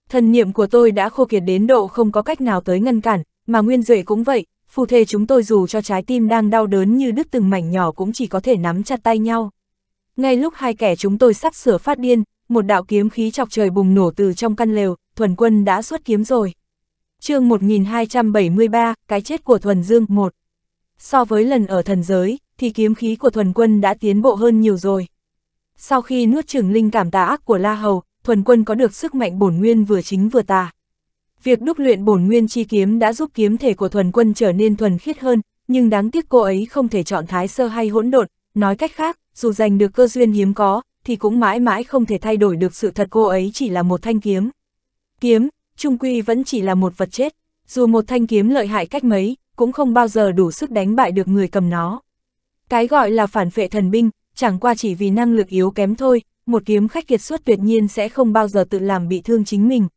Thần niệm của tôi đã khô kiệt đến độ không có cách nào tới ngăn cản, mà Nguyên Duệ cũng vậy, phù thê chúng tôi dù cho trái tim đang đau đớn như đứt từng mảnh nhỏ cũng chỉ có thể nắm chặt tay nhau. Ngay lúc hai kẻ chúng tôi sắp sửa phát điên, một đạo kiếm khí chọc trời bùng nổ từ trong căn lều, Thuần Quân đã xuất kiếm rồi. Chương 1273, cái chết của Thuần Dương 1. So với lần ở thần giới, thì kiếm khí của Thuần Quân đã tiến bộ hơn nhiều rồi. Sau khi nuốt chửng linh cảm tà ác của La Hầu, Thuần Quân có được sức mạnh bổn nguyên vừa chính vừa tà. Việc đúc luyện bổn nguyên chi kiếm đã giúp kiếm thể của Thuần Quân trở nên thuần khiết hơn, nhưng đáng tiếc cô ấy không thể chọn thái sơ hay hỗn độn, nói cách khác, dù giành được cơ duyên hiếm có, thì cũng mãi mãi không thể thay đổi được sự thật cô ấy chỉ là một thanh kiếm. Kiếm, chung quy vẫn chỉ là một vật chết, dù một thanh kiếm lợi hại cách mấy, cũng không bao giờ đủ sức đánh bại được người cầm nó. Cái gọi là phản phệ thần binh, chẳng qua chỉ vì năng lực yếu kém thôi, một kiếm khách kiệt xuất tuyệt nhiên sẽ không bao giờ tự làm bị thương chính mình.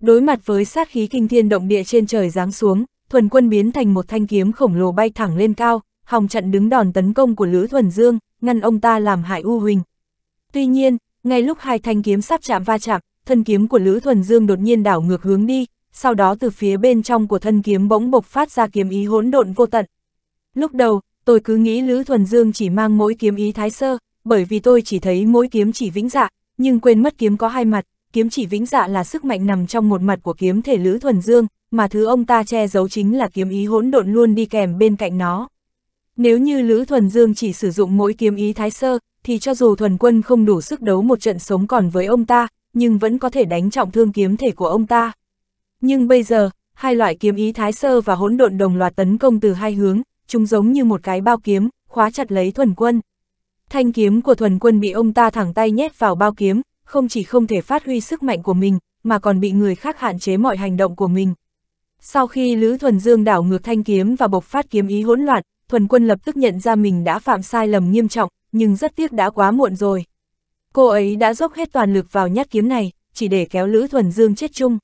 Đối mặt với sát khí kinh thiên động địa trên trời giáng xuống, Thuần Quân biến thành một thanh kiếm khổng lồ bay thẳng lên cao, hòng chặn đứng đòn tấn công của Lữ Thuần Dương, ngăn ông ta làm hại U Huỳnh. Tuy nhiên, ngay lúc hai thanh kiếm sắp chạm va chạm, thân kiếm của Lữ Thuần Dương đột nhiên đảo ngược hướng đi, sau đó từ phía bên trong của thân kiếm bỗng bộc phát ra kiếm ý hỗn độn vô tận. Lúc đầu, tôi cứ nghĩ Lữ Thuần Dương chỉ mang mỗi kiếm ý thái sơ, bởi vì tôi chỉ thấy mỗi kiếm chỉ vĩnh dạ, nhưng quên mất kiếm có hai mặt, kiếm chỉ vĩnh dạ là sức mạnh nằm trong một mặt của kiếm thể Lữ Thuần Dương, mà thứ ông ta che giấu chính là kiếm ý hỗn độn luôn đi kèm bên cạnh nó. Nếu như Lữ Thuần Dương chỉ sử dụng mỗi kiếm ý thái sơ, thì cho dù Thuần Quân không đủ sức đấu một trận sống còn với ông ta, nhưng vẫn có thể đánh trọng thương kiếm thể của ông ta. Nhưng bây giờ, hai loại kiếm ý thái sơ và hỗn độn đồng loạt tấn công từ hai hướng, chúng giống như một cái bao kiếm, khóa chặt lấy Thuần Quân. Thanh kiếm của Thuần Quân bị ông ta thẳng tay nhét vào bao kiếm, không chỉ không thể phát huy sức mạnh của mình, mà còn bị người khác hạn chế mọi hành động của mình. Sau khi Lữ Thuần Dương đảo ngược thanh kiếm và bộc phát kiếm ý hỗn loạn, Thuần Quân lập tức nhận ra mình đã phạm sai lầm nghiêm trọng, nhưng rất tiếc đã quá muộn rồi. Cô ấy đã dốc hết toàn lực vào nhát kiếm này, chỉ để kéo Lữ Thuần Dương chết chung.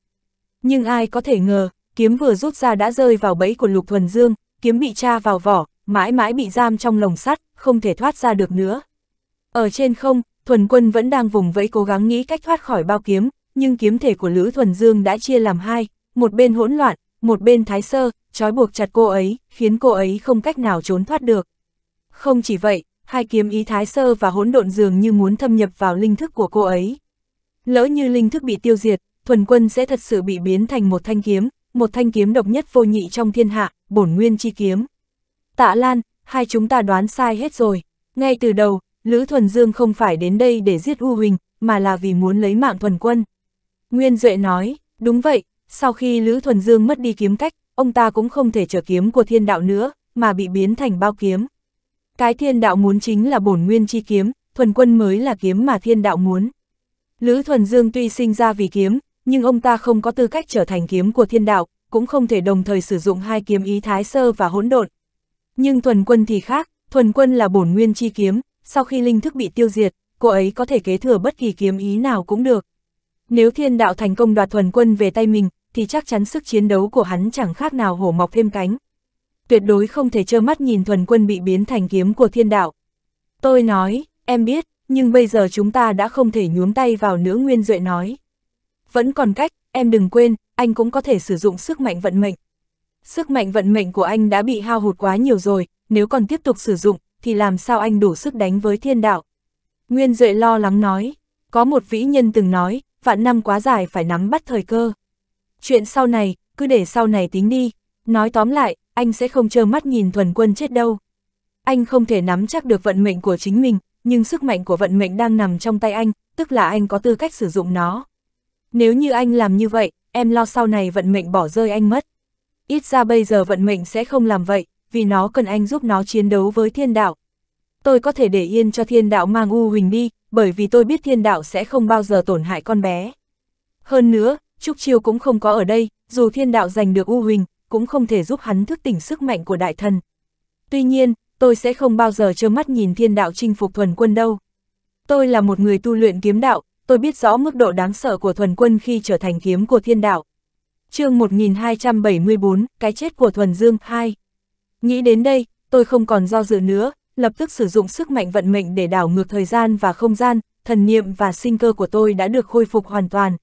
Nhưng ai có thể ngờ, kiếm vừa rút ra đã rơi vào bẫy của Lục Thuần Dương, kiếm bị tra vào vỏ, mãi mãi bị giam trong lồng sắt, không thể thoát ra được nữa. Ở trên không, Thuần Quân vẫn đang vùng vẫy cố gắng nghĩ cách thoát khỏi bao kiếm, nhưng kiếm thể của Lữ Thuần Dương đã chia làm hai, một bên hỗn loạn, một bên thái sơ, trói buộc chặt cô ấy, khiến cô ấy không cách nào trốn thoát được. Không chỉ vậy, hai kiếm ý thái sơ và hỗn độn dường như muốn thâm nhập vào linh thức của cô ấy. Lỡ như linh thức bị tiêu diệt, Thuần Quân sẽ thật sự bị biến thành một thanh kiếm độc nhất vô nhị trong thiên hạ, bổn nguyên chi kiếm. Tạ Lan, hai chúng ta đoán sai hết rồi. Ngay từ đầu, Lữ Thuần Dương không phải đến đây để giết U Huỳnh, mà là vì muốn lấy mạng Thuần Quân. Nguyên Duệ nói, đúng vậy, sau khi Lữ Thuần Dương mất đi kiếm cách, ông ta cũng không thể trở kiếm của thiên đạo nữa, mà bị biến thành bao kiếm. Cái thiên đạo muốn chính là bổn nguyên chi kiếm, Thuần Quân mới là kiếm mà thiên đạo muốn. Lữ Thuần Dương tuy sinh ra vì kiếm, nhưng ông ta không có tư cách trở thành kiếm của thiên đạo, cũng không thể đồng thời sử dụng hai kiếm ý thái sơ và hỗn độn. Nhưng Thuần Quân thì khác, Thuần Quân là bổn nguyên chi kiếm, sau khi linh thức bị tiêu diệt, cô ấy có thể kế thừa bất kỳ kiếm ý nào cũng được. Nếu thiên đạo thành công đoạt Thuần Quân về tay mình, thì chắc chắn sức chiến đấu của hắn chẳng khác nào hổ mọc thêm cánh. Tuyệt đối không thể trơ mắt nhìn Thuần Quân bị biến thành kiếm của thiên đạo. Tôi nói, em biết, nhưng bây giờ chúng ta đã không thể nhuốm tay vào nữa. Nguyên Duệ nói. Vẫn còn cách, em đừng quên, anh cũng có thể sử dụng sức mạnh vận mệnh. Sức mạnh vận mệnh của anh đã bị hao hụt quá nhiều rồi, nếu còn tiếp tục sử dụng, thì làm sao anh đủ sức đánh với thiên đạo? Nguyên Duệ lo lắng nói, có một vĩ nhân từng nói, vạn năm quá dài phải nắm bắt thời cơ. Chuyện sau này, cứ để sau này tính đi. Nói tóm lại, anh sẽ không trơ mắt nhìn Thuần Quân chết đâu. Anh không thể nắm chắc được vận mệnh của chính mình, nhưng sức mạnh của vận mệnh đang nằm trong tay anh, tức là anh có tư cách sử dụng nó. Nếu như anh làm như vậy, em lo sau này vận mệnh bỏ rơi anh mất. Ít ra bây giờ vận mệnh sẽ không làm vậy, vì nó cần anh giúp nó chiến đấu với thiên đạo. Tôi có thể để yên cho thiên đạo mang U Huỳnh đi, bởi vì tôi biết thiên đạo sẽ không bao giờ tổn hại con bé. Hơn nữa, Trúc Chiêu cũng không có ở đây, dù thiên đạo giành được U Huỳnh, cũng không thể giúp hắn thức tỉnh sức mạnh của đại thần. Tuy nhiên, tôi sẽ không bao giờ trơ mắt nhìn thiên đạo chinh phục Thuần Quân đâu. Tôi là một người tu luyện kiếm đạo, tôi biết rõ mức độ đáng sợ của Thuần Quân khi trở thành kiếm của thiên đạo. Chương 1274, cái chết của Thuần Dương 2. Nghĩ đến đây, tôi không còn do dự nữa, lập tức sử dụng sức mạnh vận mệnh để đảo ngược thời gian và không gian, thần niệm và sinh cơ của tôi đã được khôi phục hoàn toàn.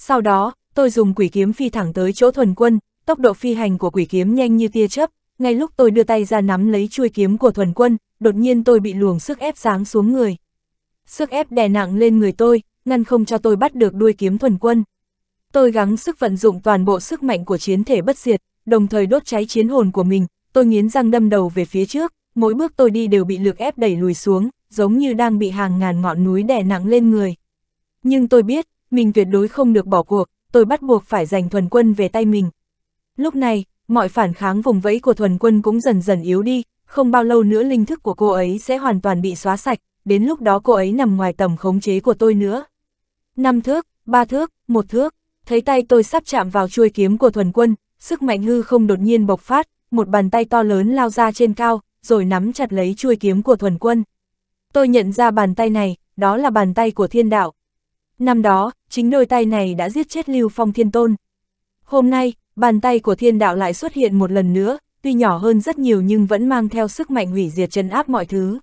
Sau đó, tôi dùng quỷ kiếm phi thẳng tới chỗ Thuần Quân, tốc độ phi hành của quỷ kiếm nhanh như tia chớp, ngay lúc tôi đưa tay ra nắm lấy chuôi kiếm của Thuần Quân, đột nhiên tôi bị luồng sức ép giáng xuống người. Sức ép đè nặng lên người tôi, ngăn không cho tôi bắt được đuôi kiếm Thuần Quân. Tôi gắng sức vận dụng toàn bộ sức mạnh của chiến thể bất diệt, đồng thời đốt cháy chiến hồn của mình, tôi nghiến răng đâm đầu về phía trước, mỗi bước tôi đi đều bị lực ép đẩy lùi xuống, giống như đang bị hàng ngàn ngọn núi đè nặng lên người. Nhưng tôi biết, mình tuyệt đối không được bỏ cuộc, tôi bắt buộc phải giành Thuần Quân về tay mình. Lúc này, mọi phản kháng vùng vẫy của Thuần Quân cũng dần dần yếu đi, không bao lâu nữa linh thức của cô ấy sẽ hoàn toàn bị xóa sạch, đến lúc đó cô ấy nằm ngoài tầm khống chế của tôi nữa. 5 thước, 3 thước, 1 thước, thấy tay tôi sắp chạm vào chuôi kiếm của Thuần Quân, sức mạnh hư không đột nhiên bộc phát, một bàn tay to lớn lao ra trên cao, rồi nắm chặt lấy chuôi kiếm của Thuần Quân. Tôi nhận ra bàn tay này, đó là bàn tay của thiên đạo. Năm đó, chính đôi tay này đã giết chết Lưu Phong Thiên Tôn. Hôm nay, bàn tay của thiên đạo lại xuất hiện một lần nữa, tuy nhỏ hơn rất nhiều nhưng vẫn mang theo sức mạnh hủy diệt trấn áp mọi thứ.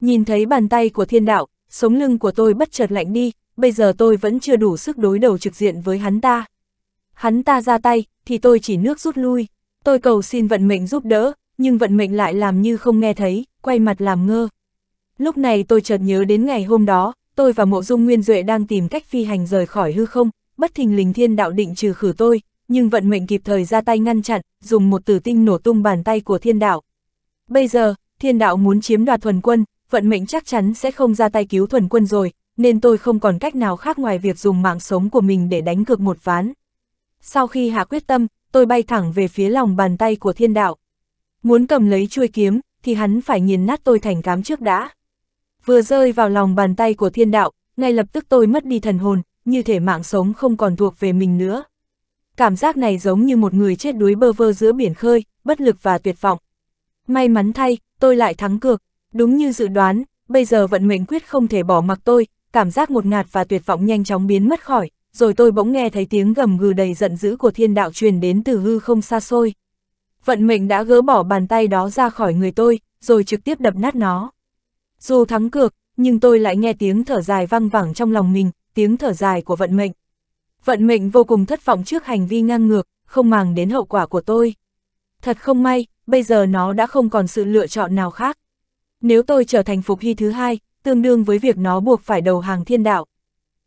Nhìn thấy bàn tay của thiên đạo, sống lưng của tôi bất chợt lạnh đi, bây giờ tôi vẫn chưa đủ sức đối đầu trực diện với hắn ta. Hắn ta ra tay, thì tôi chỉ nước rút lui. Tôi cầu xin vận mệnh giúp đỡ, nhưng vận mệnh lại làm như không nghe thấy, quay mặt làm ngơ. Lúc này tôi chợt nhớ đến ngày hôm đó, tôi và Mộ Dung Nguyên Duệ đang tìm cách phi hành rời khỏi hư không, bất thình lình thiên đạo định trừ khử tôi, nhưng vận mệnh kịp thời ra tay ngăn chặn, dùng một tử tinh nổ tung bàn tay của thiên đạo. Bây giờ, thiên đạo muốn chiếm đoạt Thuần Quân, vận mệnh chắc chắn sẽ không ra tay cứu Thuần Quân rồi, nên tôi không còn cách nào khác ngoài việc dùng mạng sống của mình để đánh cược một ván. Sau khi hạ quyết tâm, tôi bay thẳng về phía lòng bàn tay của thiên đạo. Muốn cầm lấy chuôi kiếm, thì hắn phải nghiền nát tôi thành cám trước đã. Vừa rơi vào lòng bàn tay của thiên đạo, ngay lập tức tôi mất đi thần hồn, như thể mạng sống không còn thuộc về mình nữa. Cảm giác này giống như một người chết đuối bơ vơ giữa biển khơi, bất lực và tuyệt vọng. May mắn thay, tôi lại thắng cược. Đúng như dự đoán, bây giờ vận mệnh quyết không thể bỏ mặc tôi, cảm giác ngột ngạt và tuyệt vọng nhanh chóng biến mất khỏi, rồi tôi bỗng nghe thấy tiếng gầm gừ đầy giận dữ của thiên đạo truyền đến từ hư không xa xôi. Vận mệnh đã gỡ bỏ bàn tay đó ra khỏi người tôi, rồi trực tiếp đập nát nó. Dù thắng cược, nhưng tôi lại nghe tiếng thở dài vang vẳng trong lòng mình, tiếng thở dài của vận mệnh. Vận mệnh vô cùng thất vọng trước hành vi ngang ngược, không màng đến hậu quả của tôi. Thật không may, bây giờ nó đã không còn sự lựa chọn nào khác. Nếu tôi trở thành phục hy thứ hai, tương đương với việc nó buộc phải đầu hàng thiên đạo.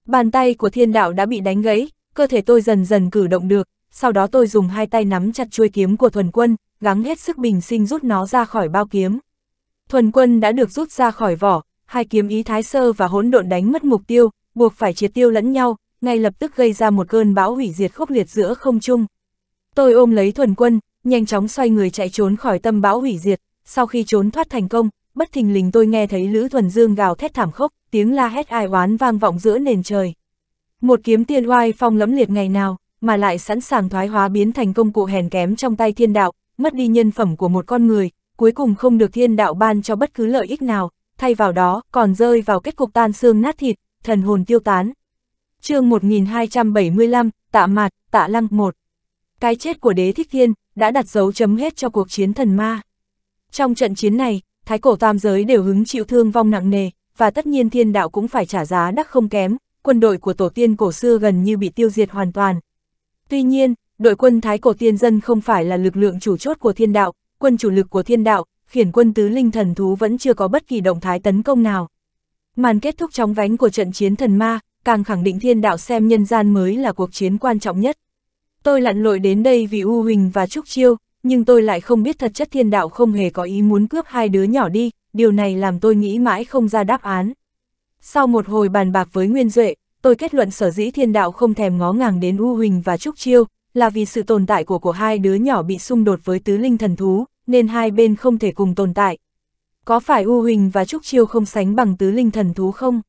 Bàn tay của thiên đạo đã bị đánh gãy, cơ thể tôi dần dần cử động được, sau đó tôi dùng hai tay nắm chặt chuôi kiếm của Thuần Quân, gắng hết sức bình sinh rút nó ra khỏi bao kiếm. Thuần Quân đã được rút ra khỏi vỏ, hai kiếm ý thái sơ và hỗn độn đánh mất mục tiêu, buộc phải triệt tiêu lẫn nhau, ngay lập tức gây ra một cơn bão hủy diệt khốc liệt giữa không trung. Tôi ôm lấy Thuần Quân, nhanh chóng xoay người chạy trốn khỏi tâm bão hủy diệt, sau khi trốn thoát thành công, bất thình lình tôi nghe thấy Lữ Thuần Dương gào thét thảm khốc, tiếng la hét ai oán vang vọng giữa nền trời. Một kiếm tiên oai phong lẫm liệt ngày nào, mà lại sẵn sàng thoái hóa biến thành công cụ hèn kém trong tay thiên đạo, mất đi nhân phẩm của một con người, cuối cùng không được thiên đạo ban cho bất cứ lợi ích nào, thay vào đó còn rơi vào kết cục tan xương nát thịt, thần hồn tiêu tán. Chương 1275, Tạ Mạt, Tạ Lăng 1. Cái chết của Đế Thích Thiên đã đặt dấu chấm hết cho cuộc chiến thần ma. Trong trận chiến này, Thái Cổ Tam Giới đều hứng chịu thương vong nặng nề, và tất nhiên thiên đạo cũng phải trả giá đắt không kém, quân đội của tổ tiên cổ xưa gần như bị tiêu diệt hoàn toàn. Tuy nhiên, đội quân Thái Cổ Tiên Dân không phải là lực lượng chủ chốt của thiên đạo, quân chủ lực của thiên đạo, khiển quân tứ linh thần thú vẫn chưa có bất kỳ động thái tấn công nào. Màn kết thúc chóng vánh của trận chiến thần ma, càng khẳng định thiên đạo xem nhân gian mới là cuộc chiến quan trọng nhất. Tôi lặn lội đến đây vì U Huỳnh và Trúc Chiêu, nhưng tôi lại không biết thật chất thiên đạo không hề có ý muốn cướp hai đứa nhỏ đi, điều này làm tôi nghĩ mãi không ra đáp án. Sau một hồi bàn bạc với Nguyên Duệ, tôi kết luận sở dĩ thiên đạo không thèm ngó ngàng đến U Huỳnh và Trúc Chiêu, là vì sự tồn tại của hai đứa nhỏ bị xung đột với tứ linh thần thú, nên hai bên không thể cùng tồn tại. Có phải U Huỳnh và Trúc Chiêu không sánh bằng tứ linh thần thú không?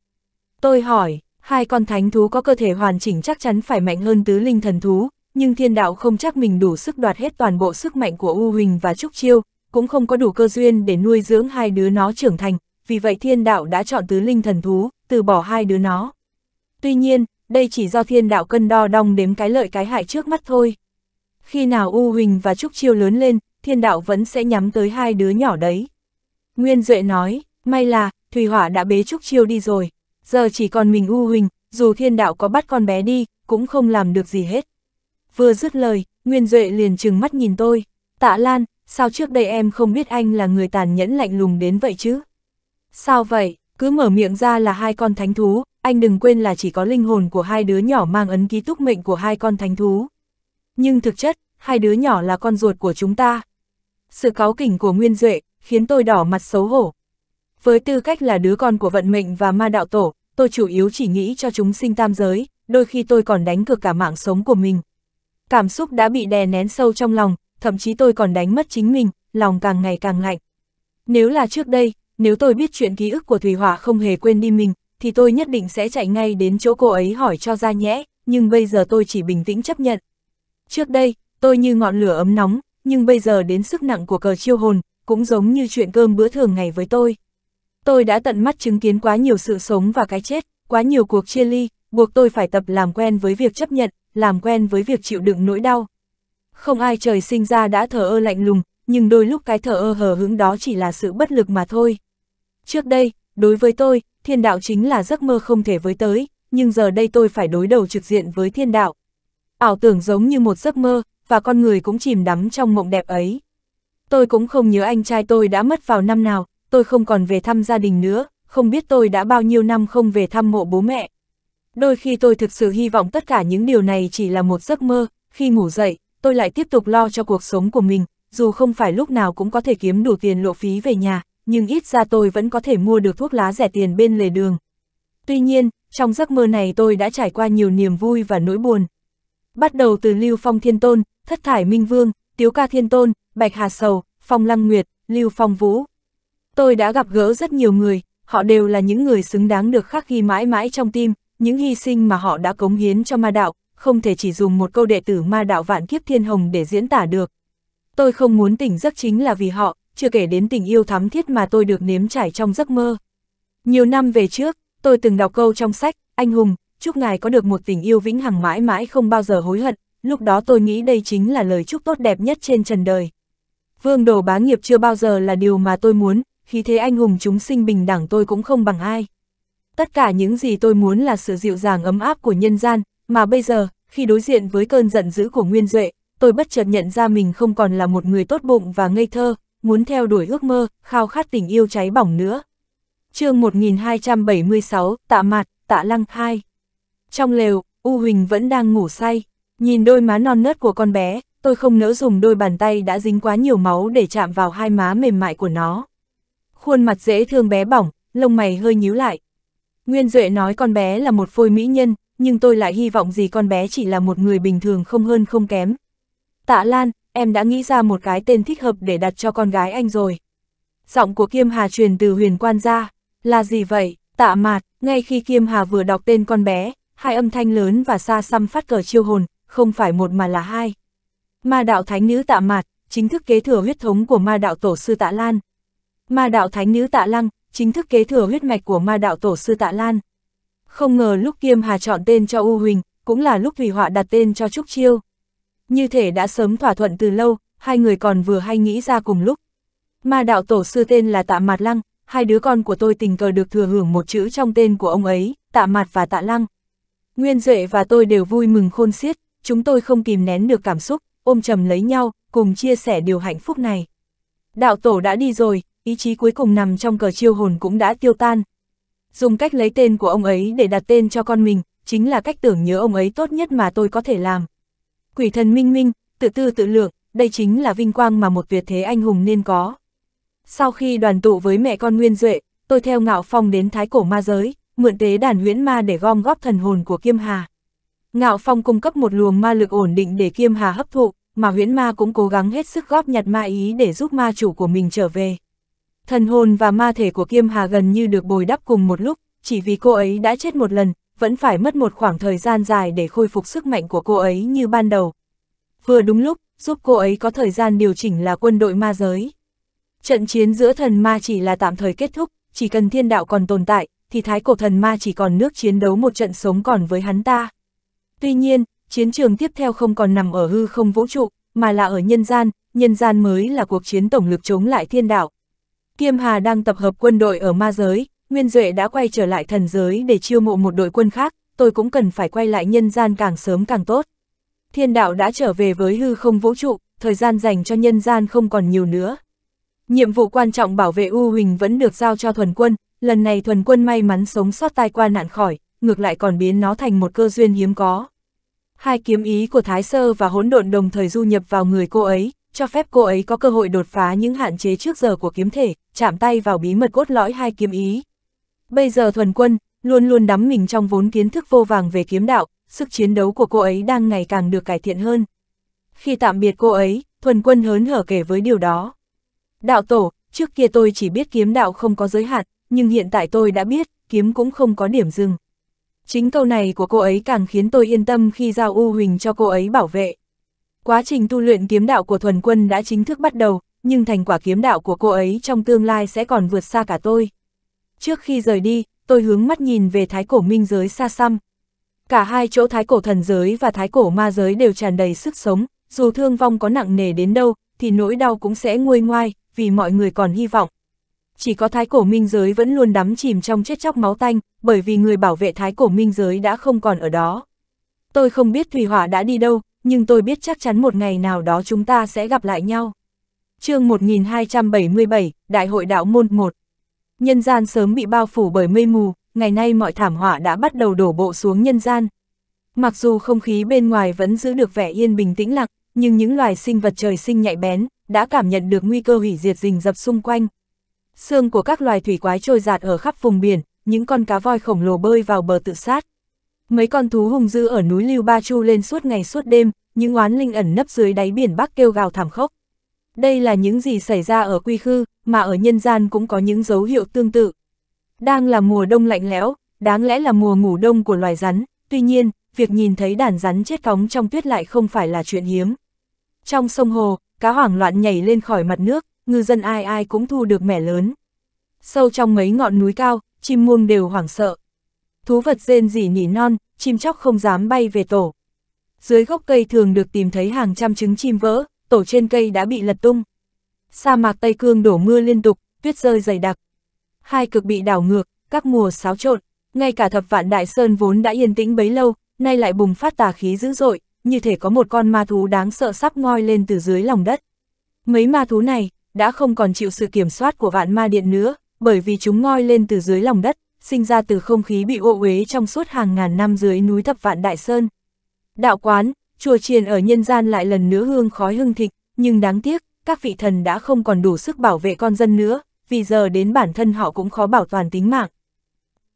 Tôi hỏi, hai con thánh thú có cơ thể hoàn chỉnh chắc chắn phải mạnh hơn tứ linh thần thú, nhưng thiên đạo không chắc mình đủ sức đoạt hết toàn bộ sức mạnh của U Huỳnh và Trúc Chiêu, cũng không có đủ cơ duyên để nuôi dưỡng hai đứa nó trưởng thành, vì vậy thiên đạo đã chọn tứ linh thần thú, từ bỏ hai đứa nó. Tuy nhiên, đây chỉ do thiên đạo cân đo đong đếm cái lợi cái hại trước mắt thôi. Khi nào U Huỳnh và Trúc Chiêu lớn lên, thiên đạo vẫn sẽ nhắm tới hai đứa nhỏ đấy. Nguyên Duệ nói, may là Thùy Hỏa đã bế Trúc Chiêu đi rồi, giờ chỉ còn mình U Huỳnh, dù thiên đạo có bắt con bé đi, cũng không làm được gì hết. Vừa dứt lời, Nguyên Duệ liền trừng mắt nhìn tôi. Tạ Lan, sao trước đây em không biết anh là người tàn nhẫn lạnh lùng đến vậy chứ? Sao vậy? Cứ mở miệng ra là hai con thánh thú, anh đừng quên là chỉ có linh hồn của hai đứa nhỏ mang ấn ký túc mệnh của hai con thánh thú. Nhưng thực chất, hai đứa nhỏ là con ruột của chúng ta. Sự cáu kỉnh của Nguyên Duệ khiến tôi đỏ mặt xấu hổ. Với tư cách là đứa con của vận mệnh và ma đạo tổ, tôi chủ yếu chỉ nghĩ cho chúng sinh tam giới, đôi khi tôi còn đánh cược cả mạng sống của mình. Cảm xúc đã bị đè nén sâu trong lòng, thậm chí tôi còn đánh mất chính mình, lòng càng ngày càng lạnh. Nếu là trước đây, nếu tôi biết chuyện ký ức của Thùy Hỏa không hề quên đi mình, thì tôi nhất định sẽ chạy ngay đến chỗ cô ấy hỏi cho ra nhẽ, nhưng bây giờ tôi chỉ bình tĩnh chấp nhận. Trước đây, tôi như ngọn lửa ấm nóng, nhưng bây giờ đến sức nặng của cờ chiêu hồn, cũng giống như chuyện cơm bữa thường ngày với tôi. Tôi đã tận mắt chứng kiến quá nhiều sự sống và cái chết, quá nhiều cuộc chia ly, buộc tôi phải tập làm quen với việc chấp nhận, làm quen với việc chịu đựng nỗi đau. Không ai trời sinh ra đã thờ ơ lạnh lùng, nhưng đôi lúc cái thờ ơ hờ hững đó chỉ là sự bất lực mà thôi. Trước đây, đối với tôi, thiên đạo chính là giấc mơ không thể với tới, nhưng giờ đây tôi phải đối đầu trực diện với thiên đạo. Ảo tưởng giống như một giấc mơ, và con người cũng chìm đắm trong mộng đẹp ấy. Tôi cũng không nhớ anh trai tôi đã mất vào năm nào, tôi không còn về thăm gia đình nữa, không biết tôi đã bao nhiêu năm không về thăm mộ bố mẹ. Đôi khi tôi thực sự hy vọng tất cả những điều này chỉ là một giấc mơ, khi ngủ dậy, tôi lại tiếp tục lo cho cuộc sống của mình, dù không phải lúc nào cũng có thể kiếm đủ tiền lộ phí về nhà, nhưng ít ra tôi vẫn có thể mua được thuốc lá rẻ tiền bên lề đường. Tuy nhiên, trong giấc mơ này tôi đã trải qua nhiều niềm vui và nỗi buồn. Bắt đầu từ Lưu Phong Thiên Tôn, Thất Thải Minh Vương, Tiếu Ca Thiên Tôn, Bạch Hà Sầu, Phong Lăng Nguyệt, Lưu Phong Vũ. Tôi đã gặp gỡ rất nhiều người, họ đều là những người xứng đáng được khắc ghi mãi mãi trong tim, những hy sinh mà họ đã cống hiến cho ma đạo, không thể chỉ dùng một câu đệ tử ma đạo vạn kiếp thiên hồng để diễn tả được. Tôi không muốn tỉnh giấc chính là vì họ, chưa kể đến tình yêu thắm thiết mà tôi được nếm trải trong giấc mơ. Nhiều năm về trước, tôi từng đọc câu trong sách, anh hùng, chúc ngài có được một tình yêu vĩnh hằng mãi mãi không bao giờ hối hận, lúc đó tôi nghĩ đây chính là lời chúc tốt đẹp nhất trên trần đời. Vương đồ bá nghiệp chưa bao giờ là điều mà tôi muốn, khí thế anh hùng chúng sinh bình đẳng tôi cũng không bằng ai. Tất cả những gì tôi muốn là sự dịu dàng ấm áp của nhân gian, mà bây giờ, khi đối diện với cơn giận dữ của Nguyên Duệ, tôi bất chợt nhận ra mình không còn là một người tốt bụng và ngây thơ, muốn theo đuổi ước mơ, khao khát tình yêu cháy bỏng nữa. Chương 1276, Tạ Mạt, Tạ Lăng 2. Trong lều, U Huỳnh vẫn đang ngủ say, nhìn đôi má non nớt của con bé, tôi không nỡ dùng đôi bàn tay đã dính quá nhiều máu để chạm vào hai má mềm mại của nó. Khuôn mặt dễ thương bé bỏng, lông mày hơi nhíu lại. Nguyên Duệ nói con bé là một phôi mỹ nhân, nhưng tôi lại hy vọng gì con bé chỉ là một người bình thường không hơn không kém. Tạ Lan, em đã nghĩ ra một cái tên thích hợp để đặt cho con gái anh rồi. Giọng của Kim Hà truyền từ huyền quan ra, là gì vậy, Tạ Mạt? Ngay khi Kim Hà vừa đọc tên con bé, hai âm thanh lớn và xa xăm phát cờ chiêu hồn, không phải một mà là hai. Ma đạo thánh nữ Tạ Mạt, chính thức kế thừa huyết thống của ma đạo tổ sư Tạ Lan. Ma đạo thánh nữ Tạ Lăng, chính thức kế thừa huyết mạch của ma đạo tổ sư Tạ Lan. Không ngờ lúc Kim Hà chọn tên cho U Huỳnh, cũng là lúc Thùy Hỏa đặt tên cho Trúc Chiêu. Như thể đã sớm thỏa thuận từ lâu, hai người còn vừa hay nghĩ ra cùng lúc. Ma đạo tổ sư tên là Tạ Mạt Lăng, hai đứa con của tôi tình cờ được thừa hưởng một chữ trong tên của ông ấy, Tạ Mạt và Tạ Lăng. Nguyên Duệ và tôi đều vui mừng khôn xiết, chúng tôi không kìm nén được cảm xúc, ôm chầm lấy nhau, cùng chia sẻ điều hạnh phúc này. Đạo tổ đã đi rồi, ý chí cuối cùng nằm trong cờ chiêu hồn cũng đã tiêu tan. Dùng cách lấy tên của ông ấy để đặt tên cho con mình, chính là cách tưởng nhớ ông ấy tốt nhất mà tôi có thể làm. Quỷ thần minh minh, tự tư tự lượng, đây chính là vinh quang mà một tuyệt thế anh hùng nên có. Sau khi đoàn tụ với mẹ con Nguyên Duệ, tôi theo Ngạo Phong đến Thái Cổ Ma Giới, mượn tế đàn huyễn ma để gom góp thần hồn của Kim Hà. Ngạo Phong cung cấp một luồng ma lực ổn định để Kim Hà hấp thụ, mà huyễn ma cũng cố gắng hết sức góp nhặt ma ý để giúp ma chủ của mình trở về. Thần hồn và ma thể của Kim Hà gần như được bồi đắp cùng một lúc, chỉ vì cô ấy đã chết một lần, vẫn phải mất một khoảng thời gian dài để khôi phục sức mạnh của cô ấy như ban đầu. Vừa đúng lúc, giúp cô ấy có thời gian điều chỉnh là quân đội ma giới. Trận chiến giữa thần ma chỉ là tạm thời kết thúc, chỉ cần thiên đạo còn tồn tại, thì thái cổ thần ma chỉ còn nước chiến đấu một trận sống còn với hắn ta. Tuy nhiên, chiến trường tiếp theo không còn nằm ở hư không vũ trụ, mà là ở nhân gian mới là cuộc chiến tổng lực chống lại thiên đạo. Kim Hà đang tập hợp quân đội ở ma giới, Nguyên Duệ đã quay trở lại thần giới để chiêu mộ một đội quân khác, tôi cũng cần phải quay lại nhân gian càng sớm càng tốt. Thiên đạo đã trở về với hư không vũ trụ, thời gian dành cho nhân gian không còn nhiều nữa. Nhiệm vụ quan trọng bảo vệ U Huỳnh vẫn được giao cho Thuần Quân, lần này Thuần Quân may mắn sống sót tai qua nạn khỏi, ngược lại còn biến nó thành một cơ duyên hiếm có. Hai kiếm ý của Thái Sơ và Hỗn Độn đồng thời du nhập vào người cô ấy, cho phép cô ấy có cơ hội đột phá những hạn chế trước giờ của kiếm thể, chạm tay vào bí mật cốt lõi hai kiếm ý. Bây giờ Thuần Quân luôn luôn đắm mình trong vốn kiến thức vô vàng về kiếm đạo, sức chiến đấu của cô ấy đang ngày càng được cải thiện hơn. Khi tạm biệt cô ấy, Thuần Quân hớn hở kể với điều đó. Đạo tổ, trước kia tôi chỉ biết kiếm đạo không có giới hạn, nhưng hiện tại tôi đã biết, kiếm cũng không có điểm dừng. Chính câu này của cô ấy càng khiến tôi yên tâm khi giao U Huỳnh cho cô ấy bảo vệ. Quá trình tu luyện kiếm đạo của Thuần Quân đã chính thức bắt đầu, nhưng thành quả kiếm đạo của cô ấy trong tương lai sẽ còn vượt xa cả tôi. Trước khi rời đi, tôi hướng mắt nhìn về Thái Cổ Minh giới xa xăm. Cả hai chỗ Thái Cổ Thần giới và Thái Cổ Ma giới đều tràn đầy sức sống, dù thương vong có nặng nề đến đâu, thì nỗi đau cũng sẽ nguôi ngoai, vì mọi người còn hy vọng. Chỉ có Thái Cổ Minh giới vẫn luôn đắm chìm trong chết chóc máu tanh, bởi vì người bảo vệ Thái Cổ Minh giới đã không còn ở đó. Tôi không biết Thùy Hỏa đã đi đâu, nhưng tôi biết chắc chắn một ngày nào đó chúng ta sẽ gặp lại nhau. Chương 1277, Đại hội Đạo Môn 1. Nhân gian sớm bị bao phủ bởi mây mù, ngày nay mọi thảm họa đã bắt đầu đổ bộ xuống nhân gian. Mặc dù không khí bên ngoài vẫn giữ được vẻ yên bình tĩnh lặng, nhưng những loài sinh vật trời sinh nhạy bén đã cảm nhận được nguy cơ hủy diệt rình rập xung quanh. Xương của các loài thủy quái trôi dạt ở khắp vùng biển, những con cá voi khổng lồ bơi vào bờ tự sát. Mấy con thú hung dữ ở núi Lưu Ba Chu lên suốt ngày suốt đêm, những oán linh ẩn nấp dưới đáy biển Bắc kêu gào thảm khốc. Đây là những gì xảy ra ở Quy Khư, mà ở nhân gian cũng có những dấu hiệu tương tự. Đang là mùa đông lạnh lẽo, đáng lẽ là mùa ngủ đông của loài rắn, tuy nhiên, việc nhìn thấy đàn rắn chết phóng trong tuyết lại không phải là chuyện hiếm. Trong sông hồ, cá hoảng loạn nhảy lên khỏi mặt nước, ngư dân ai ai cũng thu được mẻ lớn. Sâu trong mấy ngọn núi cao, chim muông đều hoảng sợ. Thú vật rên rỉ nỉ non, chim chóc không dám bay về tổ. Dưới gốc cây thường được tìm thấy hàng trăm trứng chim vỡ, tổ trên cây đã bị lật tung. Sa mạc Tây Cương đổ mưa liên tục, tuyết rơi dày đặc. Hai cực bị đảo ngược, các mùa xáo trộn, ngay cả Thập Vạn Đại Sơn vốn đã yên tĩnh bấy lâu, nay lại bùng phát tà khí dữ dội, như thể có một con ma thú đáng sợ sắp ngoi lên từ dưới lòng đất. Mấy ma thú này đã không còn chịu sự kiểm soát của Vạn Ma Điện nữa, bởi vì chúng ngoi lên từ dưới lòng đất, sinh ra từ không khí bị ô uế trong suốt hàng ngàn năm dưới núi Thập Vạn Đại Sơn. Đạo quán, chùa chiền ở nhân gian lại lần nữa hương khói hưng thịnh, nhưng đáng tiếc, các vị thần đã không còn đủ sức bảo vệ con dân nữa, vì giờ đến bản thân họ cũng khó bảo toàn tính mạng.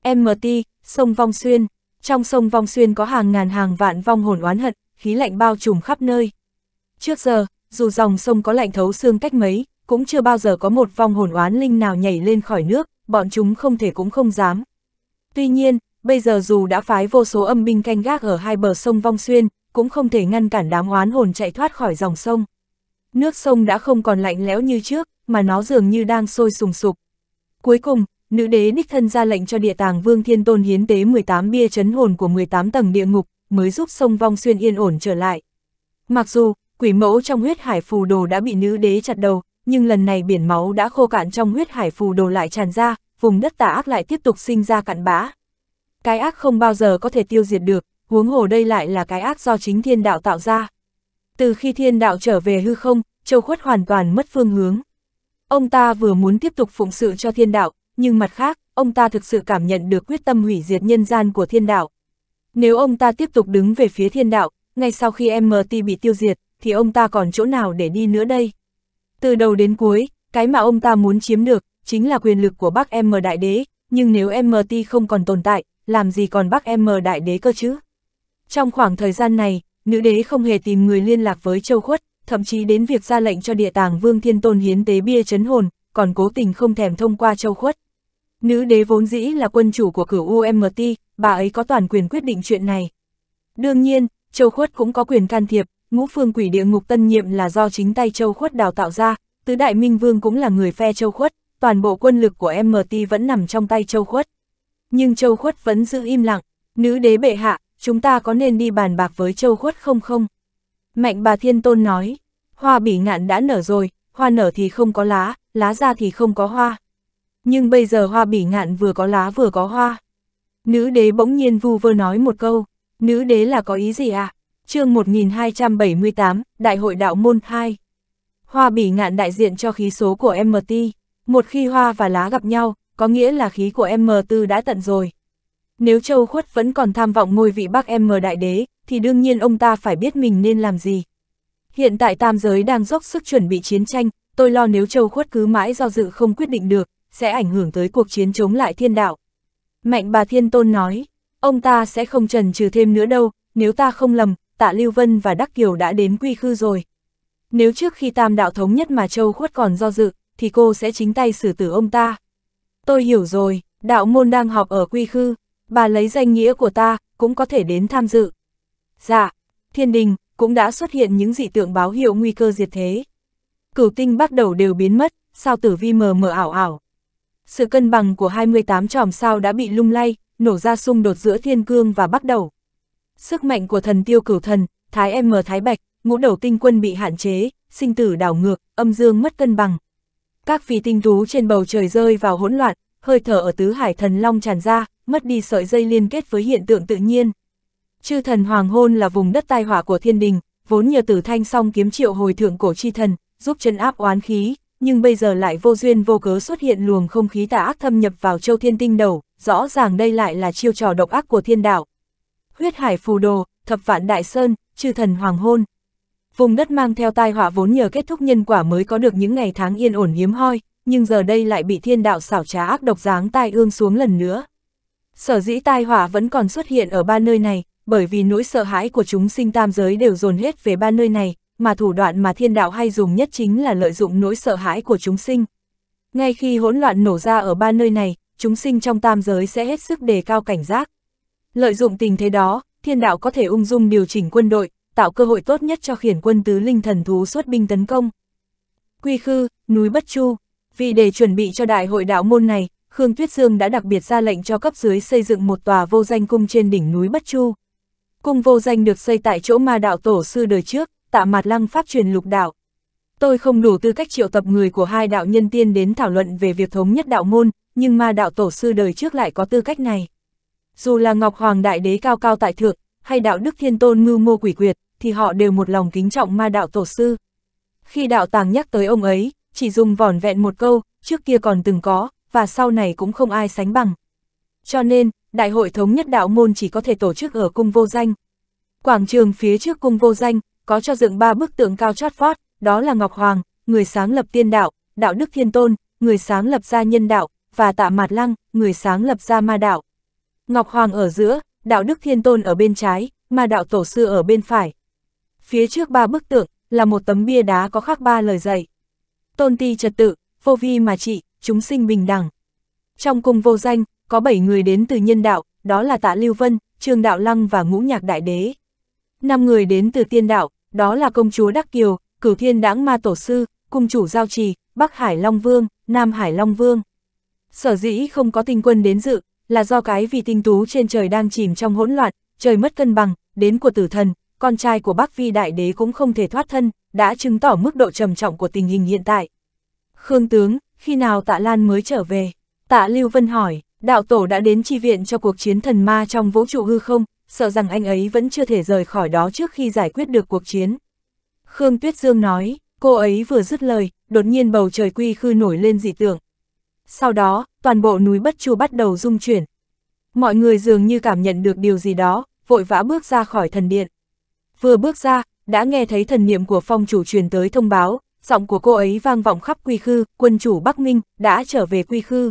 MT, sông Vong Xuyên. Trong sông Vong Xuyên có hàng ngàn hàng vạn vong hồn oán hận, khí lạnh bao trùm khắp nơi. Trước giờ, dù dòng sông có lạnh thấu xương cách mấy, cũng chưa bao giờ có một vong hồn oán linh nào nhảy lên khỏi nước, bọn chúng không thể cũng không dám. Tuy nhiên, bây giờ dù đã phái vô số âm binh canh gác ở hai bờ sông Vong Xuyên, cũng không thể ngăn cản đám oán hồn chạy thoát khỏi dòng sông. Nước sông đã không còn lạnh lẽo như trước, mà nó dường như đang sôi sùng sục. Cuối cùng, Nữ Đế đích thân ra lệnh cho Địa Tàng Vương Thiên Tôn hiến tế 18 bia trấn hồn của 18 tầng địa ngục, mới giúp sông Vong Xuyên yên ổn trở lại. Mặc dù, quỷ mẫu trong huyết hải phù đồ đã bị Nữ Đế chặt đầu, nhưng lần này biển máu đã khô cạn trong huyết hải phù đồ lại tràn ra, vùng đất tà ác lại tiếp tục sinh ra cặn bã. Cái ác không bao giờ có thể tiêu diệt được, huống hồ đây lại là cái ác do chính Thiên Đạo tạo ra. Từ khi Thiên Đạo trở về hư không, Châu Khuất hoàn toàn mất phương hướng. Ông ta vừa muốn tiếp tục phụng sự cho Thiên Đạo, nhưng mặt khác, ông ta thực sự cảm nhận được quyết tâm hủy diệt nhân gian của Thiên Đạo. Nếu ông ta tiếp tục đứng về phía Thiên Đạo, ngay sau khi MT bị tiêu diệt, thì ông ta còn chỗ nào để đi nữa đây? Từ đầu đến cuối, cái mà ông ta muốn chiếm được, chính là quyền lực của Bắc M Đại Đế, nhưng nếu MT không còn tồn tại, làm gì còn Bắc M Đại Đế cơ chứ? Trong khoảng thời gian này, Nữ Đế không hề tìm người liên lạc với Châu Khuất, thậm chí đến việc ra lệnh cho Địa Tàng Vương Thiên Tôn hiến tế bia trấn hồn, còn cố tình không thèm thông qua Châu Khuất. Nữ Đế vốn dĩ là quân chủ của cửu UMT, bà ấy có toàn quyền quyết định chuyện này. Đương nhiên, Châu Khuất cũng có quyền can thiệp, ngũ phương quỷ địa ngục tân nhiệm là do chính tay Châu Khuất đào tạo ra, tứ đại minh vương cũng là người phe Châu Khuất, toàn bộ quân lực của MT vẫn nằm trong tay Châu Khuất. Nhưng Châu Khuất vẫn giữ im lặng. Nữ Đế bệ hạ, chúng ta có nên đi bàn bạc với Châu Khuất không không? Mạnh bà Thiên Tôn nói, hoa bỉ ngạn đã nở rồi, hoa nở thì không có lá, lá ra thì không có hoa. Nhưng bây giờ hoa bỉ ngạn vừa có lá vừa có hoa. Nữ Đế bỗng nhiên vu vơ nói một câu, Nữ Đế là có ý gì à? Chương 1278, Đại hội Đạo Môn 2. Hoa bỉ ngạn đại diện cho khí số của MT. Một khi hoa và lá gặp nhau, có nghĩa là khí của M4 đã tận rồi. Nếu Châu Khuất vẫn còn tham vọng ngôi vị Bắc M Đại Đế, thì đương nhiên ông ta phải biết mình nên làm gì. Hiện tại tam giới đang dốc sức chuẩn bị chiến tranh, tôi lo nếu Châu Khuất cứ mãi do dự không quyết định được, sẽ ảnh hưởng tới cuộc chiến chống lại Thiên Đạo. Mạnh bà Thiên Tôn nói, ông ta sẽ không chần chừ thêm nữa đâu, nếu ta không lầm, Tạ Lưu Vân và Đắc Kiều đã đến Quy Khư rồi. Nếu trước khi tam đạo thống nhất mà Châu Khuất còn do dự, thì cô sẽ chính tay xử tử ông ta. Tôi hiểu rồi, đạo môn đang họp ở Quy Khư, bà lấy danh nghĩa của ta, cũng có thể đến tham dự. Dạ, thiên đình, cũng đã xuất hiện những dị tượng báo hiệu nguy cơ diệt thế. Cửu tinh bắt đầu đều biến mất, sao tử vi mờ mờ ảo ảo. Sự cân bằng của 28 chòm sao đã bị lung lay, nổ ra xung đột giữa thiên cương và bắt đầu. Sức mạnh của thần tiêu cửu thần, thái M thái bạch, ngũ đầu tinh quân bị hạn chế, sinh tử đảo ngược, âm dương mất cân bằng. Các vì tinh tú trên bầu trời rơi vào hỗn loạn, hơi thở ở tứ hải thần long tràn ra, mất đi sợi dây liên kết với hiện tượng tự nhiên. Chư thần hoàng hôn là vùng đất tai họa của thiên đình, vốn nhờ Tử Thanh Song kiếm triệu hồi thượng cổ chi thần, giúp trấn áp oán khí, nhưng bây giờ lại vô duyên vô cớ xuất hiện luồng không khí tà ác thâm nhập vào châu thiên tinh đầu, rõ ràng đây lại là chiêu trò độc ác của thiên đạo. Huyết hải phù đồ, thập vạn đại sơn, chư thần hoàng hôn. Vùng đất mang theo tai họa vốn nhờ kết thúc nhân quả mới có được những ngày tháng yên ổn hiếm hoi, nhưng giờ đây lại bị thiên đạo xảo trá ác độc giáng tai ương xuống lần nữa. Sở dĩ tai họa vẫn còn xuất hiện ở ba nơi này, bởi vì nỗi sợ hãi của chúng sinh tam giới đều dồn hết về ba nơi này, mà thủ đoạn mà thiên đạo hay dùng nhất chính là lợi dụng nỗi sợ hãi của chúng sinh. Ngay khi hỗn loạn nổ ra ở ba nơi này, chúng sinh trong tam giới sẽ hết sức đề cao cảnh giác. Lợi dụng tình thế đó, Thiên đạo có thể ung dung điều chỉnh quân đội, tạo cơ hội tốt nhất cho khiển quân tứ linh thần thú xuất binh tấn công. Quy Khư, núi Bất Chu. Vì để chuẩn bị cho đại hội đạo môn này, Khương Tuyết Dương đã đặc biệt ra lệnh cho cấp dưới xây dựng một tòa vô danh cung trên đỉnh núi Bất Chu. Cung vô danh được xây tại chỗ Ma Đạo Tổ Sư đời trước, Tạ Mạt Lăng pháp truyền lục đạo. Tôi không đủ tư cách triệu tập người của hai đạo nhân tiên đến thảo luận về việc thống nhất đạo môn, nhưng Ma Đạo Tổ Sư đời trước lại có tư cách này. Dù là Ngọc Hoàng Đại Đế cao cao tại thượng, hay đạo đức Thiên Tôn mưu mô quỷ quyệt, thì họ đều một lòng kính trọng Ma Đạo Tổ Sư. Khi đạo tàng nhắc tới ông ấy, chỉ dùng vỏn vẹn một câu, trước kia còn từng có, và sau này cũng không ai sánh bằng. Cho nên, đại hội thống nhất đạo môn chỉ có thể tổ chức ở cung vô danh. Quảng trường phía trước cung vô danh, có cho dựng 3 bức tượng cao chót vót, đó là Ngọc Hoàng, người sáng lập tiên đạo, đạo đức Thiên Tôn, người sáng lập ra nhân đạo, và Tạ Mạt Lăng, người sáng lập ra ma đạo. Ngọc Hoàng ở giữa, đạo đức Thiên Tôn ở bên trái, Ma Đạo Tổ Sư ở bên phải. Phía trước 3 bức tượng là một tấm bia đá có khắc 3 lời dạy. Tôn ti trật tự, vô vi mà trị, chúng sinh bình đẳng. Trong cung vô danh, có 7 người đến từ nhân đạo, đó là Tạ Lưu Vân, Trương Đạo Lăng và Ngũ Nhạc Đại Đế. 5 người đến từ tiên đạo, đó là công chúa Đắc Kiều, Cửu Thiên Đãng Ma Tổ Sư, cung chủ Giao Trì, Bắc Hải Long Vương, Nam Hải Long Vương. Sở dĩ không có tinh quân đến dự, là do cái vì tinh tú trên trời đang chìm trong hỗn loạn, trời mất cân bằng, đến của tử thần, con trai của Bắc Vi Đại Đế cũng không thể thoát thân, đã chứng tỏ mức độ trầm trọng của tình hình hiện tại. Khương tướng, khi nào Tạ Lan mới trở về? Tạ Lưu Vân hỏi, đạo tổ đã đến chi viện cho cuộc chiến thần ma trong vũ trụ hư không, sợ rằng anh ấy vẫn chưa thể rời khỏi đó trước khi giải quyết được cuộc chiến. Khương Tuyết Dương nói, cô ấy vừa dứt lời, đột nhiên bầu trời Quy Khư nổi lên dị tượng. Sau đó, toàn bộ núi Bất Chu bắt đầu rung chuyển. Mọi người dường như cảm nhận được điều gì đó, vội vã bước ra khỏi thần điện. Vừa bước ra, đã nghe thấy thần niệm của phong chủ truyền tới thông báo, giọng của cô ấy vang vọng khắp Quy Khư, quân chủ Bắc Minh đã trở về Quy Khư.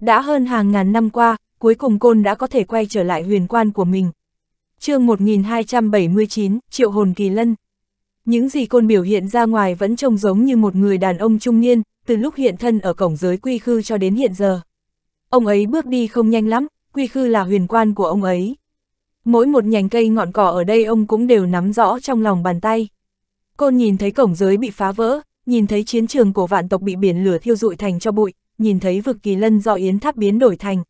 Đã hơn hàng ngàn năm qua, cuối cùng Côn đã có thể quay trở lại huyền quan của mình. Chương 1279, Triệu Hồn Kỳ Lân. Những gì Côn biểu hiện ra ngoài vẫn trông giống như một người đàn ông trung niên, từ lúc hiện thân ở cổng giới Quy Khư cho đến hiện giờ. Ông ấy bước đi không nhanh lắm, Quy Khư là huyền quan của ông ấy. Mỗi một nhành cây ngọn cỏ ở đây ông cũng đều nắm rõ trong lòng bàn tay. Côn nhìn thấy cổng giới bị phá vỡ, nhìn thấy chiến trường của vạn tộc bị biển lửa thiêu rụi thành cho bụi, nhìn thấy vực Kỳ Lân do Yến Tháp biến đổi thành.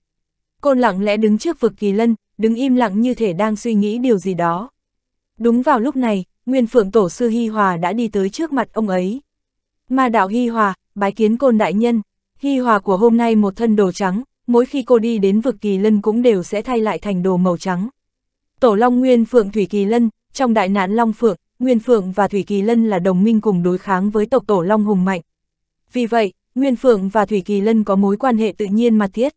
Côn lặng lẽ đứng trước vực Kỳ Lân, đứng im lặng như thể đang suy nghĩ điều gì đó. Đúng vào lúc này, Nguyên Phượng Tổ sư Hy Hòa đã đi tới trước mặt ông ấy. Ma đạo Hy Hòa, bái kiến Côn đại nhân. Hy Hòa của hôm nay một thân đồ trắng, mỗi khi cô đi đến vực Kỳ Lân cũng đều sẽ thay lại thành đồ màu trắng. Tổ Long Nguyên Phượng Thủy Kỳ Lân, trong đại nạn Long Phượng, Nguyên Phượng và Thủy Kỳ Lân là đồng minh cùng đối kháng với tộc Tổ Long hùng mạnh. Vì vậy, Nguyên Phượng và Thủy Kỳ Lân có mối quan hệ tự nhiên mật thiết.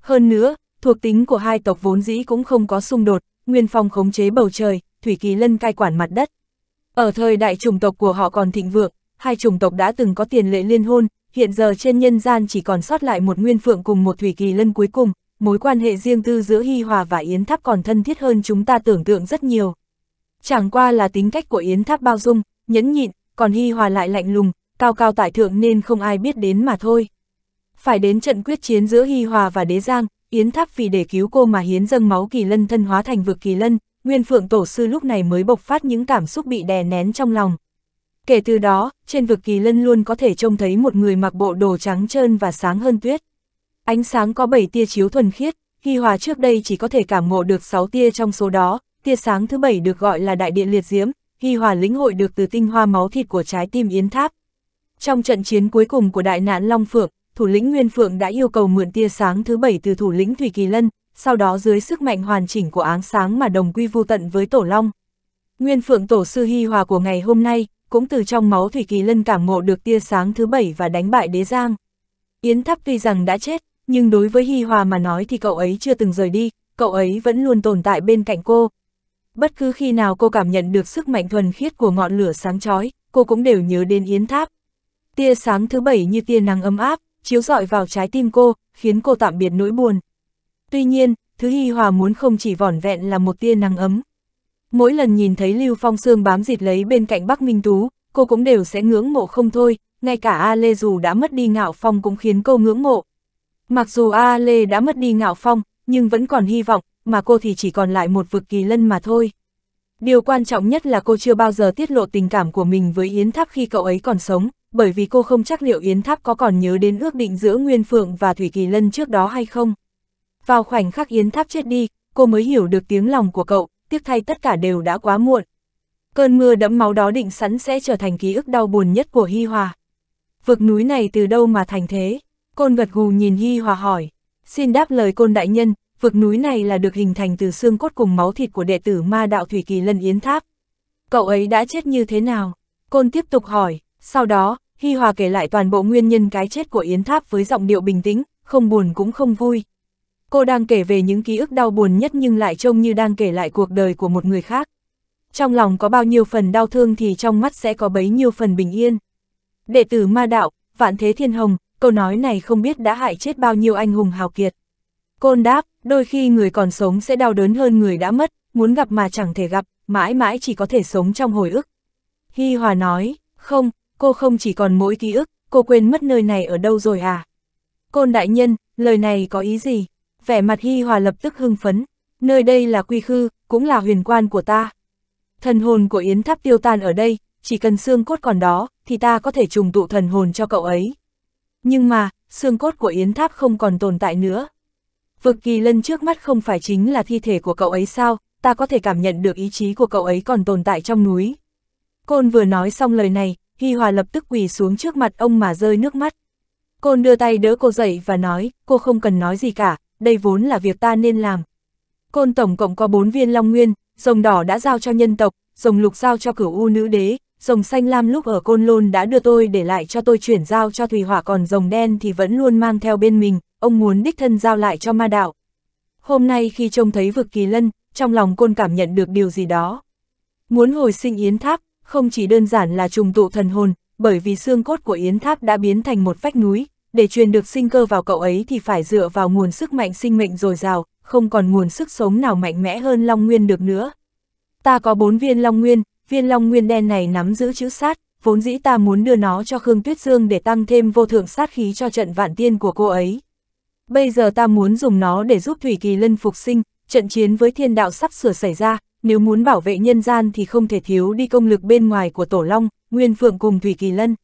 Hơn nữa, thuộc tính của hai tộc vốn dĩ cũng không có xung đột, Nguyên Phong khống chế bầu trời, Thủy Kỳ Lân cai quản mặt đất. Ở thời đại chủng tộc của họ còn thịnh vượng, hai chủng tộc đã từng có tiền lệ liên hôn, hiện giờ trên nhân gian chỉ còn sót lại một Nguyên Phượng cùng một Thủy Kỳ Lân cuối cùng. Mối quan hệ riêng tư giữa Hy Hòa và Yến Tháp còn thân thiết hơn chúng ta tưởng tượng rất nhiều. Chẳng qua là tính cách của Yến Tháp bao dung, nhẫn nhịn, còn Hy Hòa lại lạnh lùng, cao cao tại thượng nên không ai biết đến mà thôi. Phải đến trận quyết chiến giữa Hy Hòa và Đế Giang, Yến Tháp vì để cứu cô mà hiến dâng máu Kỳ Lân thân hóa thành vực Kỳ Lân, Nguyên Phượng Tổ sư lúc này mới bộc phát những cảm xúc bị đè nén trong lòng. Kể từ đó, trên vực Kỳ Lân luôn có thể trông thấy một người mặc bộ đồ trắng trơn và sáng hơn tuyết. Ánh sáng có 7 tia chiếu thuần khiết, Hy Hòa trước đây chỉ có thể cảm ngộ được 6 tia trong số đó, tia sáng thứ 7 được gọi là đại điện liệt diễm, Hy Hòa lĩnh hội được từ tinh hoa máu thịt của trái tim Yến Tháp. Trong trận chiến cuối cùng của đại nạn Long Phượng, thủ lĩnh Nguyên Phượng đã yêu cầu mượn tia sáng thứ 7 từ thủ lĩnh Thủy Kỳ Lân, sau đó dưới sức mạnh hoàn chỉnh của áng sáng mà đồng quy vu tận với Tổ Long. Nguyên Phượng Tổ sư Hy Hòa của ngày hôm nay cũng từ trong máu Thủy Kỳ Lân cảm ngộ được tia sáng thứ 7 và đánh bại Đế Giang. Yến Tháp tuy rằng đã chết, nhưng đối với Hy Hòa mà nói thì cậu ấy chưa từng rời đi, cậu ấy vẫn luôn tồn tại bên cạnh cô. Bất cứ khi nào cô cảm nhận được sức mạnh thuần khiết của ngọn lửa sáng chói, cô cũng đều nhớ đến Yến Tháp. Tia sáng thứ 7 như tia nắng ấm áp, chiếu rọi vào trái tim cô, khiến cô tạm biệt nỗi buồn. Tuy nhiên, thứ Hy Hòa muốn không chỉ vỏn vẹn là một tia nắng ấm. Mỗi lần nhìn thấy Lưu Phong Sương bám dịt lấy bên cạnh Bắc Minh Tú, cô cũng đều sẽ ngưỡng mộ không thôi, ngay cả A Lê dù đã mất đi Ngạo Phong cũng khiến cô ngưỡng mộ. Mặc dù A Lê đã mất đi Ngạo Phong, nhưng vẫn còn hy vọng, mà cô thì chỉ còn lại một vực kỳ lân mà thôi. Điều quan trọng nhất là cô chưa bao giờ tiết lộ tình cảm của mình với Yến Tháp khi cậu ấy còn sống, bởi vì cô không chắc liệu Yến Tháp có còn nhớ đến ước định giữa Nguyên Phượng và Thủy Kỳ Lân trước đó hay không. Vào khoảnh khắc Yến Tháp chết đi, cô mới hiểu được tiếng lòng của cậu, tiếc thay tất cả đều đã quá muộn. Cơn mưa đẫm máu đó định sẵn sẽ trở thành ký ức đau buồn nhất của Hy Hòa. Vực núi này từ đâu mà thành thế? Côn gật gù nhìn Hy Hòa hỏi. Xin đáp lời Côn đại nhân, vực núi này là được hình thành từ xương cốt cùng máu thịt của đệ tử ma đạo Thủy Kỳ Lân Yến Tháp. Cậu ấy đã chết như thế nào? Côn tiếp tục hỏi. Sau đó, Hy Hòa kể lại toàn bộ nguyên nhân cái chết của Yến Tháp với giọng điệu bình tĩnh, không buồn cũng không vui. Cô đang kể về những ký ức đau buồn nhất nhưng lại trông như đang kể lại cuộc đời của một người khác. Trong lòng có bao nhiêu phần đau thương thì trong mắt sẽ có bấy nhiêu phần bình yên. Đệ tử ma đạo, vạn thế thiên hồng, câu nói này không biết đã hại chết bao nhiêu anh hùng hào kiệt. Côn đáp, đôi khi người còn sống sẽ đau đớn hơn người đã mất, muốn gặp mà chẳng thể gặp, mãi mãi chỉ có thể sống trong hồi ức. Hy Hòa nói, không, cô không chỉ còn mỗi ký ức, cô quên mất nơi này ở đâu rồi à? Côn đại nhân, lời này có ý gì? Vẻ mặt Hy Hòa lập tức hưng phấn, nơi đây là quy khư, cũng là huyền quan của ta. Thần hồn của Yến Tháp tiêu tan ở đây, chỉ cần xương cốt còn đó, thì ta có thể trùng tụ thần hồn cho cậu ấy. Nhưng mà, xương cốt của Yến Tháp không còn tồn tại nữa. Vực kỳ lân trước mắt không phải chính là thi thể của cậu ấy sao, ta có thể cảm nhận được ý chí của cậu ấy còn tồn tại trong núi. Côn vừa nói xong lời này, Hy Hòa lập tức quỳ xuống trước mặt ông mà rơi nước mắt. Côn đưa tay đỡ cô dậy và nói, cô không cần nói gì cả, đây vốn là việc ta nên làm. Côn tổng cộng có 4 viên long nguyên, rồng đỏ đã giao cho nhân tộc, rồng lục giao cho cửu u nữ đế, rồng xanh lam lúc ở Côn Lôn đã đưa tôi để lại cho tôi chuyển giao cho Thùy Hỏa, còn rồng đen thì vẫn luôn mang theo bên mình, ông muốn đích thân giao lại cho ma đạo. Hôm nay khi trông thấy vực kỳ lân, trong lòng Côn cảm nhận được điều gì đó. Muốn hồi sinh Yến Tháp, không chỉ đơn giản là trùng tụ thần hồn, bởi vì xương cốt của Yến Tháp đã biến thành một vách núi, để truyền được sinh cơ vào cậu ấy thì phải dựa vào nguồn sức mạnh sinh mệnh dồi dào, không còn nguồn sức sống nào mạnh mẽ hơn Long Nguyên được nữa. Ta có 4 viên Long Nguyên, viên Long Nguyên đen này nắm giữ chữ sát, vốn dĩ ta muốn đưa nó cho Khương Tuyết Dương để tăng thêm vô thượng sát khí cho trận vạn tiên của cô ấy. Bây giờ ta muốn dùng nó để giúp Thủy Kỳ Lân phục sinh, trận chiến với thiên đạo sắp sửa xảy ra, nếu muốn bảo vệ nhân gian thì không thể thiếu đi công lực bên ngoài của Tổ Long, Nguyên Phượng cùng Thủy Kỳ Lân.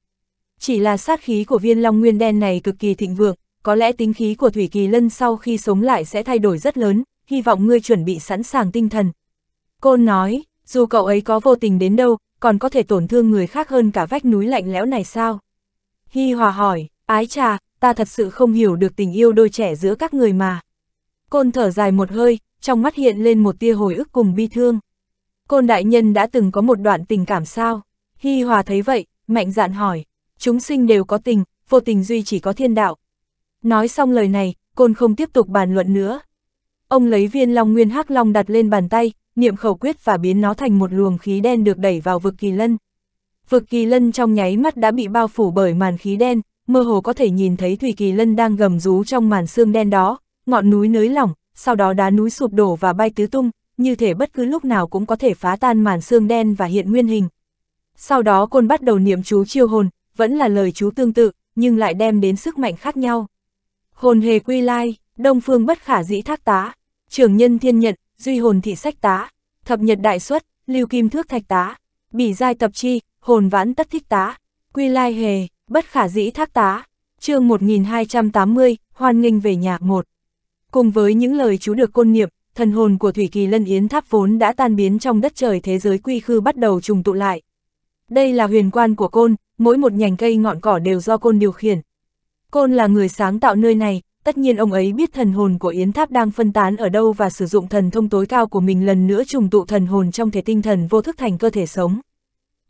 Chỉ là sát khí của viên Long Nguyên đen này cực kỳ thịnh vượng, có lẽ tính khí của Thủy Kỳ Lân sau khi sống lại sẽ thay đổi rất lớn, hy vọng ngươi chuẩn bị sẵn sàng tinh thần. Côn nói, dù cậu ấy có vô tình đến đâu, còn có thể tổn thương người khác hơn cả vách núi lạnh lẽo này sao? Hy Hòa hỏi, ái trà, ta thật sự không hiểu được tình yêu đôi trẻ giữa các người mà. Côn thở dài một hơi, trong mắt hiện lên một tia hồi ức cùng bi thương. Côn đại nhân đã từng có một đoạn tình cảm sao? Hy Hòa thấy vậy, mạnh dạn hỏi. Chúng sinh đều có tình, vô tình duy chỉ có thiên đạo. Nói xong lời này, Côn không tiếp tục bàn luận nữa. Ông lấy viên Long Nguyên Hắc Long đặt lên bàn tay, niệm khẩu quyết và biến nó thành một luồng khí đen được đẩy vào vực kỳ lân. Vực kỳ lân trong nháy mắt đã bị bao phủ bởi màn khí đen, mơ hồ có thể nhìn thấy Thủy Kỳ Lân đang gầm rú trong màn xương đen đó, ngọn núi nới lỏng, sau đó đá núi sụp đổ và bay tứ tung, như thể bất cứ lúc nào cũng có thể phá tan màn xương đen và hiện nguyên hình. Sau đó Côn bắt đầu niệm chú chiêu hồn, vẫn là lời chú tương tự, nhưng lại đem đến sức mạnh khác nhau. Hồn hề quy lai, đông phương bất khả dĩ thác tá, trưởng nhân thiên nhận, duy hồn thị sách tá, thập nhật đại xuất, lưu kim thước thạch tá, bỉ giai tập chi, hồn vãn tất thích tá, quy lai hề, bất khả dĩ thác tá. Chương 1280, hoan nghênh về nhà 1. Cùng với những lời chú được Côn niệm, thần hồn của Thủy Kỳ Lân Yến Tháp vốn đã tan biến trong đất trời thế giới quy khư bắt đầu trùng tụ lại. Đây là huyền quan của Côn, mỗi một nhành cây ngọn cỏ đều do Côn điều khiển. Côn là người sáng tạo nơi này, tất nhiên ông ấy biết thần hồn của Yến Tháp đang phân tán ở đâu và sử dụng thần thông tối cao của mình lần nữa trùng tụ thần hồn trong thể tinh thần vô thức thành cơ thể sống.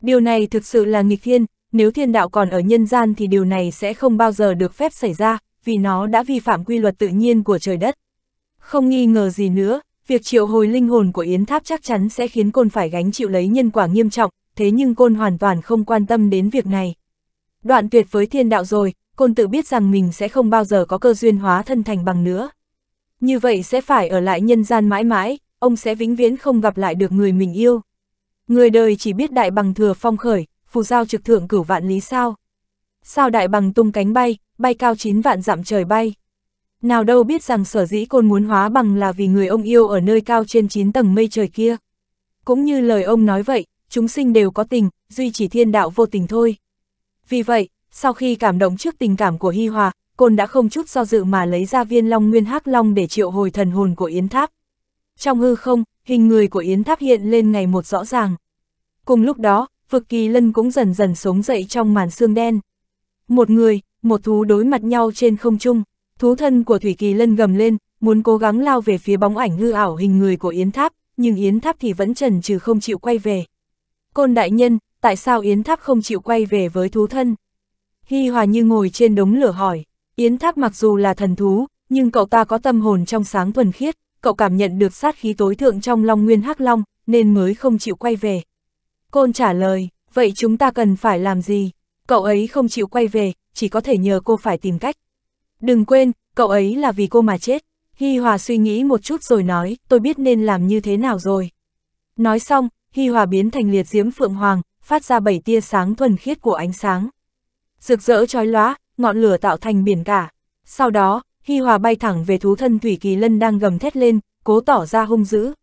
Điều này thực sự là nghịch thiên, nếu thiên đạo còn ở nhân gian thì điều này sẽ không bao giờ được phép xảy ra, vì nó đã vi phạm quy luật tự nhiên của trời đất. Không nghi ngờ gì nữa, việc triệu hồi linh hồn của Yến Tháp chắc chắn sẽ khiến Côn phải gánh chịu lấy nhân quả nghiêm trọng, thế nhưng Côn hoàn toàn không quan tâm đến việc này. Đoạn tuyệt với thiên đạo rồi, Côn tự biết rằng mình sẽ không bao giờ có cơ duyên hóa thân thành bằng nữa. Như vậy sẽ phải ở lại nhân gian mãi mãi, ông sẽ vĩnh viễn không gặp lại được người mình yêu. Người đời chỉ biết đại bằng thừa phong khởi, phù giao trực thượng cửu vạn lý sao. Sao đại bằng tung cánh bay, bay cao 9 vạn dặm trời bay. Nào đâu biết rằng sở dĩ Côn muốn hóa bằng là vì người ông yêu ở nơi cao trên 9 tầng mây trời kia. Cũng như lời ông nói vậy, chúng sinh đều có tình, duy chỉ thiên đạo vô tình thôi. Vì vậy, sau khi cảm động trước tình cảm của Hy Hòa, Côn đã không chút do dự mà lấy ra viên Long Nguyên Hắc Long để triệu hồi thần hồn của Yến Tháp. Trong hư không, hình người của Yến Tháp hiện lên ngày một rõ ràng. Cùng lúc đó, Vực Kỳ Lân cũng dần dần sống dậy trong màn sương đen. Một người, một thú đối mặt nhau trên không trung. Thú thân của Thủy Kỳ Lân gầm lên, muốn cố gắng lao về phía bóng ảnh hư ảo hình người của Yến Tháp, nhưng Yến Tháp thì vẫn chần chừ không chịu quay về. Côn đại nhân, tại sao Yến Tháp không chịu quay về với thú thân? Hy Hòa như ngồi trên đống lửa hỏi. Yến Tháp mặc dù là thần thú, nhưng cậu ta có tâm hồn trong sáng thuần khiết, cậu cảm nhận được sát khí tối thượng trong Long Nguyên Hắc Long, nên mới không chịu quay về. Côn trả lời, vậy chúng ta cần phải làm gì? Cậu ấy không chịu quay về, chỉ có thể nhờ cô phải tìm cách. Đừng quên, cậu ấy là vì cô mà chết. Hy Hòa suy nghĩ một chút rồi nói, tôi biết nên làm như thế nào rồi. Nói xong, Hy Hòa biến thành liệt diễm phượng hoàng, phát ra 7 tia sáng thuần khiết của ánh sáng. Rực rỡ chói lóa, ngọn lửa tạo thành biển cả. Sau đó, Hy Hòa bay thẳng về thú thân Thủy Kỳ Lân đang gầm thét lên, cố tỏ ra hung dữ.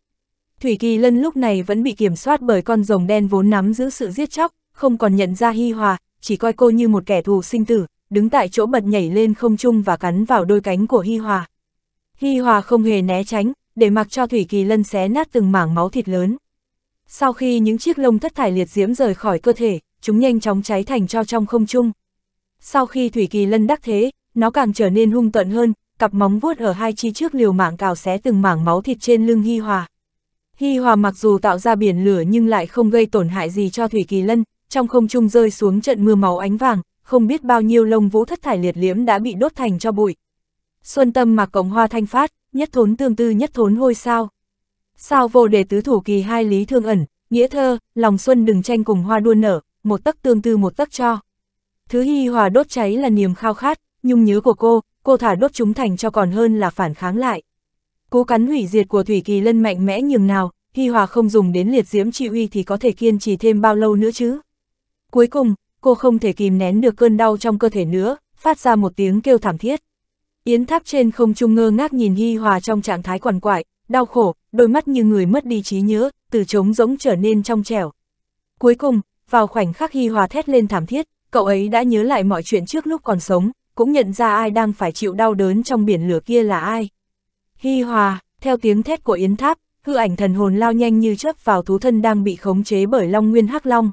Thủy Kỳ Lân lúc này vẫn bị kiểm soát bởi con rồng đen vốn nắm giữ sự giết chóc, không còn nhận ra Hy Hòa, chỉ coi cô như một kẻ thù sinh tử, đứng tại chỗ bật nhảy lên không trung và cắn vào đôi cánh của Hy Hòa. Hy Hòa không hề né tránh, để mặc cho Thủy Kỳ Lân xé nát từng mảng máu thịt lớn. Sau khi những chiếc lông thất thải liệt diễm rời khỏi cơ thể, chúng nhanh chóng cháy thành tro trong không trung. Sau khi Thủy Kỳ Lân đắc thế, nó càng trở nên hung tợn hơn, cặp móng vuốt ở hai chi trước liều mạng cào xé từng mảng máu thịt trên lưng Hy Hòa. Hy Hòa mặc dù tạo ra biển lửa nhưng lại không gây tổn hại gì cho Thủy Kỳ Lân, trong không trung rơi xuống trận mưa máu ánh vàng, không biết bao nhiêu lông vũ thất thải liệt liễm đã bị đốt thành cho bụi. Xuân tâm mặc cộng hoa thanh phát, nhất thốn tương tư nhất thốn hôi sao. Sao vô đề tứ thủ kỳ hai lý thương ẩn, nghĩa thơ, lòng xuân đừng tranh cùng hoa đua nở, một tấc tương tư một tấc cho. Thứ Hy Hòa đốt cháy là niềm khao khát, nhung nhớ của cô thả đốt chúng thành cho còn hơn là phản kháng lại. Cú cắn hủy diệt của Thủy Kỳ Lân mạnh mẽ nhường nào, Hy Hòa không dùng đến liệt diễm trị uy thì có thể kiên trì thêm bao lâu nữa chứ. Cuối cùng, cô không thể kìm nén được cơn đau trong cơ thể nữa, phát ra một tiếng kêu thảm thiết. Yến Tháp trên không trung ngơ ngác nhìn Hy Hòa trong trạng thái quằn quại, đau khổ, đôi mắt như người mất đi trí nhớ, từ trống rỗng trở nên trong trẻo. Cuối cùng, vào khoảnh khắc Hy Hòa thét lên thảm thiết, cậu ấy đã nhớ lại mọi chuyện trước lúc còn sống, cũng nhận ra ai đang phải chịu đau đớn trong biển lửa kia là ai. Hy Hòa, theo tiếng thét của Yến Tháp, hư ảnh thần hồn lao nhanh như chớp vào thú thân đang bị khống chế bởi Long Nguyên Hắc Long.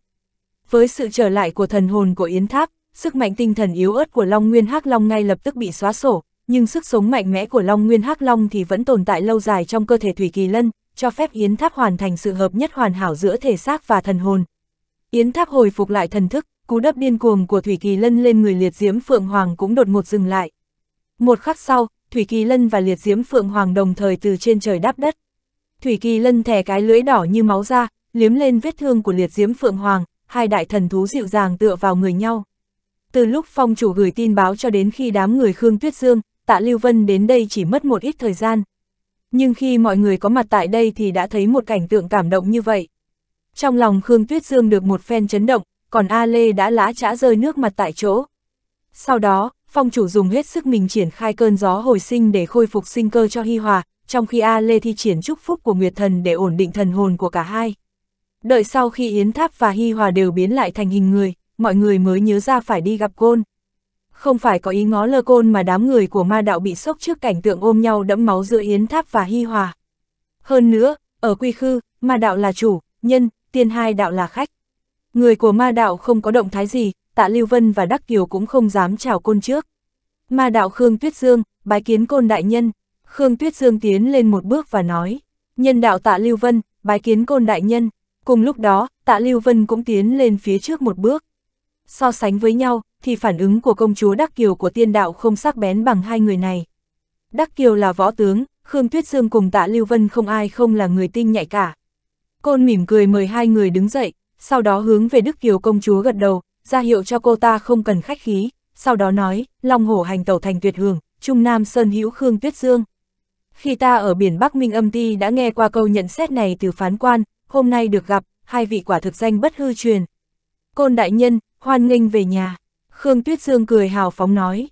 Với sự trở lại của thần hồn của Yến Tháp, sức mạnh tinh thần yếu ớt của Long Nguyên Hắc Long ngay lập tức bị xóa sổ, nhưng sức sống mạnh mẽ của Long Nguyên Hắc Long thì vẫn tồn tại lâu dài trong cơ thể Thủy Kỳ Lân, cho phép Yến Tháp hoàn thành sự hợp nhất hoàn hảo giữa thể xác và thần hồn. Yến Tháp hồi phục lại thần thức, cú đập điên cuồng của Thủy Kỳ Lân lên người liệt diễm phượng hoàng cũng đột ngột dừng lại. Một khắc sau, Thủy Kỳ Lân và liệt diễm phượng hoàng đồng thời từ trên trời đáp đất. Thủy Kỳ Lân thè cái lưỡi đỏ như máu ra, liếm lên vết thương của liệt diễm phượng hoàng. Hai đại thần thú dịu dàng tựa vào người nhau. Từ lúc phong chủ gửi tin báo cho đến khi đám người Khương Tuyết Dương, Tạ Lưu Vân đến đây chỉ mất một ít thời gian. Nhưng khi mọi người có mặt tại đây thì đã thấy một cảnh tượng cảm động như vậy. Trong lòng Khương Tuyết Dương được một phen chấn động, còn A Lê đã lã chã rơi nước mặt tại chỗ. Sau đó, phong chủ dùng hết sức mình triển khai cơn gió hồi sinh để khôi phục sinh cơ cho Hy Hòa, trong khi A Lê thi triển chúc phúc của Nguyệt Thần để ổn định thần hồn của cả hai. Đợi sau khi Yến Tháp và Hy Hòa đều biến lại thành hình người, mọi người mới nhớ ra phải đi gặp Côn. Không phải có ý ngó lơ Côn mà đám người của ma đạo bị sốc trước cảnh tượng ôm nhau đẫm máu giữa Yến Tháp và Hy Hòa. Hơn nữa, ở Quy Khư, ma đạo là chủ, nhân, tiên hai đạo là khách. Người của ma đạo không có động thái gì, Tạ Lưu Vân và Đắc Kiều cũng không dám chào Côn trước. Ma đạo Khương Tuyết Dương, bái kiến Côn đại nhân. Khương Tuyết Dương tiến lên một bước và nói, nhân đạo Tạ Lưu Vân, bái kiến Côn đại nhân. Cùng lúc đó, Tạ Lưu Vân cũng tiến lên phía trước một bước. So sánh với nhau, thì phản ứng của công chúa Đắc Kiều của tiên đạo không sắc bén bằng hai người này. Đắc Kiều là võ tướng, Khương Tuyết Dương cùng Tạ Lưu Vân không ai không là người tinh nhạy cả. Côn mỉm cười mời hai người đứng dậy, sau đó hướng về Đắc Kiều công chúa gật đầu, ra hiệu cho cô ta không cần khách khí, sau đó nói, Long Hổ hành tẩu thành tuyệt hưởng, Trung Nam Sơn hữu Khương Tuyết Dương. Khi ta ở biển Bắc Minh Âm Ti đã nghe qua câu nhận xét này từ phán quan, hôm nay được gặp, hai vị quả thực danh bất hư truyền. Côn đại nhân, hoan nghênh về nhà. Khương Tuyết Dương cười hào phóng nói.